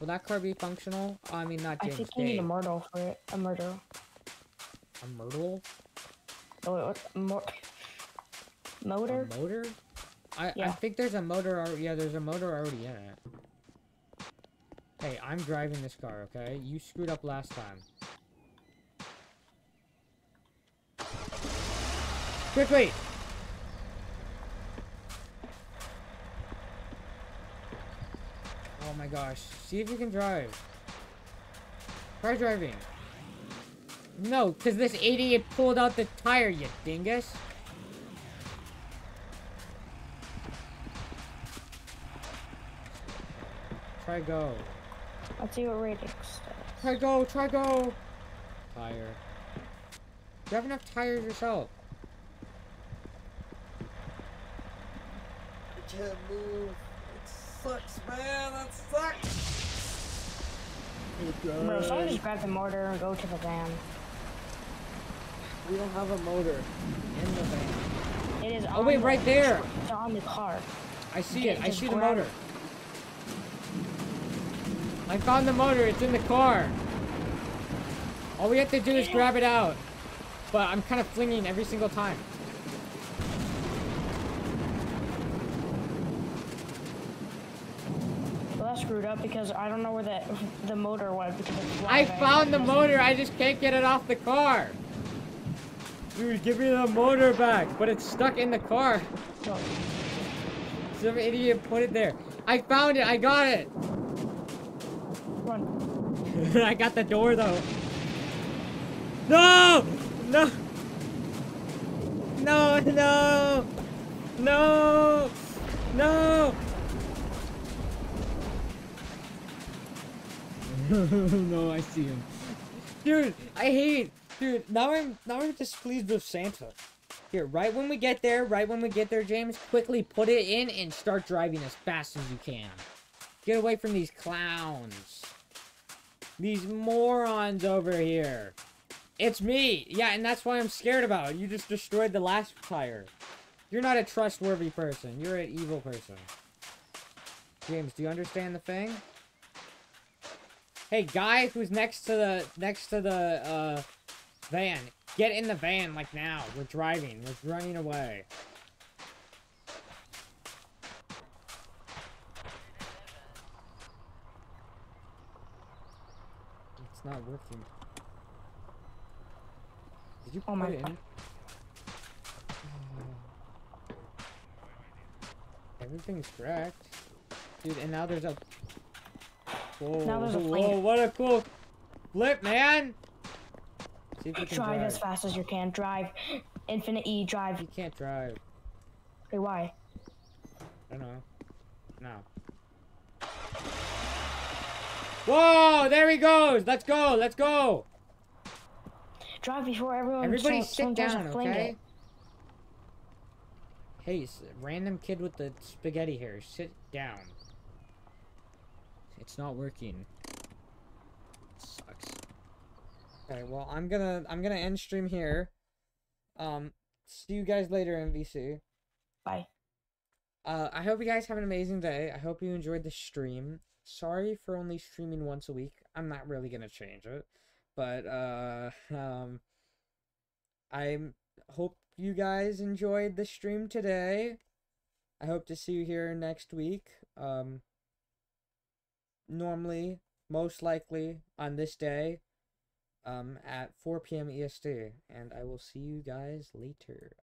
Will that car be functional? I mean, not James. I think you need a myrtle for it. A myrtle. A myrtle? Oh, wait, motor? A motor? I think there's a motor. Yeah, there's a motor already in it. Hey, I'm driving this car, okay? You screwed up last time. Quickly! Oh my gosh. See if you can drive. Try driving. No, because this idiot pulled out the tire, you dingus. Try go. Let's see what Radix does. Try go, try go! Tire. You have enough tires yourself. I can't move. It sucks, man. That sucks. Bro, should I just grab the motor and go to the van? We don't have a motor in the van. It is. Oh wait, right there. It's on the car. I see it. I see the motor. I found the motor. It's in the car. All we have to do is grab it out. But I'm kind of flinging every single time. Screwed up because I don't know where the motor was because I found the motor. I just can't get it off the car. Dude, give me the motor back, but it's stuck in the car. Oh. Some idiot put it there. I found it. I got it. Run. I got the door though. No! No! No! No! No! No! No, I see him. Dude, I hate... Dude, now I'm displeased with Santa. Here, right when we get there, James, quickly put it in and start driving as fast as you can. Get away from these clowns. These morons over here. It's me. Yeah, and that's why I'm scared about it. You just destroyed the last tire. You're not a trustworthy person. You're an evil person. James, do you understand the thing? Hey, guy who's next to the van, get in the van, like, now. We're driving. We're running away. It's not working. Did you put it in? Everything's cracked. Dude, and now there's a... Whoa, whoa, what a cool flip, man! See if you can drive as fast as you can. Drive. Infinite E, drive. You can't drive. Hey, why? I don't know. No. Whoa, there he goes! Let's go, let's go! Drive before everyone... Everybody sit down, okay? Hey, random kid with the spaghetti hair, sit down. It's not working. Sucks. Okay, well, I'm gonna end stream here. See you guys later, MVC. Bye. I hope you guys have an amazing day. I hope you enjoyed the stream. Sorry for only streaming once a week. I'm not really gonna change it, but I hope you guys enjoyed the stream today. I hope to see you here next week. Normally, most likely, on this day, at 4 p.m. EST, and I will see you guys later.